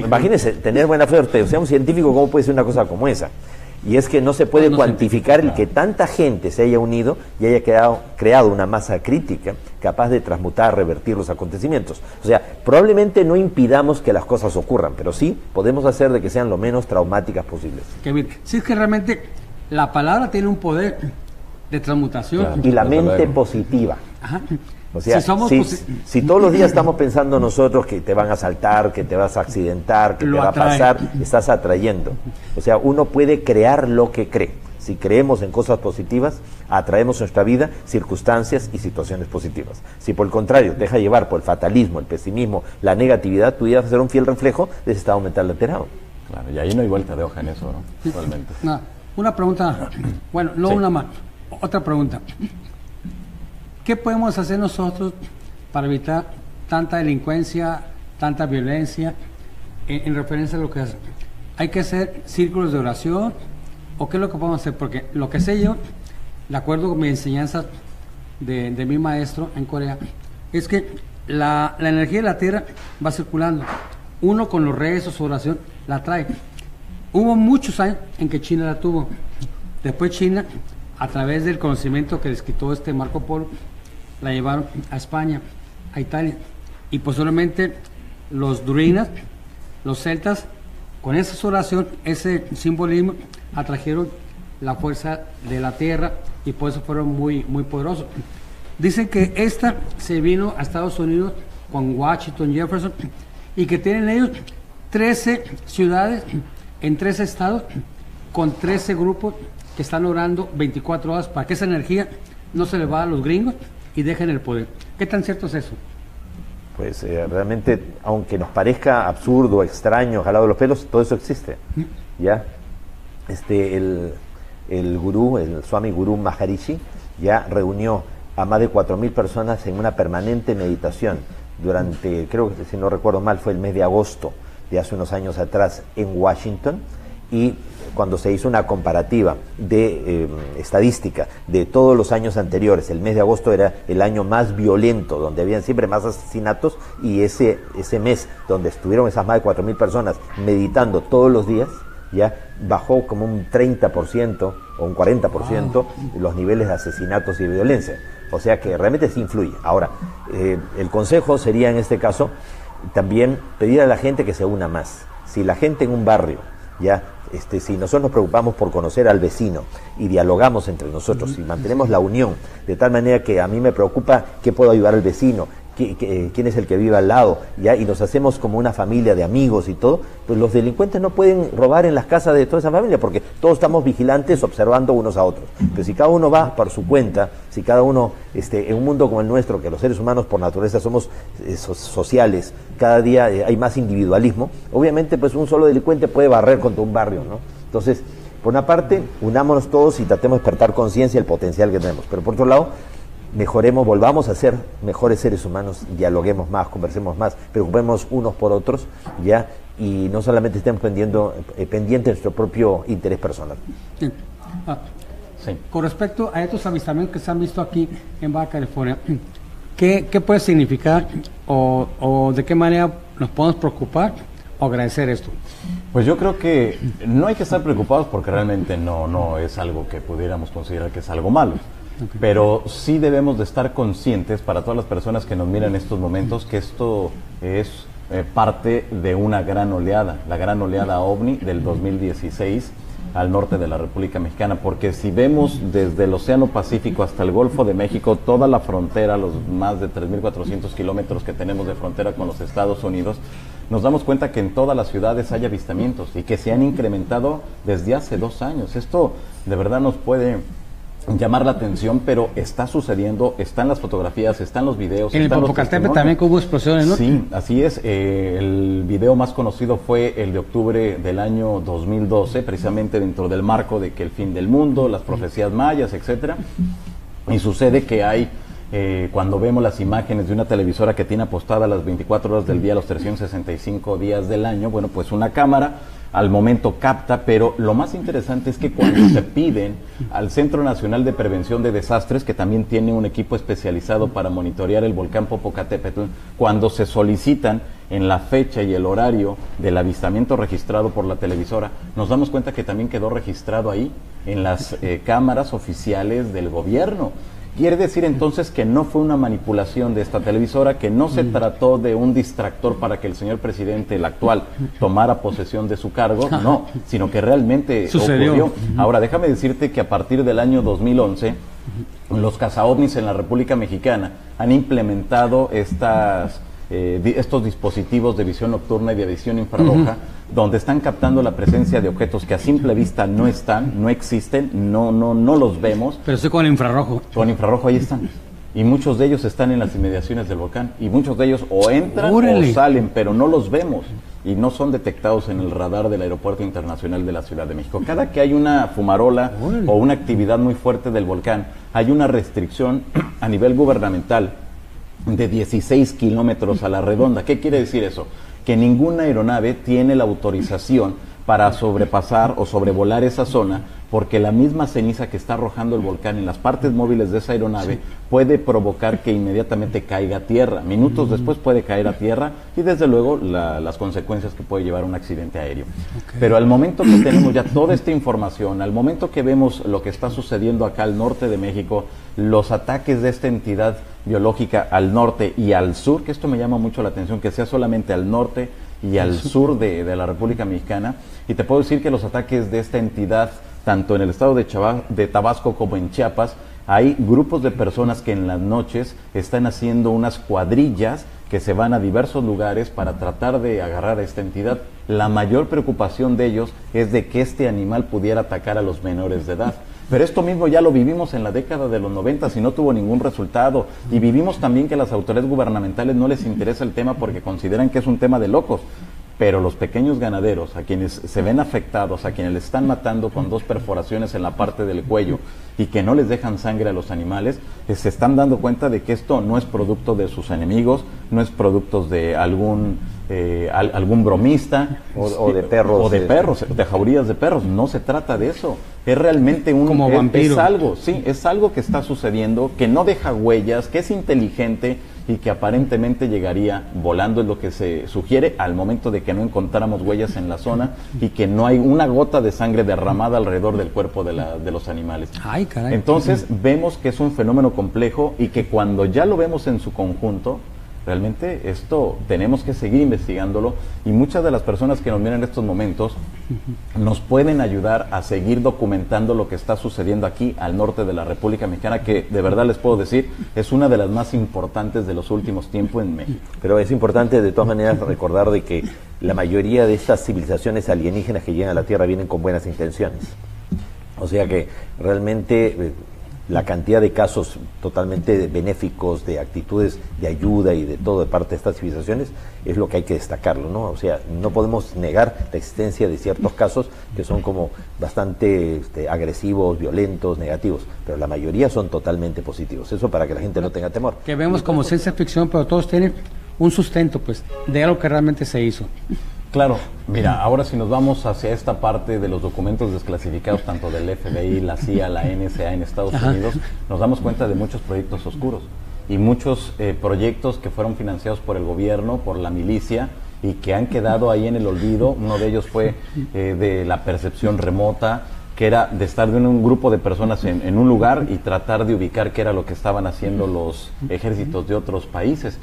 imagínense, tener buena suerte. O sea, un científico, ¿cómo puede ser una cosa como esa? Y es que no se puede cuantificar el que tanta gente se haya unido y haya creado una masa crítica capaz de transmutar, revertir los acontecimientos. O sea, probablemente no impidamos que las cosas ocurran, pero sí podemos hacer de que sean lo menos traumáticas posibles. Kevin, si es que realmente la palabra tiene un poder de transmutación. Claro. Y la mente positiva. Ajá. O sea, si todos los días estamos pensando nosotros que te van a asaltar, que te vas a accidentar, que te va a pasar, estás atrayendo. O sea, uno puede crear lo que cree. Si creemos en cosas positivas, atraemos a nuestra vida circunstancias y situaciones positivas. Si por el contrario te deja llevar por el fatalismo, el pesimismo, la negatividad, tú ibas a ser un fiel reflejo de ese estado mental alterado. Claro, y ahí no hay vuelta de hoja en eso, ¿no? Realmente. No, una pregunta, bueno, no sí. Una más, otra pregunta. ¿Qué podemos hacer nosotros para evitar tanta delincuencia, tanta violencia, en referencia a lo que hacen? ¿Hay que hacer círculos de oración o qué es lo que podemos hacer? Porque lo que sé yo, de acuerdo con mi enseñanza de mi maestro en Corea, es que la energía de la tierra va circulando. Uno con los rezos, su oración, la trae. Hubo muchos años en que China la tuvo. Después China, a través del conocimiento que les quitó Marco Polo, la llevaron a España, a Italia, y posiblemente los druidas, los celtas, con esa oración, ese simbolismo, atrajeron la fuerza de la tierra y por eso fueron muy, muy poderosos. Dicen que esta se vino a Estados Unidos con Washington, Jefferson, y que tienen ellos 13 ciudades en 13 estados con 13 grupos que están orando 24 horas para que esa energía no se le va a los gringos y dejen el poder. ¿Qué tan cierto es eso? Pues realmente, aunque nos parezca absurdo, extraño, jalado de los pelos, todo eso existe. ¿Ya? El gurú, el Swami Guru Maharishi, ya reunió a más de 4.000 personas en una permanente meditación durante, creo que si no recuerdo mal, fue el mes de agosto de hace unos años atrás en Washington. Y cuando se hizo una comparativa de estadística de todos los años anteriores, el mes de agosto era el año más violento, donde habían siempre más asesinatos, y ese mes donde estuvieron esas más de 4.000 personas meditando todos los días, ya bajó como un 30% o un 40% los niveles de asesinatos y de violencia. O sea que realmente sí influye. Ahora, el consejo sería en este caso también pedir a la gente que se una más. Si la gente en un barrio, ya, si nosotros nos preocupamos por conocer al vecino y dialogamos entre nosotros y mantenemos la unión, de tal manera que a mí me preocupa qué puedo ayudar al vecino, quién es el que vive al lado, ¿ya? Y nos hacemos como una familia de amigos y todo, pues los delincuentes no pueden robar en las casas de toda esa familia, porque todos estamos vigilantes observando unos a otros. Pero si cada uno va por su cuenta, si cada uno, en un mundo como el nuestro, que los seres humanos por naturaleza somos sociales, cada día hay más individualismo, obviamente pues un solo delincuente puede barrer contra un barrio, ¿no? Entonces, por una parte, unámonos todos y tratemos de despertar conciencia del potencial que tenemos, pero por otro lado, mejoremos, volvamos a ser mejores seres humanos, dialoguemos más, conversemos más, preocupemos unos por otros, ¿ya? Y no solamente estemos pendientes de nuestro propio interés personal. Sí. Ah, sí. Con respecto a estos avistamientos que se han visto aquí en Baja California, ¿qué puede significar o de qué manera nos podemos preocupar o agradecer esto? Pues yo creo que no hay que estar preocupados porque realmente no es algo que pudiéramos considerar que es algo malo. Okay. Pero sí debemos de estar conscientes, para todas las personas que nos miran en estos momentos, que esto es parte de una gran oleada, la gran oleada OVNI del 2016 al norte de la República Mexicana, porque si vemos desde el Océano Pacífico hasta el Golfo de México, toda la frontera, los más de 3.400 kilómetros que tenemos de frontera con los Estados Unidos, nos damos cuenta que en todas las ciudades hay avistamientos y que se han incrementado desde hace 2 años. Esto de verdad nos puede llamar la atención, pero está sucediendo, están las fotografías, están los videos. En el Popocatépetl también hubo explosiones, ¿no? Sí, así es. El video más conocido fue el de octubre del año 2012, precisamente dentro del marco de que el fin del mundo, las profecías mayas, etcétera. Y sucede que hay, cuando vemos las imágenes de una televisora que tiene apostada las 24 horas del día, los 365 días del año, bueno, pues una cámara al momento capta, pero lo más interesante es que cuando se piden al Centro Nacional de Prevención de Desastres, que también tiene un equipo especializado para monitorear el volcán Popocatépetl, cuando se solicitan en la fecha y el horario del avistamiento registrado por la televisora, nos damos cuenta que también quedó registrado ahí, en las cámaras oficiales del gobierno. Quiere decir entonces que no fue una manipulación de esta televisora, que no se trató de un distractor para que el señor presidente, el actual, tomara posesión de su cargo, no, sino que realmente sucedió. Ahora, déjame decirte que a partir del año 2011, los cazaovnis en la República Mexicana han implementado estos dispositivos de visión nocturna y de visión infrarroja, donde están captando la presencia de objetos que a simple vista no están, no existen, no los vemos. Pero sí con infrarrojo. Con infrarrojo ahí están. Y muchos de ellos están en las inmediaciones del volcán. Y muchos de ellos o entran o salen, pero no los vemos. Y no son detectados en el radar del Aeropuerto Internacional de la Ciudad de México. Cada que hay una fumarola o una actividad muy fuerte del volcán, hay una restricción a nivel gubernamental de 16 kilómetros a la redonda. ¿Qué quiere decir eso? Que ninguna aeronave tiene la autorización para sobrepasar o sobrevolar esa zona, porque la misma ceniza que está arrojando el volcán en las partes móviles de esa aeronave puede provocar que inmediatamente caiga a tierra. Minutos después puede caer a tierra y desde luego las consecuencias que puede llevar un accidente aéreo. Okay. Pero al momento que tenemos ya toda esta información, al momento que vemos lo que está sucediendo acá al norte de México, los ataques de esta entidad biológica al norte y al sur, que esto me llama mucho la atención, que sea solamente al norte y al sur de la República Mexicana, y te puedo decir que los ataques de esta entidad, tanto en el estado de Tabasco como en Chiapas, hay grupos de personas que en las noches están haciendo unas cuadrillas que se van a diversos lugares para tratar de agarrar a esta entidad. La mayor preocupación de ellos es de que este animal pudiera atacar a los menores de edad. Pero esto mismo ya lo vivimos en la década de los 90 y no tuvo ningún resultado. Y vivimos también que a las autoridades gubernamentales no les interesa el tema porque consideran que es un tema de locos. Pero los pequeños ganaderos, a quienes se ven afectados, a quienes les están matando con 2 perforaciones en la parte del cuello y que no les dejan sangre a los animales, se están dando cuenta de que esto no es producto de sus enemigos, no es producto de algún bromista o de jaurías de perros. No se trata de eso. Es realmente es algo que está sucediendo, que no deja huellas, que es inteligente y que aparentemente llegaría volando, es lo que se sugiere al momento de que no encontráramos huellas en la zona y que no hay una gota de sangre derramada alrededor del cuerpo de los animales. Ay, caray. Entonces vemos que es un fenómeno complejo y que cuando ya lo vemos en su conjunto, realmente esto tenemos que seguir investigándolo, y muchas de las personas que nos miran en estos momentos nos pueden ayudar a seguir documentando lo que está sucediendo aquí al norte de la República Mexicana, que de verdad les puedo decir es una de las más importantes de los últimos tiempos en México. Pero es importante de todas maneras recordar de que la mayoría de estas civilizaciones alienígenas que llegan a la Tierra vienen con buenas intenciones. O sea que realmente la cantidad de casos totalmente benéficos, de actitudes de ayuda y de todo de parte de estas civilizaciones, es lo que hay que destacarlo, ¿no? O sea, no podemos negar la existencia de ciertos casos que son como bastante agresivos, violentos, negativos, pero la mayoría son totalmente positivos, eso para que la gente no tenga temor. Que vemos como ciencia ficción, pero todos tienen un sustento, pues, de algo que realmente se hizo. Claro, mira, ahora si nos vamos hacia esta parte de los documentos desclasificados, tanto del FBI, la CIA, la NSA en Estados Unidos, nos damos cuenta de muchos proyectos oscuros y muchos proyectos que fueron financiados por el gobierno, por la milicia, y que han quedado ahí en el olvido. Uno de ellos fue de la percepción remota, que era de estar de un grupo de personas en un lugar y tratar de ubicar qué era lo que estaban haciendo los ejércitos de otros países.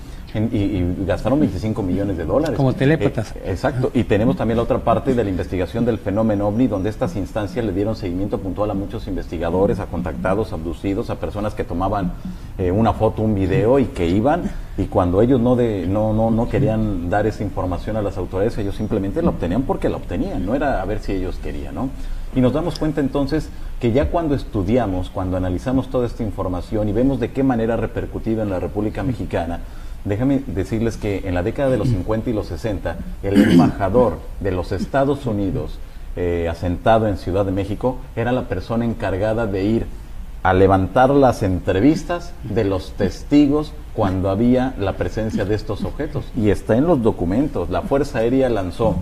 Y gastaron $25 millones. Como telépatas. Exacto. Y tenemos también la otra parte de la investigación del fenómeno OVNI, donde estas instancias le dieron seguimiento puntual a muchos investigadores, a contactados, abducidos, a personas que tomaban una foto, un video, y que iban, y cuando ellos no querían dar esa información a las autoridades, ellos simplemente la obtenían porque la obtenían, no era a ver si ellos querían, ¿no? Y nos damos cuenta entonces que ya cuando estudiamos, cuando analizamos toda esta información y vemos de qué manera ha repercutido en la República Mexicana, déjame decirles que en la década de los 50 y los 60, el embajador de los Estados Unidos, asentado en Ciudad de México, era la persona encargada de ir a levantar las entrevistas de los testigos cuando había la presencia de estos objetos. Y está en los documentos. La Fuerza Aérea lanzó,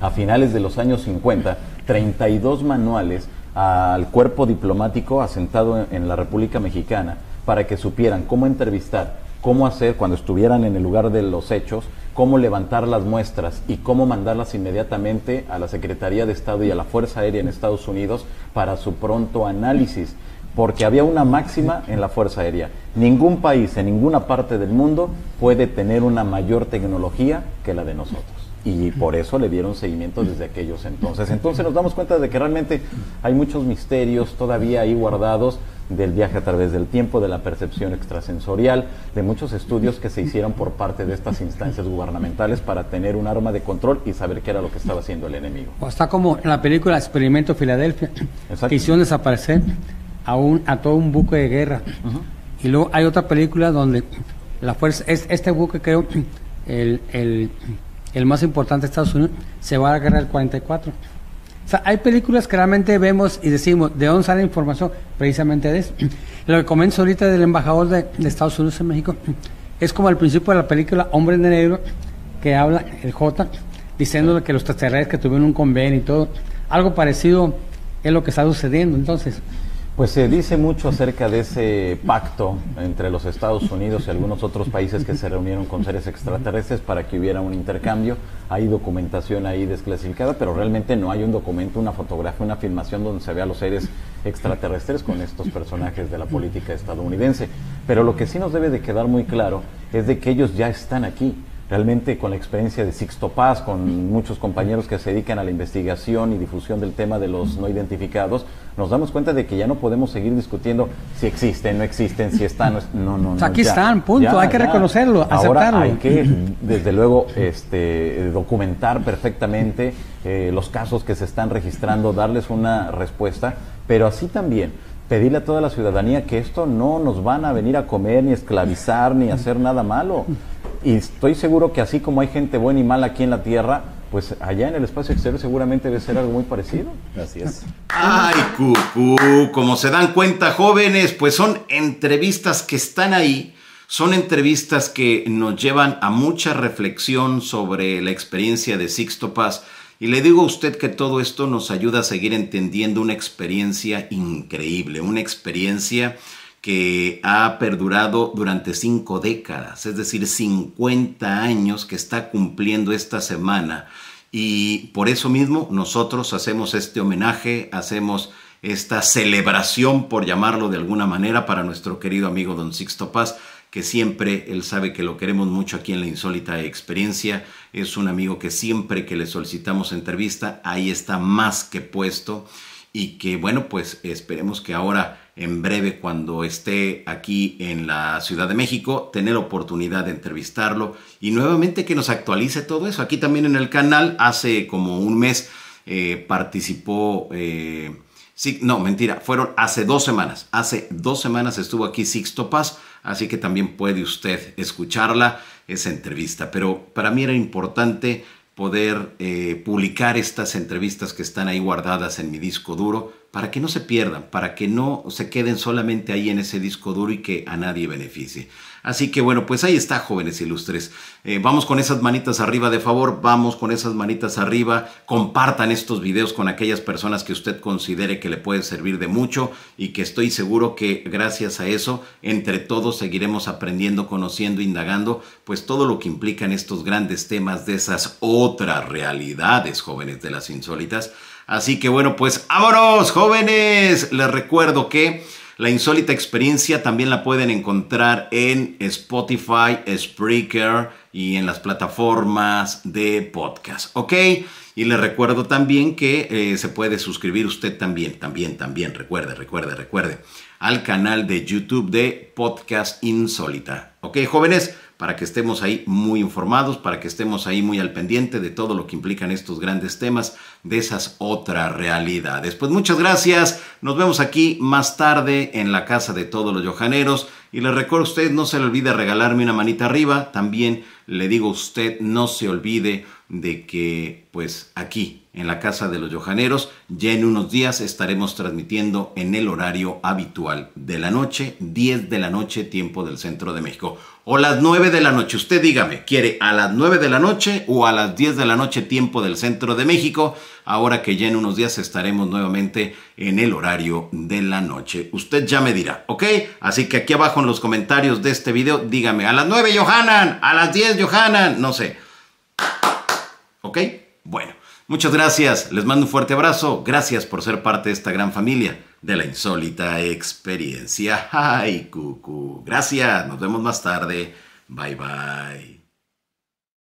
a finales de los años 50, 32 manuales al cuerpo diplomático asentado en la República Mexicana para que supieran cómo entrevistar, cómo hacer cuando estuvieran en el lugar de los hechos, cómo levantar las muestras y cómo mandarlas inmediatamente a la Secretaría de Estado y a la Fuerza Aérea en Estados Unidos para su pronto análisis, porque había una máxima en la Fuerza Aérea: ningún país en ninguna parte del mundo puede tener una mayor tecnología que la de nosotros, y por eso le dieron seguimiento desde aquellos entonces. Entonces nos damos cuenta de que realmente hay muchos misterios todavía ahí guardados, del viaje a través del tiempo, de la percepción extrasensorial, de muchos estudios que se hicieron por parte de estas instancias gubernamentales para tener un arma de control y saber qué era lo que estaba haciendo el enemigo. O está como en la película Experimento Filadelfia, que hicieron desaparecer a todo un buque de guerra. Y luego hay otra película donde la fuerza, este buque, creo, el más importante de Estados Unidos, se va a la guerra del 44. O sea, hay películas que realmente vemos y decimos, ¿de dónde sale la información? Precisamente de eso. Lo que comento ahorita del embajador de Estados Unidos en México es como al principio de la película Hombre de Negro, que habla el J, diciéndole que los extraterrestres que tuvieron un convenio y todo. Algo parecido es lo que está sucediendo, entonces. Pues se dice mucho acerca de ese pacto entre los Estados Unidos y algunos otros países que se reunieron con seres extraterrestres para que hubiera un intercambio. Hay documentación ahí desclasificada, pero realmente no hay un documento, una fotografía, una filmación donde se vea a los seres extraterrestres con estos personajes de la política estadounidense. Pero lo que sí nos debe de quedar muy claro es de que ellos ya están aquí. Realmente, con la experiencia de Sixto Paz, con muchos compañeros que se dedican a la investigación y difusión del tema de los no identificados, nos damos cuenta de que ya no podemos seguir discutiendo si existen, no existen, si están, no. O sea, aquí ya están, punto, ya, hay que reconocerlo, aceptarlo. Ahora hay que, desde luego, documentar perfectamente los casos que se están registrando, darles una respuesta, pero así también pedirle a toda la ciudadanía que esto no nos van a venir a comer, ni esclavizar, ni hacer nada malo. Y estoy seguro que así como hay gente buena y mala aquí en la Tierra, pues allá en el espacio exterior seguramente debe ser algo muy parecido. Así es. ¡Ay, cucú! Como se dan cuenta, jóvenes, pues son entrevistas que están ahí, son entrevistas que nos llevan a mucha reflexión sobre la experiencia de Sixto Paz. Y le digo a usted que todo esto nos ayuda a seguir entendiendo una experiencia increíble, una experiencia que ha perdurado durante 5 décadas, es decir, 50 años que está cumpliendo esta semana. Y por eso mismo nosotros hacemos este homenaje, hacemos esta celebración, por llamarlo de alguna manera, para nuestro querido amigo don Sixto Paz, que siempre, él sabe que lo queremos mucho aquí en La Insólita Experiencia. Es un amigo que siempre que le solicitamos entrevista, ahí está más que puesto. Y que, bueno, pues esperemos que ahora, en breve, cuando esté aquí en la Ciudad de México, tener la oportunidad de entrevistarlo y nuevamente que nos actualice todo eso. Aquí también en el canal, hace como un mes, participó Sí, no, mentira, fueron hace 2 semanas. Hace 2 semanas estuvo aquí Sixto Paz, así que también puede usted escucharla, esa entrevista. Pero para mí era importante poder publicar estas entrevistas que están ahí guardadas en mi disco duro para que no se pierdan, para que no se queden solamente ahí en ese disco duro y que a nadie beneficie. Así que bueno, pues ahí está, jóvenes ilustres. Vamos con esas manitas arriba, de favor, vamos con esas manitas arriba. Compartan estos videos con aquellas personas que usted considere que le puede servir de mucho y que estoy seguro que gracias a eso, entre todos seguiremos aprendiendo, conociendo, indagando, pues todo lo que implican estos grandes temas de esas otras realidades, jóvenes, de las insólitas. Así que bueno, pues ¡vámonos, jóvenes! Les recuerdo que La Insólita Experiencia también la pueden encontrar en Spotify, Spreaker y en las plataformas de podcast, ¿ok? Y les recuerdo también que se puede suscribir usted también, recuerde, al canal de YouTube de Podcast Insólita, ¿ok, jóvenes? Para que estemos ahí muy informados, para que estemos ahí muy al pendiente de todo lo que implican estos grandes temas, de esas otras realidades. Pues muchas gracias, nos vemos aquí más tarde en la casa de todos los yohaneros. Y les recuerdo a usted, no se le olvide regalarme una manita arriba. También le digo a usted, no se olvide de que pues aquí, en la casa de los yohaneros, ya en unos días estaremos transmitiendo en el horario habitual de la noche, 10 de la noche, tiempo del centro de México. O las 9 de la noche, usted dígame, ¿quiere a las 9 de la noche o a las 10 de la noche, tiempo del centro de México? Ahora que ya en unos días estaremos nuevamente en el horario de la noche. Usted ya me dirá, ¿ok? Así que aquí abajo en los comentarios de este video, dígame, a las 9, Yohanan, a las 10, Yohanan, no sé. ¿Ok? Bueno. Muchas gracias, les mando un fuerte abrazo, gracias por ser parte de esta gran familia de La Insólita Experiencia. ¡Ay, cucú! Gracias, nos vemos más tarde. Bye, bye.